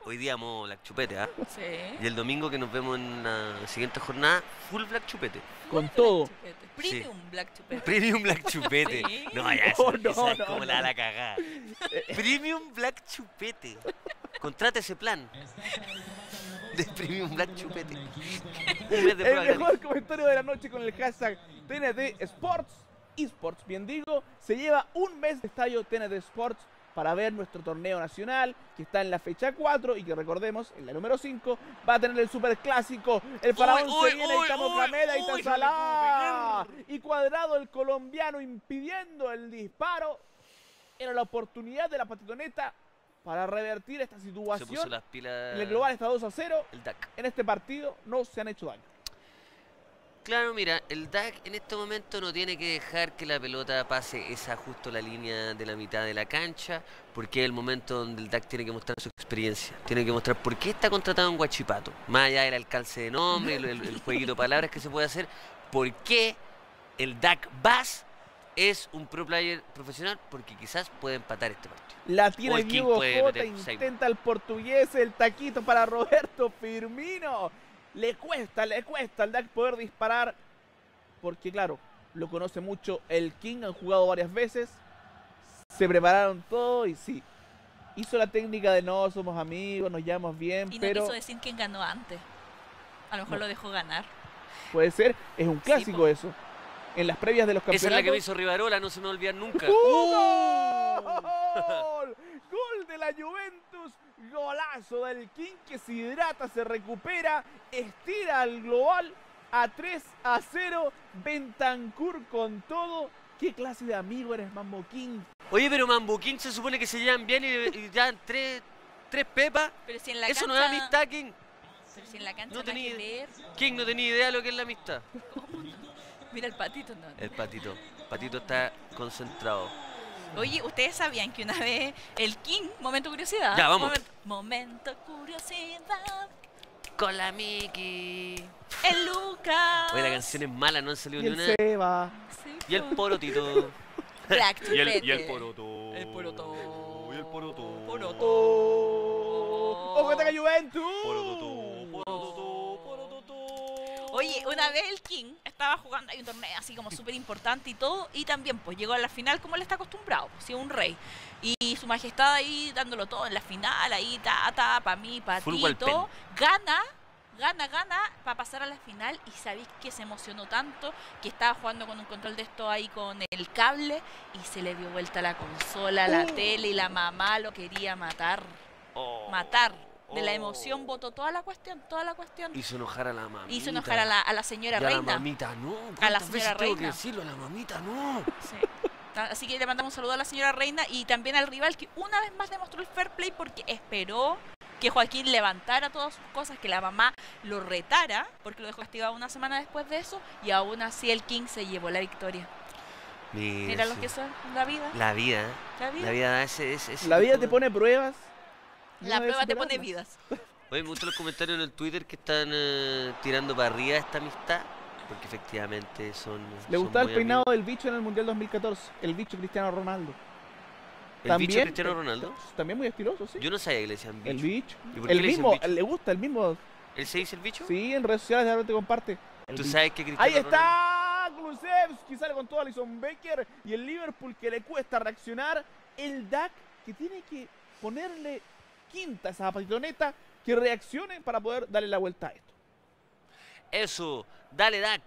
Hoy día modo Black Chupete, ¿ah? ¿eh? Sí. Y el domingo que nos vemos en la siguiente jornada, full Black Chupete. Con Black todo. Chupete. Premium sí. Black Chupete. Premium Black Chupete. ¿Sí? No, ya eso, oh, no, esa no, es como no. la la cagada. Premium Black Chupete. Contrate ese plan. De Premium Black Chupete. Un mes de prueba. El mejor comentario de la noche con el hashtag T N T Sports, eSports, bien digo, se lleva un mes de estadio T N T Sports para ver nuestro torneo nacional, que está en la fecha cuatro y que recordemos, en la número cinco, va a tener el superclásico. El Faraón se viene, ahí está Moclamela, ahí está Salah. Y Cuadrado, el colombiano, impidiendo el disparo. Era la oportunidad de la patitoneta para revertir esta situación. Se puso las pilas. El global está dos a cero. El D A C. En este partido no se han hecho daño. Claro, mira, el D A C en este momento no tiene que dejar que la pelota pase esa justo la línea de la mitad de la cancha, porque es el momento donde el D A C tiene que mostrar su experiencia, tiene que mostrar por qué está contratado en Huachipato, más allá del alcance de nombre, el, el jueguito de palabras que se puede hacer, por qué el D A C Bass es un pro player profesional, porque quizás puede empatar este partido. La tiene Diego J, intenta el portugués, el taquito para Roberto Firmino. Le cuesta, le cuesta al D A C poder disparar, porque claro, lo conoce mucho el King, han jugado varias veces, se prepararon todo y sí, hizo la técnica de no, somos amigos, nos llevamos bien, y pero... no quiso decir quién ganó antes, a lo mejor no. lo dejó ganar. Puede ser, es un clásico sí, eso, en las previas de los campeonatos... Esa es la que me hizo Rivarola, no se me va a olvidar nunca. ¡Gol! ¡Gol de la Juventus! Golazo del King que se hidrata, se recupera, estira al global a tres a cero. Bentancur con todo. ¿Qué clase de amigo eres, Mambo King? Oye, pero Mambo King se supone que se llevan bien y, y dan tres, tres pepas. Pero si en la Eso cancha... no es amistad, King. Pero si en la cancha no tenía idea. King no tenía idea de lo que es la amistad. Mira el patito, ¿no? El patito. El patito está concentrado. Oye, ustedes sabían que una vez el King, momento curiosidad. Ya, vamos. Momento, momento curiosidad. Con la Mickey. El Lucas. Oye, la canción es mala, no han salido ni una. El Seba. Sí, y el porotito. Black y, el, y el poroto. El poroto. Y el poroto. Poroto. Oh. ¡Ojo, ataca Juventus! Poroto. Poroto. Poroto. Oye, una vez el King estaba jugando, hay un torneo así como súper importante y todo, y también pues llegó a la final como él está acostumbrado, si un rey. Y su majestad ahí dándolo todo en la final, ahí ta, ta, pa' mí, pa' ti, todo. Gana, gana, gana para pasar a la final, y sabéis que se emocionó tanto que estaba jugando con un control de esto ahí con el cable, y se le dio vuelta la consola, uh. la tele, y la mamá lo quería matar, oh. matar. De la emoción, votó toda la cuestión, toda la cuestión. Hizo enojar a la mamita. Hizo enojar a la, a la señora y a reina. A la mamita, no. A la señora reina. Tengo que decirlo, a la mamita, no. Sí. Así que le mandamos un saludo a la señora reina y también al rival que una vez más demostró el fair play porque esperó que Joaquín levantara todas sus cosas, que la mamá lo retara, porque lo dejó castigado una semana después de eso y aún así el King se llevó la victoria. Mira, Mira los que son la vida. La vida. La vida, la vida, ese, ese, ese la vida te pone pruebas. La no prueba te pone vidas. Oye, me gustan los comentarios en el Twitter que están eh, tirando para arriba esta amistad, porque efectivamente son... Le son gustaba el peinado amigos. Del bicho en el Mundial dos mil catorce, el bicho Cristiano Ronaldo. ¿El también, bicho Cristiano Ronaldo? También muy estiloso, sí. Yo no sabía que le decían bicho. El bicho. ¿Y por qué el le mismo, bicho? Le gusta el mismo. ¿Él se dice el bicho? Sí, en redes sociales ahora te comparte. El Tú bicho. Sabes que Cristiano ¡Ahí Ronaldo... está! Kulusevski sale con todo Alison Becker y el Liverpool que le cuesta reaccionar. El D A C que tiene que ponerle... quinta esa patineta que reaccione para poder darle la vuelta a esto. Eso, dale D A C.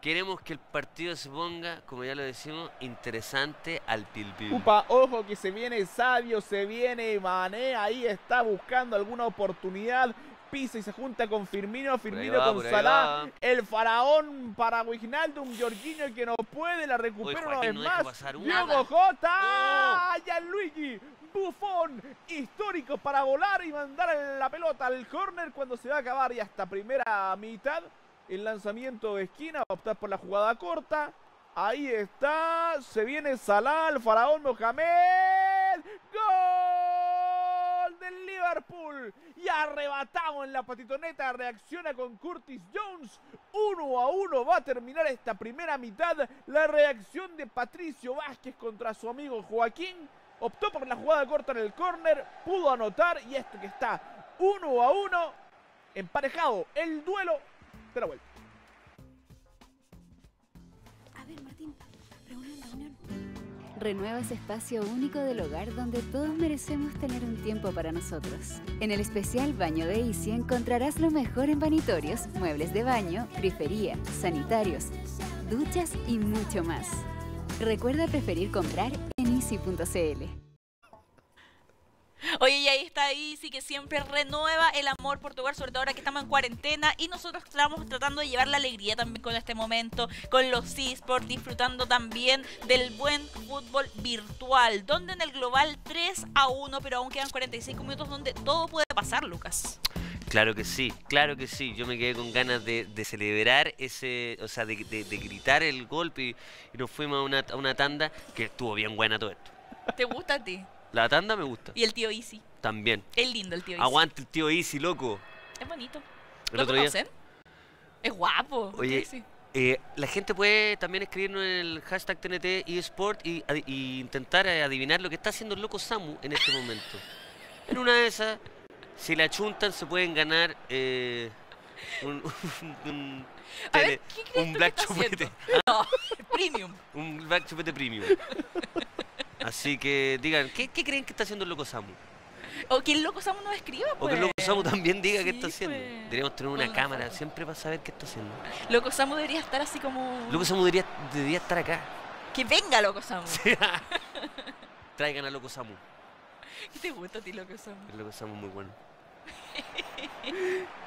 Queremos que el partido se ponga, como ya lo decimos, interesante al pilpil. Upa, ojo que se viene Sadio, se viene Mané, ahí está buscando alguna oportunidad, pisa y se junta con Firmino, Firmino va, con Salah, el faraón para Wijnaldum, Jorginho que no puede, la recupera una vez no más, Diego Jota, oh. Gianluigi Buffon, histórico para volar y mandar la pelota al córner cuando se va a acabar y hasta primera mitad. El lanzamiento de esquina, va a optar por la jugada corta. Ahí está, se viene Salah, el faraón Mohamed. ¡Gol del Liverpool! Y arrebatamos en la patitoneta, reacciona con Curtis Jones. Uno a uno va a terminar esta primera mitad. La reacción de Patricio Vázquez contra su amigo Joaquín. Optó por la jugada corta en el córner, pudo anotar y este que está Uno a uno. Emparejado el duelo de la vuelta. A ver, Martín, reunión, reunión. Renueva ese espacio único del hogar donde todos merecemos tener un tiempo para nosotros. En el especial Baño de Easy encontrarás lo mejor en vanitorios, muebles de baño, grifería, sanitarios, duchas y mucho más. Recuerda preferir comprar en easy punto c l. Oye, y ahí está Easy, que siempre renueva el amor por tu hogar, sobre todo ahora que estamos en cuarentena. Y nosotros estamos tratando de llevar la alegría también con este momento, con los eSports, disfrutando también del buen fútbol virtual, donde en el global tres a uno, pero aún quedan cuarenta y cinco minutos donde todo puede pasar, Lucas. Claro que sí, claro que sí. Yo me quedé con ganas de, de celebrar ese, o sea, de, de, de gritar el golpe y, y nos fuimos a una, a una tanda que estuvo bien buena todo esto. ¿Te gusta a ti? La tanda me gusta. Y el tío Easy. También. Es lindo el tío Easy. Aguante el tío Easy, loco. Es bonito. ¿El ¿Lo otro conocen? Día? Es guapo. Oye, eh, la gente puede también escribirnos en el hashtag T N T eSport y, y intentar adivinar lo que está haciendo el loco Samu en este momento. En una de esas, si la chuntan, se pueden ganar eh, un, un, un, A tele, ver, ¿qué crees un Black Chupete. ¿Ah? No, premium. Un Black Chupete premium. Así que digan, ¿qué, ¿qué creen que está haciendo el loco Samu? O que el loco Samu nos escriba, pues. O que el loco Samu también diga sí, qué está haciendo. Pues. Deberíamos tener una cámara Samu. Siempre para saber qué está haciendo. Loco Samu debería estar así como... Loco Samu debería, debería estar acá. Que venga loco Samu. Sí. Traigan a loco Samu. ¿Qué te gusta a ti, loco Samu? El loco Samu es muy bueno.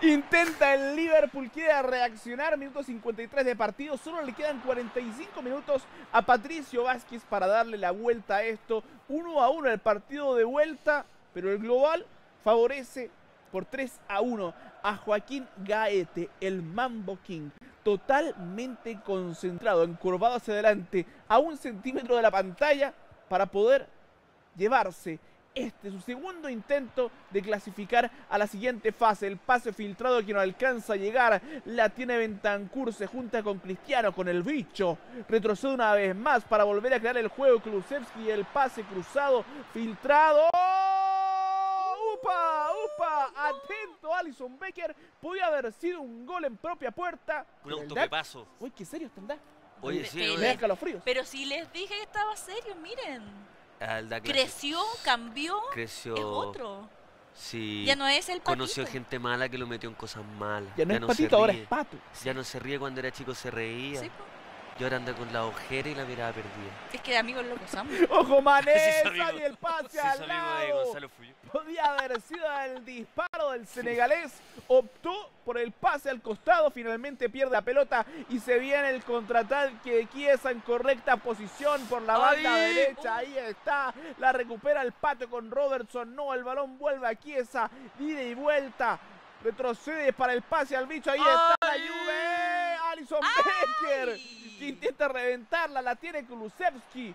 Intenta el Liverpool, quiere reaccionar. Minuto cincuenta y tres de partido. Solo le quedan cuarenta y cinco minutos a Patricio Vázquez para darle la vuelta a esto. uno a uno el partido de vuelta, pero el global favorece por tres a uno a Joaquín Gaete, el Mambo King, totalmente concentrado, encorvado hacia adelante a un centímetro de la pantalla para poder llevarse este es su segundo intento de clasificar a la siguiente fase. El pase filtrado que no alcanza a llegar. La tiene Bentancur. Se junta con Cristiano, con el bicho. Retrocede una vez más para volver a crear el juego. Kulusevski, el pase cruzado, filtrado. ¡Upa! ¡Upa! Atento, Alison Becker. Podía haber sido un gol en propia puerta. Un autopepaso. Uy, qué serio está. Oye, sí, me da escalofríos. Pero si les dije que estaba serio, miren. Creció, cambió, creció, es otro. Sí. Ya no es el patito. Conoció gente mala que lo metió en cosas malas. Ya no ya es no patito, ahora es pato. Ya no se ríe, cuando era chico se reía. Sí, y ahora anda con la ojera y la mirada perdida. Es que de amigos locos Samu. ¡Ojo Mané! ¡Sale el pase al lado! Gonzalo Fuyú. Podía haber sido el disparo del senegalés. Optó por el pase al costado. Finalmente pierde la pelota y se viene el contraataque de Chiesa en correcta posición por la banda ¡Ay! Derecha. Ahí está. La recupera el Pato con Robertson. No, el balón vuelve a Chiesa. Ida y vuelta. Retrocede para el pase al bicho. Ahí ¡Ay! Está la Juve. Alison Becker. Que intenta reventarla, la tiene Kulusevski.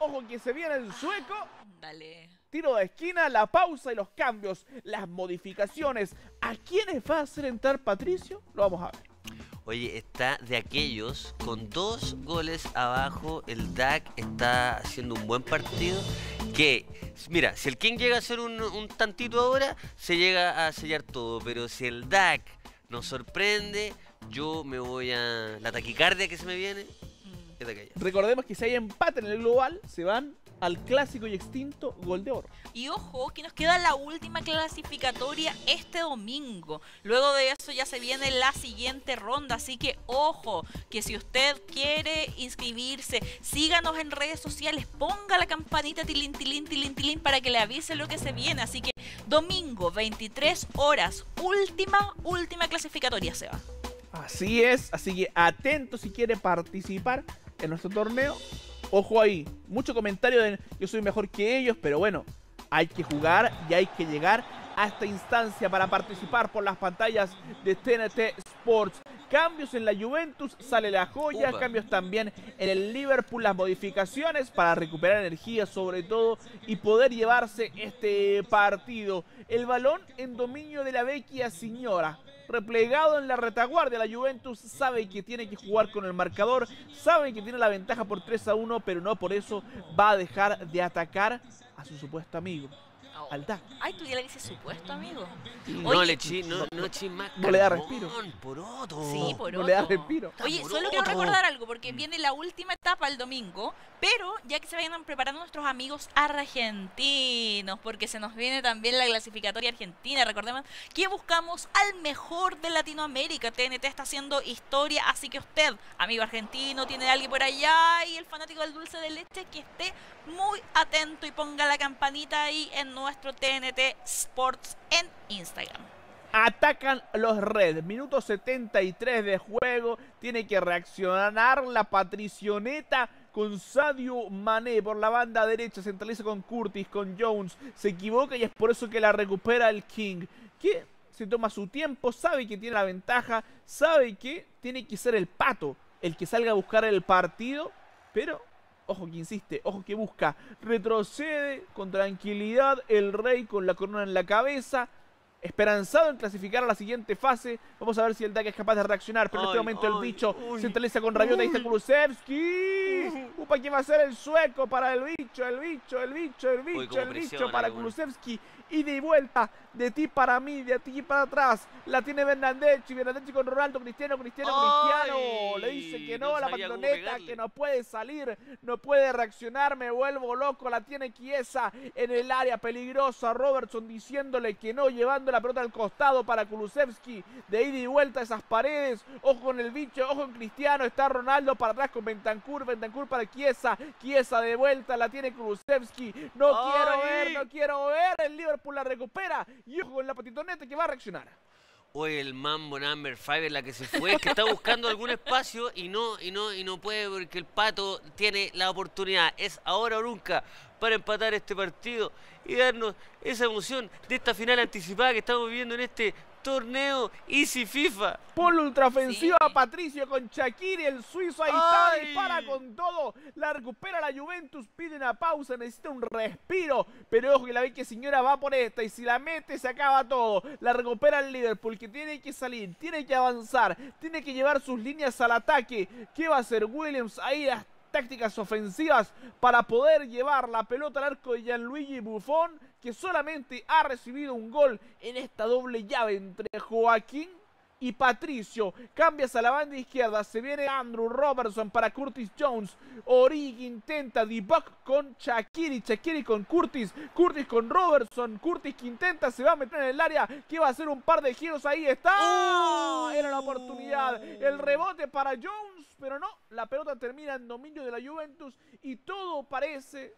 Ojo que se viene el sueco. Dale. Tiro de esquina, la pausa y los cambios, las modificaciones. ¿A quiénes va a hacer entrar Patricio? Lo vamos a ver. Oye, está de aquellos con dos goles abajo. El D A C está haciendo un buen partido. Que, mira, si el King llega a hacer un, un tantito ahora, se llega a sellar todo. Pero si el D A C nos sorprende... Yo me voy a... La taquicardia que se me viene es de aquella. Recordemos que si hay empate en el global, se van al clásico y extinto gol de oro. Y ojo, que nos queda la última clasificatoria este domingo. Luego de eso ya se viene la siguiente ronda. Así que ojo, que si usted quiere inscribirse, síganos en redes sociales, ponga la campanita tilín, tilín, tilín, tilín para que le avise lo que se viene. Así que domingo, veintitrés horas, última, última clasificatoria se va. Así es, así que atento si quiere participar en nuestro torneo. Ojo ahí, mucho comentario de yo soy mejor que ellos, pero bueno, hay que jugar y hay que llegar a esta instancia para participar por las pantallas de T N T Sports. Cambios en la Juventus, sale la joya, Opa. Cambios también en el Liverpool, las modificaciones para recuperar energía sobre todo y poder llevarse este partido. El balón en dominio de la vecchia señora. Replegado en la retaguardia, la Juventus sabe que tiene que jugar con el marcador, sabe que tiene la ventaja por tres a uno, pero no por eso va a dejar de atacar a su supuesto amigo. Aldaz. Ay, tú ya le dices supuesto, amigo. No, oye, le chi, no, no chi más. No le da respiro. Poroto. Sí, poroto. No le da respiro. Oye, poroto. Solo quiero recordar algo, porque viene la última etapa el domingo, pero ya que se vayan preparando nuestros amigos argentinos, porque se nos viene también la clasificatoria argentina. Recordemos que buscamos al mejor de Latinoamérica. T N T está haciendo historia, así que usted, amigo argentino, tiene a alguien por allá y el fanático del dulce de leche, que esté muy atento y ponga la campanita ahí en nuestro T N T Sports en Instagram. Atacan los Reds, minuto setenta y tres de juego, tiene que reaccionar la patricioneta con Sadio Mané por la banda derecha, centraliza con Curtis, con Jones, se equivoca y es por eso que la recupera el King, que se toma su tiempo, sabe que tiene la ventaja, sabe que tiene que ser el Pato el que salga a buscar el partido, pero ojo que insiste, ojo que busca, retrocede con tranquilidad el Rey con la corona en la cabeza, esperanzado en clasificar a la siguiente fase. Vamos a ver si el D A C es capaz de reaccionar, pero en este momento ay, el bicho uy, centraliza con Rabiota y está Kulusevski. Upa, ¿qué va a ser el sueco para el bicho, el bicho, el bicho, el bicho, uy, el bicho para Kulusevski? Y de vuelta, de ti para mí, de ti para atrás, la tiene Bernadette, y Bernadette con Ronaldo, Cristiano, Cristiano, Cristiano. Ay, le dice que no, no la patoneta, que no puede salir, no puede reaccionar, me vuelvo loco, la tiene Chiesa en el área peligrosa, Robertson diciéndole que no, llevando la pelota al costado para Kulusevski, de ida y vuelta esas paredes, ojo con el bicho, ojo con Cristiano, está Ronaldo para atrás con Bentancur, Bentancur para Chiesa, Chiesa de vuelta, la tiene Kulusevski, no ay, quiero ver, no quiero ver, el Liverpool la recupera y ojo con la patitoneta que va a reaccionar. Oye, el mambo number five es la que se fue, es que está buscando algún espacio y no, y no, y no puede porque el Pato tiene la oportunidad, es ahora o nunca para empatar este partido y darnos esa emoción de esta final anticipada que estamos viviendo en este torneo Easy FIFA. Por la ultraofensiva sí. Patricio con Shaqiri, el suizo ahí está, dispara con todo, la recupera la Juventus, pide una pausa, necesita un respiro, pero ojo que la ve que señora va por esta y si la mete se acaba todo, la recupera el Liverpool que tiene que salir, tiene que avanzar, tiene que llevar sus líneas al ataque. ¿Qué va a hacer Williams ahí? Hasta tácticas ofensivas para poder llevar la pelota al arco de Gianluigi Buffon, que solamente ha recibido un gol en esta doble llave entre Joaquín y Patricio. Cambias a la banda izquierda, se viene Andrew Robertson para Curtis Jones, Origi intenta, Divock con Shaqiri, Shaqiri con Curtis, Curtis con Robertson, Curtis que intenta, se va a meter en el área, que va a hacer un par de giros, ahí está, ¡oh! Era la oportunidad, el rebote para Jones, pero no, la pelota termina en dominio de la Juventus y todo parece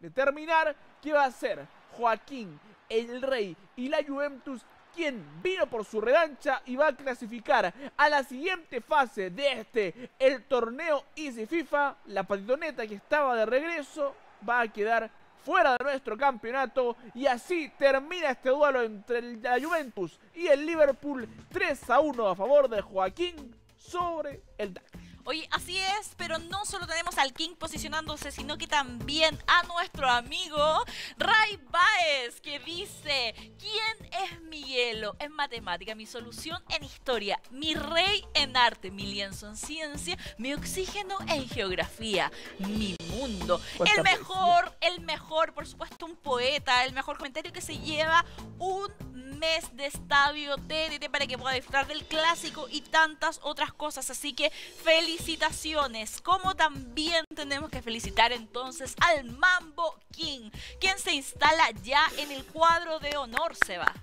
determinar que va a ser Joaquín, el Rey y la Juventus quien vino por su revancha y va a clasificar a la siguiente fase de este, el torneo Easy FIFA. La patitoneta que estaba de regreso va a quedar fuera de nuestro campeonato y así termina este duelo entre la Juventus y el Liverpool, tres a uno a favor de Joaquín sobre el D A C. Oye, así es, pero no solo tenemos al King posicionándose, sino que también a nuestro amigo Ray Baez, que dice, ¿quién es mi hielo en matemática, mi solución en historia, mi rey en arte, mi lienzo en ciencia, mi oxígeno en geografía, mi mundo? El mejor, el mejor, por supuesto, un poeta, el mejor comentario que se lleva un mes de estadio T N T para que pueda disfrutar del clásico y tantas otras cosas, así que feliz. Felicitaciones, como también tenemos que felicitar entonces al Mambo King, quien se instala ya en el cuadro de honor, Seba.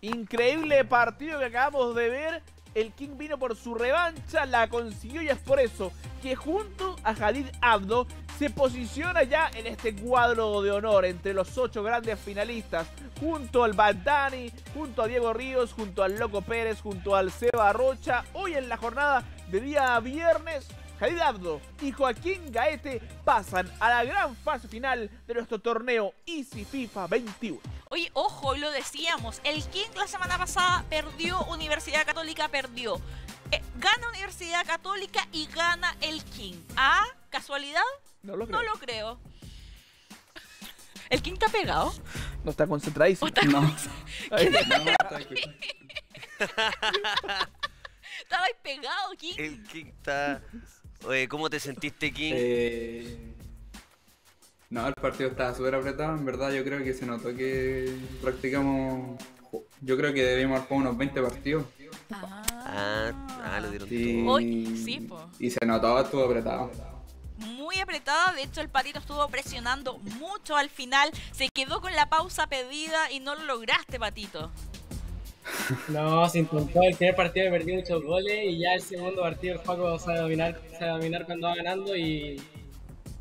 Increíble partido que acabamos de ver, el King vino por su revancha, la consiguió y es por eso que junto a Jadid Abdo se posiciona ya en este cuadro de honor entre los ocho grandes finalistas, junto al Bandani, junto a Diego Ríos, junto al Loco Pérez, junto al Seba Rocha, hoy en la jornada de día viernes, Jadid Abdo y Joaquín Gaete pasan a la gran fase final de nuestro torneo Easy FIFA veintiuno. Oye, ojo, lo decíamos, el King la semana pasada perdió, Universidad Católica perdió. Eh, gana Universidad Católica y gana el King. ¿Ah? ¿Casualidad? No lo creo. No lo creo. ¿El King está pegado? No está concentradísimo. Está no. Estaba ahí pegado, King. El King está... Oye, ¿cómo te sentiste, King? Eh... No, el partido estaba súper apretado, en verdad yo creo que se notó que practicamos, yo creo que debimos haber jugado unos veinte partidos. Ah, ah lo dieron sí. todo. Uy, sí, po. Y se notó, estuvo apretado. Muy apretada, de hecho el patito estuvo presionando mucho al final, se quedó con la pausa pedida y no lo lograste, patito. No, se intentó, el primer partido perdió muchos goles y ya el segundo partido el Paco sabe dominar, sabe dominar cuando va ganando y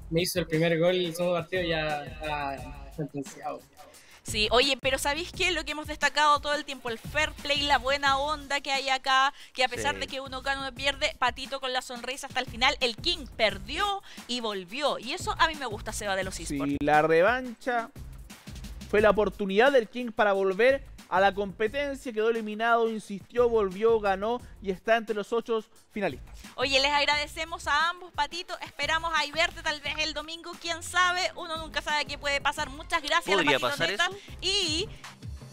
me hizo el primer gol y el segundo partido ya está sentenciado. Sí, oye, pero ¿sabéis qué? Lo que hemos destacado todo el tiempo, el fair play, la buena onda que hay acá, que a pesar sí. de que uno gana, uno pierde, patito con la sonrisa hasta el final, el King perdió y volvió. Y eso a mí me gusta, Seba, de los eSports. Sí, la revancha fue la oportunidad del King para volver a la competencia, quedó eliminado, insistió, volvió, ganó y está entre los ocho finalistas. Oye, les agradecemos a ambos, patito. Esperamos ahí verte tal vez el domingo, quién sabe. Uno nunca sabe qué puede pasar. Muchas gracias a la patitoneta. Y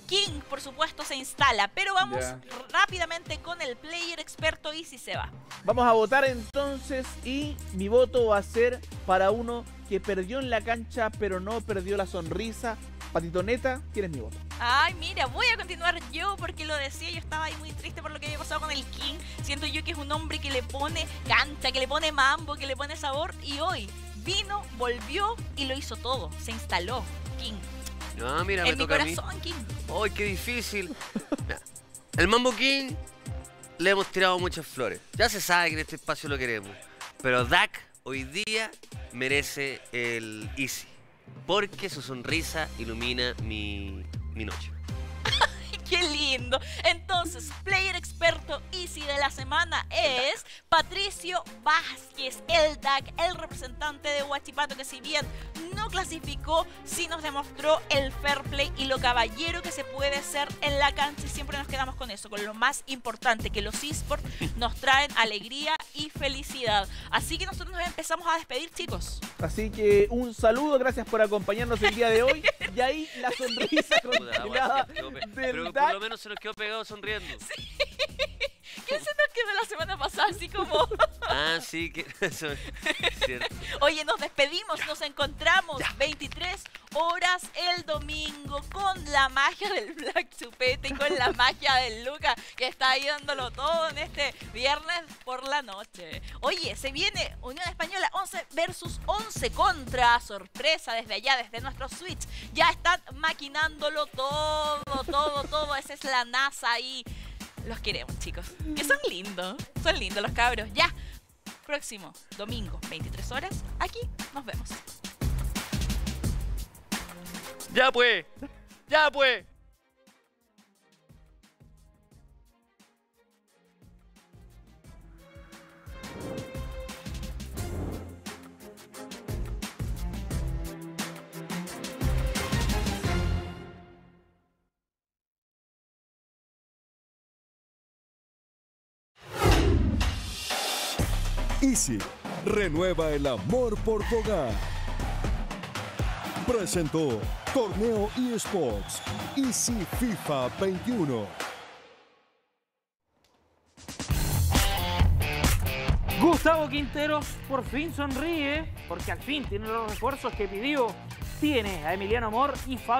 King, por supuesto, se instala. Pero vamos yeah. rápidamente con el player experto Easy Seba. Vamos a votar entonces y mi voto va a ser para uno que perdió en la cancha, pero no perdió la sonrisa. Patitoneta, tienes mi voto. Ay, mira, voy a continuar yo porque lo decía, yo estaba ahí muy triste por lo que había pasado con el King. Siento yo que es un hombre que le pone cancha, que le pone mambo, que le pone sabor. Y hoy vino, volvió y lo hizo todo. Se instaló, King. No, mira, en me mi toca corazón, a mí. King. Ay, qué difícil. Mira, el Mambo King le hemos tirado muchas flores. Ya se sabe que en este espacio lo queremos. Pero Dak hoy día merece el Easy. Porque su sonrisa ilumina mi, mi noche. ¡Qué lindo! Entonces, player experto Easy de la semana es Patricio Vázquez, el D A C, el representante de Huachipato, que si bien no clasificó, sí nos demostró el fair play y lo caballero que se puede ser en la cancha. Y siempre nos quedamos con eso, con lo más importante, que los eSports nos traen alegría y felicidad. Así que nosotros nos empezamos a despedir, chicos. Así que un saludo, gracias por acompañarnos el día de hoy. Y ahí la sonrisa congelada del D A C. Por lo menos se nos quedó pegado sonriendo. Sí. ¿Qué se nos quedó la semana pasada? Así como... Ah, sí, que... Eso es cierto. Oye, nos despedimos, ya. nos encontramos ya. veintitrés horas el domingo con la magia del Black Chupete y con la magia del Luca, que está dándolo todo en este viernes por la noche. Oye, se viene Unión Española once versus once contra sorpresa desde allá, desde nuestro Switch. Ya están maquinándolo todo, todo, todo. Esa es la NASA ahí. Los queremos, chicos. Que son lindos. Son lindos los cabros. Ya. Próximo domingo, veintitrés horas. Aquí nos vemos. Ya pues. Ya pues. Easy, renueva el amor por tu hogar. Presentó Torneo eSports Easy FIFA veintiuno. Gustavo Quinteros por fin sonríe, porque al fin tiene los refuerzos que pidió. Tiene a Emiliano Amor y Fabio.